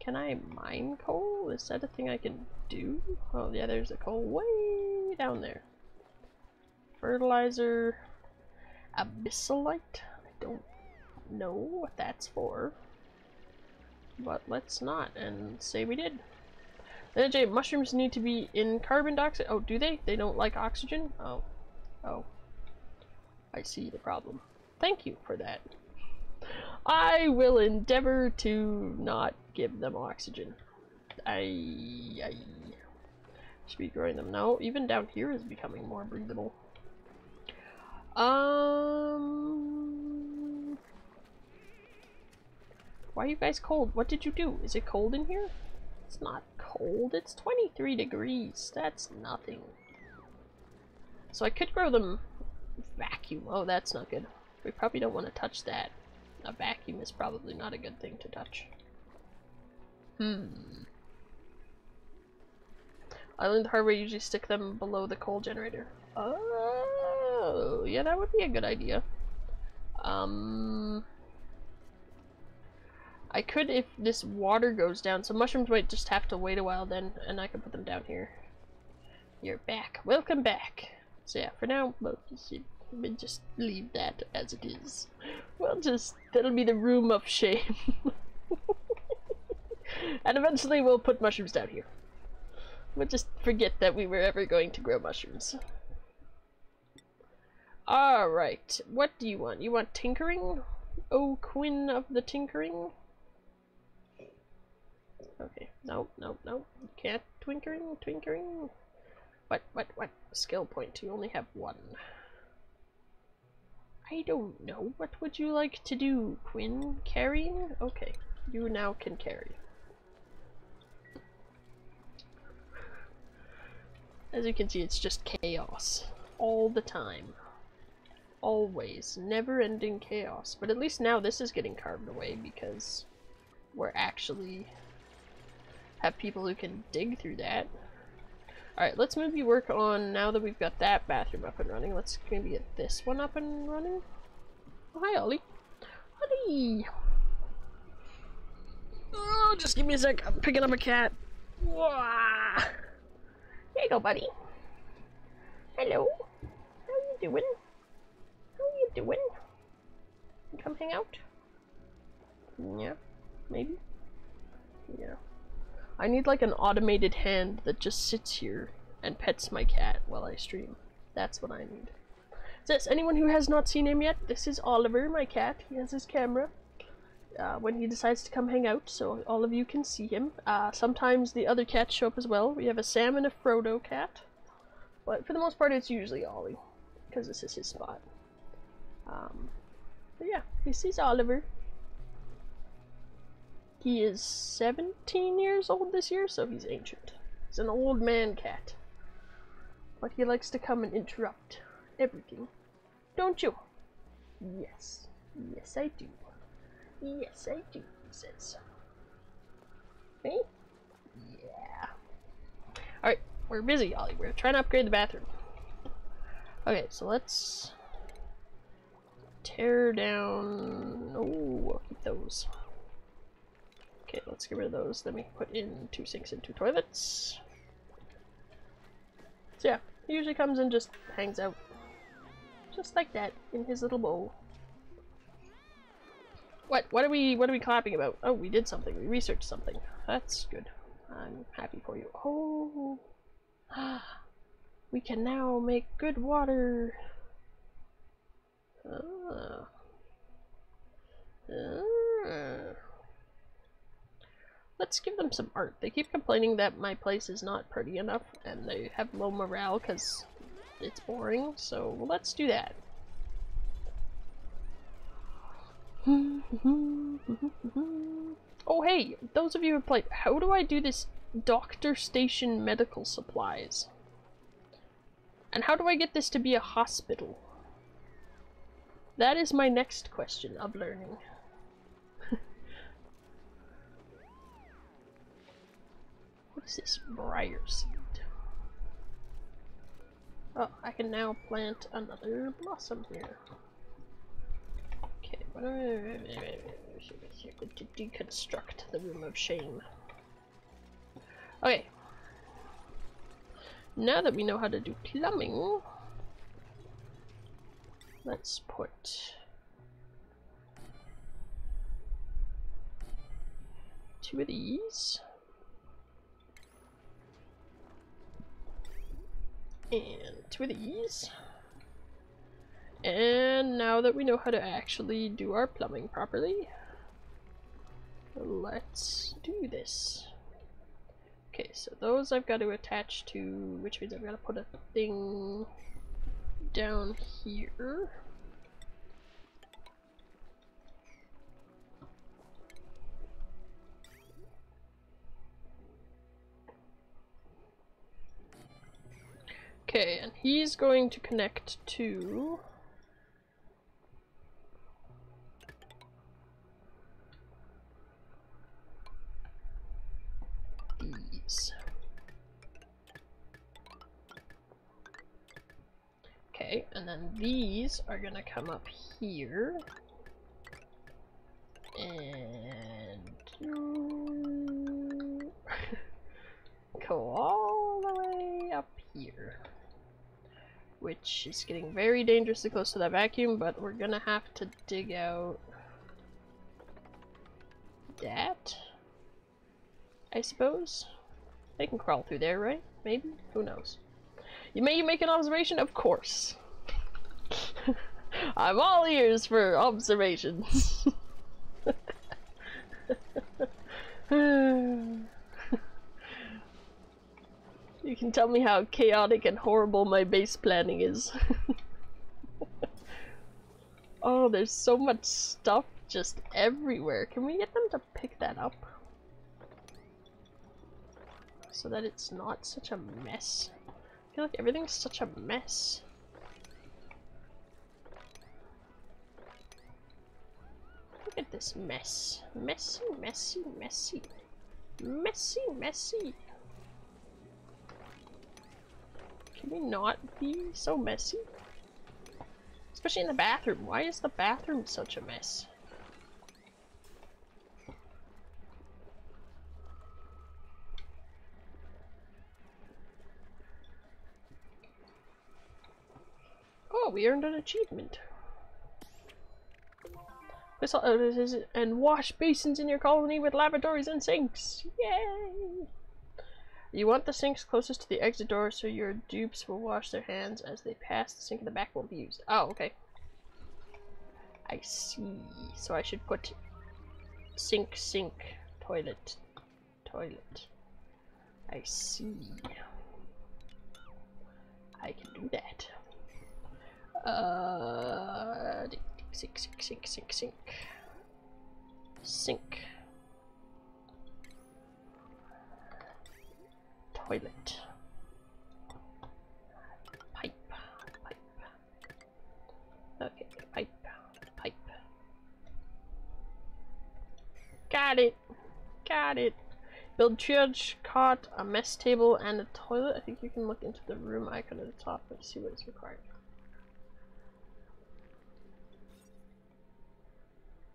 Can I mine coal? Is that a thing I can do? Oh yeah, there's the coal way down there. Fertilizer... abyssalite? I don't know what that's for. But let's not, and say we did. LJ, mushrooms need to be in carbon dioxide. Oh, do they? They don't like oxygen? Oh. Oh. I see the problem. Thank you for that. I will endeavor to not give them oxygen. I should be growing them. No, even down here is becoming more breathable. Why are you guys cold? What did you do? Is it cold in here? It's not cold. It's 23 degrees. That's nothing. So I could grow them vacuum. Oh, that's not good. We probably don't want to touch that. A vacuum is probably not a good thing to touch. I learned the hard way, usually stick them below the coal generator. Oh, yeah, that would be a good idea. I could, if this water goes down, so mushrooms might just have to wait a while then, and I can put them down here. You're back. Welcome back. So yeah, for now, we'll just leave that as it is. We'll just, that'll be the room of shame. And eventually we'll put mushrooms down here. We'll just forget that we were ever going to grow mushrooms. Alright, what do you want? You want tinkering? Oh, Quinn of the tinkering? Okay, no, no, no. You can't tinkering. What? Skill point, you only have one. I don't know. What would you like to do, Quinn? Carrying? Okay. You now can carry. As you can see, it's just chaos. All the time. Always. Never-ending chaos. But at least now this is getting carved away because we're actually have people who can dig through that. Alright, let's maybe work on, now that we've got that bathroom up and running, let's maybe get this one up and running. Oh, hi, Ollie. Ollie! Oh, just give me a sec. I'm picking up a cat. Wah. There you go, buddy. Hello. How you doing? How you doing? You come hang out? Yeah. Maybe? Yeah. I need like an automated hand that just sits here and pets my cat while I stream. That's what I need. Is anyone who has not seen him yet? This is Oliver, my cat. He has his camera when he decides to come hang out, so all of you can see him. Sometimes the other cats show up as well. We have a Sam and a Frodo cat, but for the most part it's usually Ollie because this is his spot. But yeah, this is Oliver. He is 17 years old this year, so he's ancient. He's an old man cat. But he likes to come and interrupt everything. Don't you? Yes. Yes, I do. Yes, I do, he says. Hey? Yeah. Alright, we're busy, Ollie. We're trying to upgrade the bathroom. Okay, so let's tear down... Oh, I'll keep those. Okay, let's get rid of those. Let me put in 2 sinks and 2 toilets. So yeah, he usually comes and just hangs out. Just like that, in his little bowl. What are we clapping about? Oh, we did something. We researched something. That's good. I'm happy for you. Oh! We can now make good water! Ah. Ah. Let's give them some art. They keep complaining that my place is not pretty enough and they have low morale because it's boring, so let's do that. Oh hey, those of you who played, how do I do this doctor station medical supplies? And how do I get this to be a hospital? That is my next question of learning. What is this? Briar seed. Oh, I can now plant another blossom here. Okay, what do I going to deconstruct the room of shame? Okay. Now that we know how to do plumbing, let's put 2 of these and 2 of these. And now that we know how to actually do our plumbing properly, let's do this. Okay, so those I've got to attach to, which means I've got to put a thing down here. Okay, and he's going to connect to these. Okay, and then these are gonna come up here. And go all the way up here. Which is getting very dangerously close to that vacuum, but we're gonna have to dig out that, I suppose. They can crawl through there, right? Maybe? Who knows? May you make an observation? Of course. I'm all ears for observations. You can tell me how chaotic and horrible my base planning is. Oh, there's so much stuff just everywhere. Can we get them to pick that up? So that it's not such a mess. I feel like everything's such a mess. Look at this mess. Messy, messy, messy. Messy, messy. Can we not be so messy? Especially in the bathroom. Why is the bathroom such a mess? Oh, we earned an achievement. Whistle odors and wash basins in your colony with lavatories and sinks. Yay! You want the sinks closest to the exit door so your dupes will wash their hands as they pass. The sink in the back won't be used. Oh, okay. I see. So I should put sink, sink, toilet, toilet. I see. I can do that. Sink, sink, sink, sink, sink. Sink. Toilet. Pipe. Pipe. Okay, pipe. Pipe. Got it. Got it. Build triage, cot, a mess table, and a toilet. I think you can look into the room icon at the top and see what is required.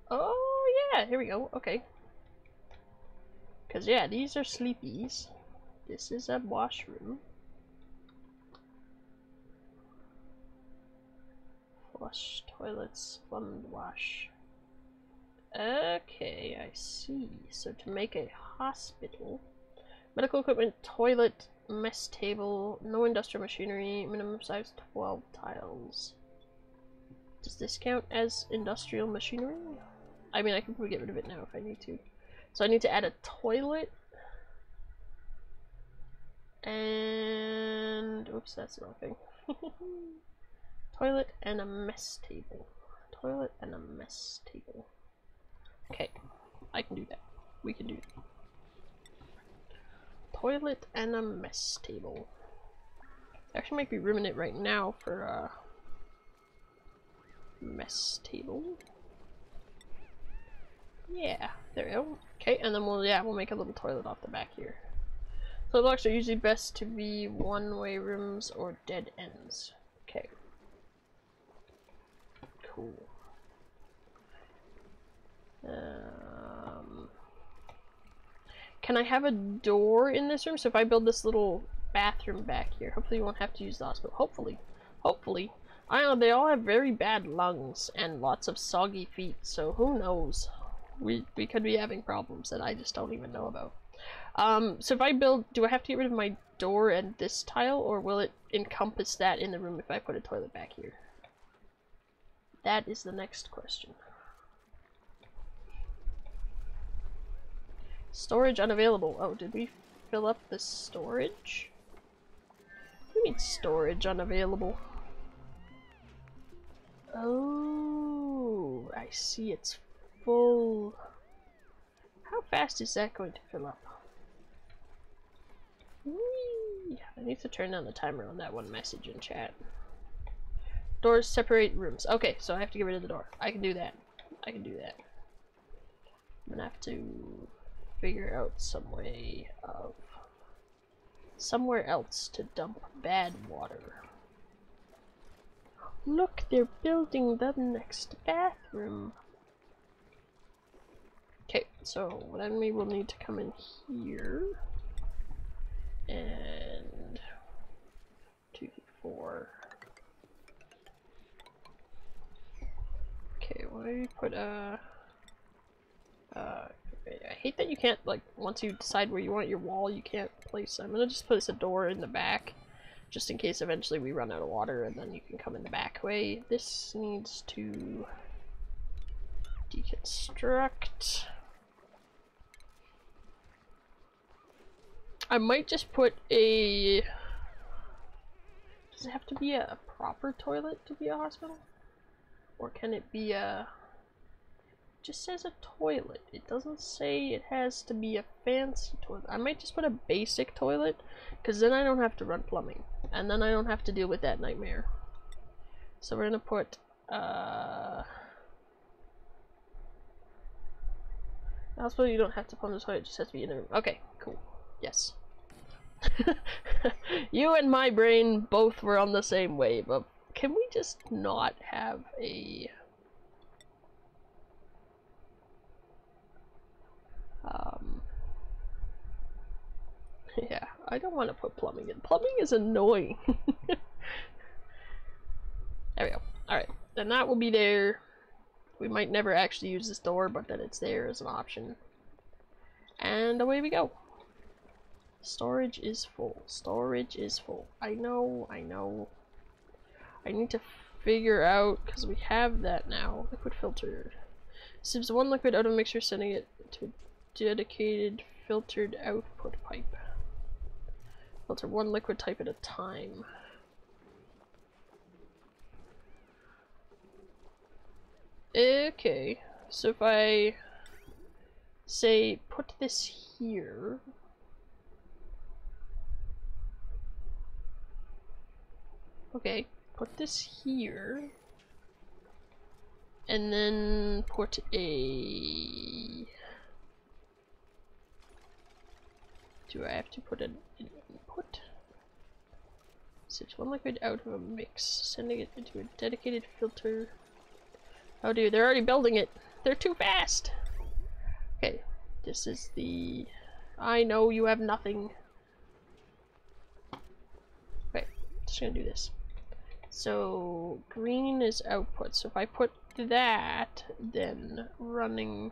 Oh yeah, here we go. Okay. Cause yeah, these are sleepies. This is a washroom. Flush toilets, plumbed wash. Okay, I see. So to make a hospital, medical equipment, toilet, mess table, no industrial machinery, minimum size 12 tiles. Does this count as industrial machinery? I mean, I can probably get rid of it now if I need to. So I need to add a toilet. And oops, that's the wrong thing. Toilet and a mess table. Toilet and a mess table. Okay, I can do that. We can do that. Toilet and a mess table. There actually might be room in it right now for a mess table. Yeah, there we go. Okay, and then we'll make a little toilet off the back here. Playbooks are usually best to be one-way rooms or dead ends. Okay. Cool. Can I have a door in this room? So if I build this little bathroom back here, hopefully you won't have to use the hospital. Hopefully. Hopefully. I don't know, they all have very bad lungs and lots of soggy feet, so who knows? We could be having problems that I just don't even know about. So if I build, do I have to get rid of my door and this tile, or will it encompass that in the room if I put a toilet back here? That is the next question. Storage unavailable. Oh, did we fill up the storage? What do you mean storage unavailable? Oh, I see, it's full. How fast is that going to fill up? Whee! I need to turn down the timer on that one message in chat. Doors separate rooms. Okay, so I have to get rid of the door. I can do that. I can do that. I'm gonna have to figure out some way of somewhere else to dump bad water. Look, they're building the next bathroom. Okay, so then we will need to come in here. And 2, 4. Okay, why do we put a... I hate that you can't, like, once you decide where you want your wall, you can't place... I'm gonna just place a door in the back, just in case eventually we run out of water, and then you can come in the back way. This needs to deconstruct. I might just put a... Does it have to be a proper toilet to be a hospital? Or can it be a... It just says a toilet. It doesn't say it has to be a fancy toilet. I might just put a basic toilet, because then I don't have to run plumbing. And then I don't have to deal with that nightmare. So we're gonna put... I suppose you don't have to plumb the toilet, it just has to be in the room. Okay, cool. Yes. You and my brain both were on the same wave. But can we just not have a... Yeah, I don't want to put plumbing in. Plumbing is annoying. There we go. Alright, then that will be there. We might never actually use this door, but then it's there as an option. And away we go. Storage is full. Storage is full. I know, I know. I need to figure out, because we have that now. Liquid filter. Sips one liquid out of a mixture, sending it to a dedicated filtered output pipe. Filter one liquid type at a time. Okay, so if I say put this here, okay, put this here, and then put a... Do I have to put an input? Sips one liquid out of a mix, sending it into a dedicated filter. Oh dude, they're already building it! They're too fast! Okay, this is the... I know you have nothing. Okay, just gonna do this. So, green is output, so if I put that, then running...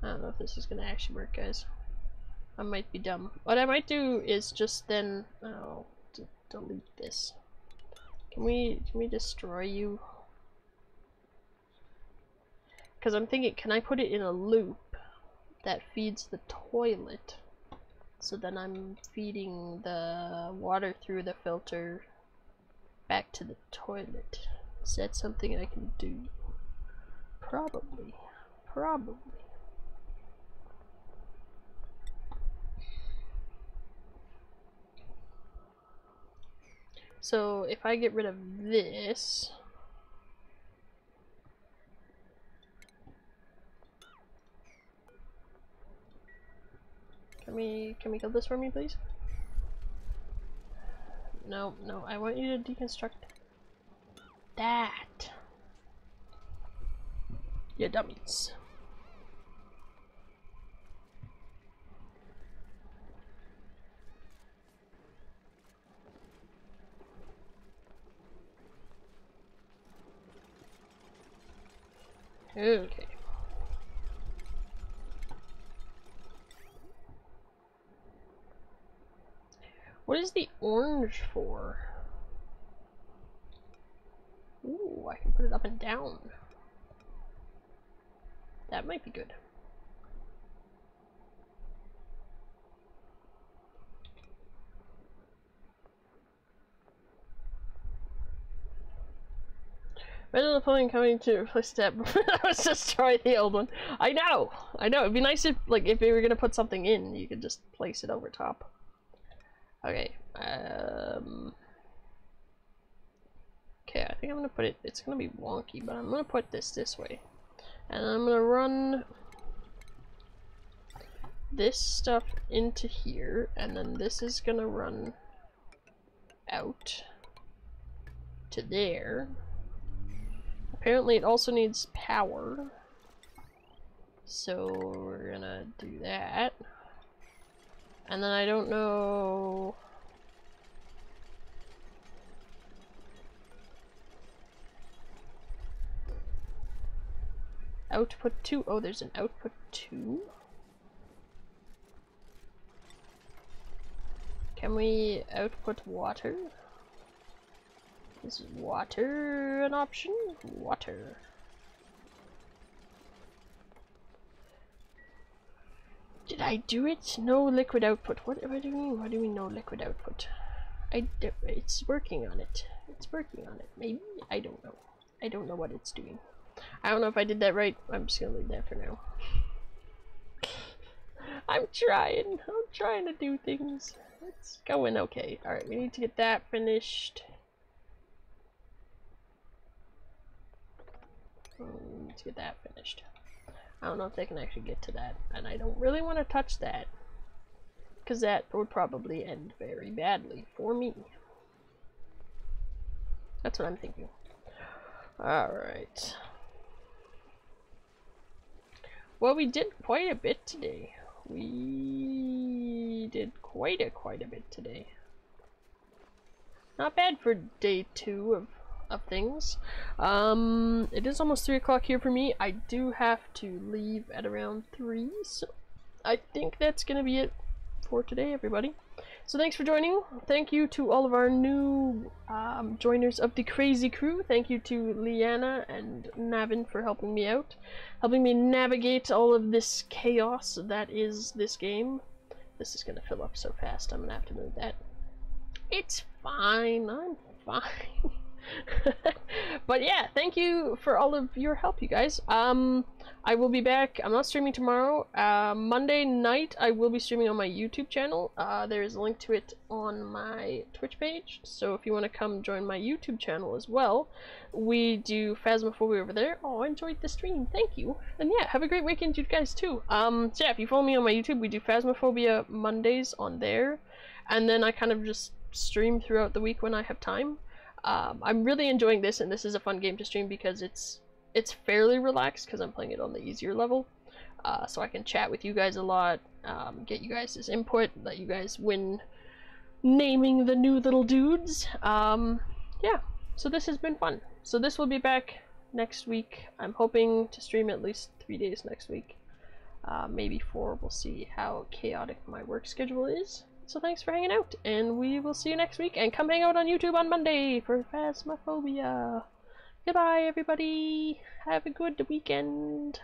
I don't know if this is gonna actually work, guys. I might be dumb. What I might do is just then... Oh, delete this. Can we destroy you? Because I'm thinking, can I put it in a loop that feeds the toilet? So then I'm feeding the water through the filter back to the toilet. Is that something I can do? Probably. Probably. So if I get rid of this, Can we build this for me, please? No, no, I want you to deconstruct that. Yeah, dummies. Okay. What is the orange for? Ooh, I can put it up and down. That might be good. Rather than the following coming to replace that, I was just trying the old one. I know. It'd be nice if, like, if we were gonna put something in, you could just place it over top. Okay, okay, I think I'm gonna put it, it's gonna be wonky, but I'm gonna put this way. And I'm gonna run this stuff into here, and then this is gonna run out to there. Apparently it also needs power, so we're gonna do that. And then I don't know... Output 2? Oh, there's an output 2? Can we output water? Is water an option? Water. Did I do it? No liquid output. What am I doing? Why do we no liquid output? It's working on it. It's working on it. Maybe? I don't know. I don't know what it's doing. I don't know if I did that right. I'm just gonna leave that for now. I'm trying. I'm trying to do things. It's going okay. Alright, we need to get that finished. We need to get that finished. I don't know if they can actually get to that, and I don't really want to touch that, because that would probably end very badly for me. That's what I'm thinking. Alright. Well, we did quite a bit today. We did quite a bit today. Not bad for day 2 of things. It is almost 3 o'clock here for me. I do have to leave at around 3, so I think that's gonna be it for today, everybody. So thanks for joining. Thank you to all of our new joiners of the Crazy Crew. Thank you to Liana and Navin for helping me out, helping me navigate all of this chaos that is this game. This is gonna fill up so fast, I'm gonna have to move that. It's fine, I'm fine. But yeah, thank you for all of your help, you guys. I will be back. I'm not streaming tomorrow. Monday night I will be streaming on my YouTube channel. There is a link to it on my Twitch page, so if you want to come join my YouTube channel as well, we do Phasmophobia over there. Oh, I enjoyed the stream, thank you. And yeah, have a great weekend, you guys, too. So yeah, if you follow me on my YouTube, we do Phasmophobia Mondays on there, and then I kind of just stream throughout the week when I have time. I'm really enjoying this, and this is a fun game to stream because it's fairly relaxed because I'm playing it on the easier level. So I can chat with you guys a lot, get you guys' input, let you guys win naming the new little dudes. Yeah, so this has been fun. So this will be back next week. I'm hoping to stream at least 3 days next week. Maybe 4, we'll see how chaotic my work schedule is. So thanks for hanging out, and we will see you next week, and come hang out on YouTube on Monday for Phasmophobia. Goodbye, everybody. Have a good weekend.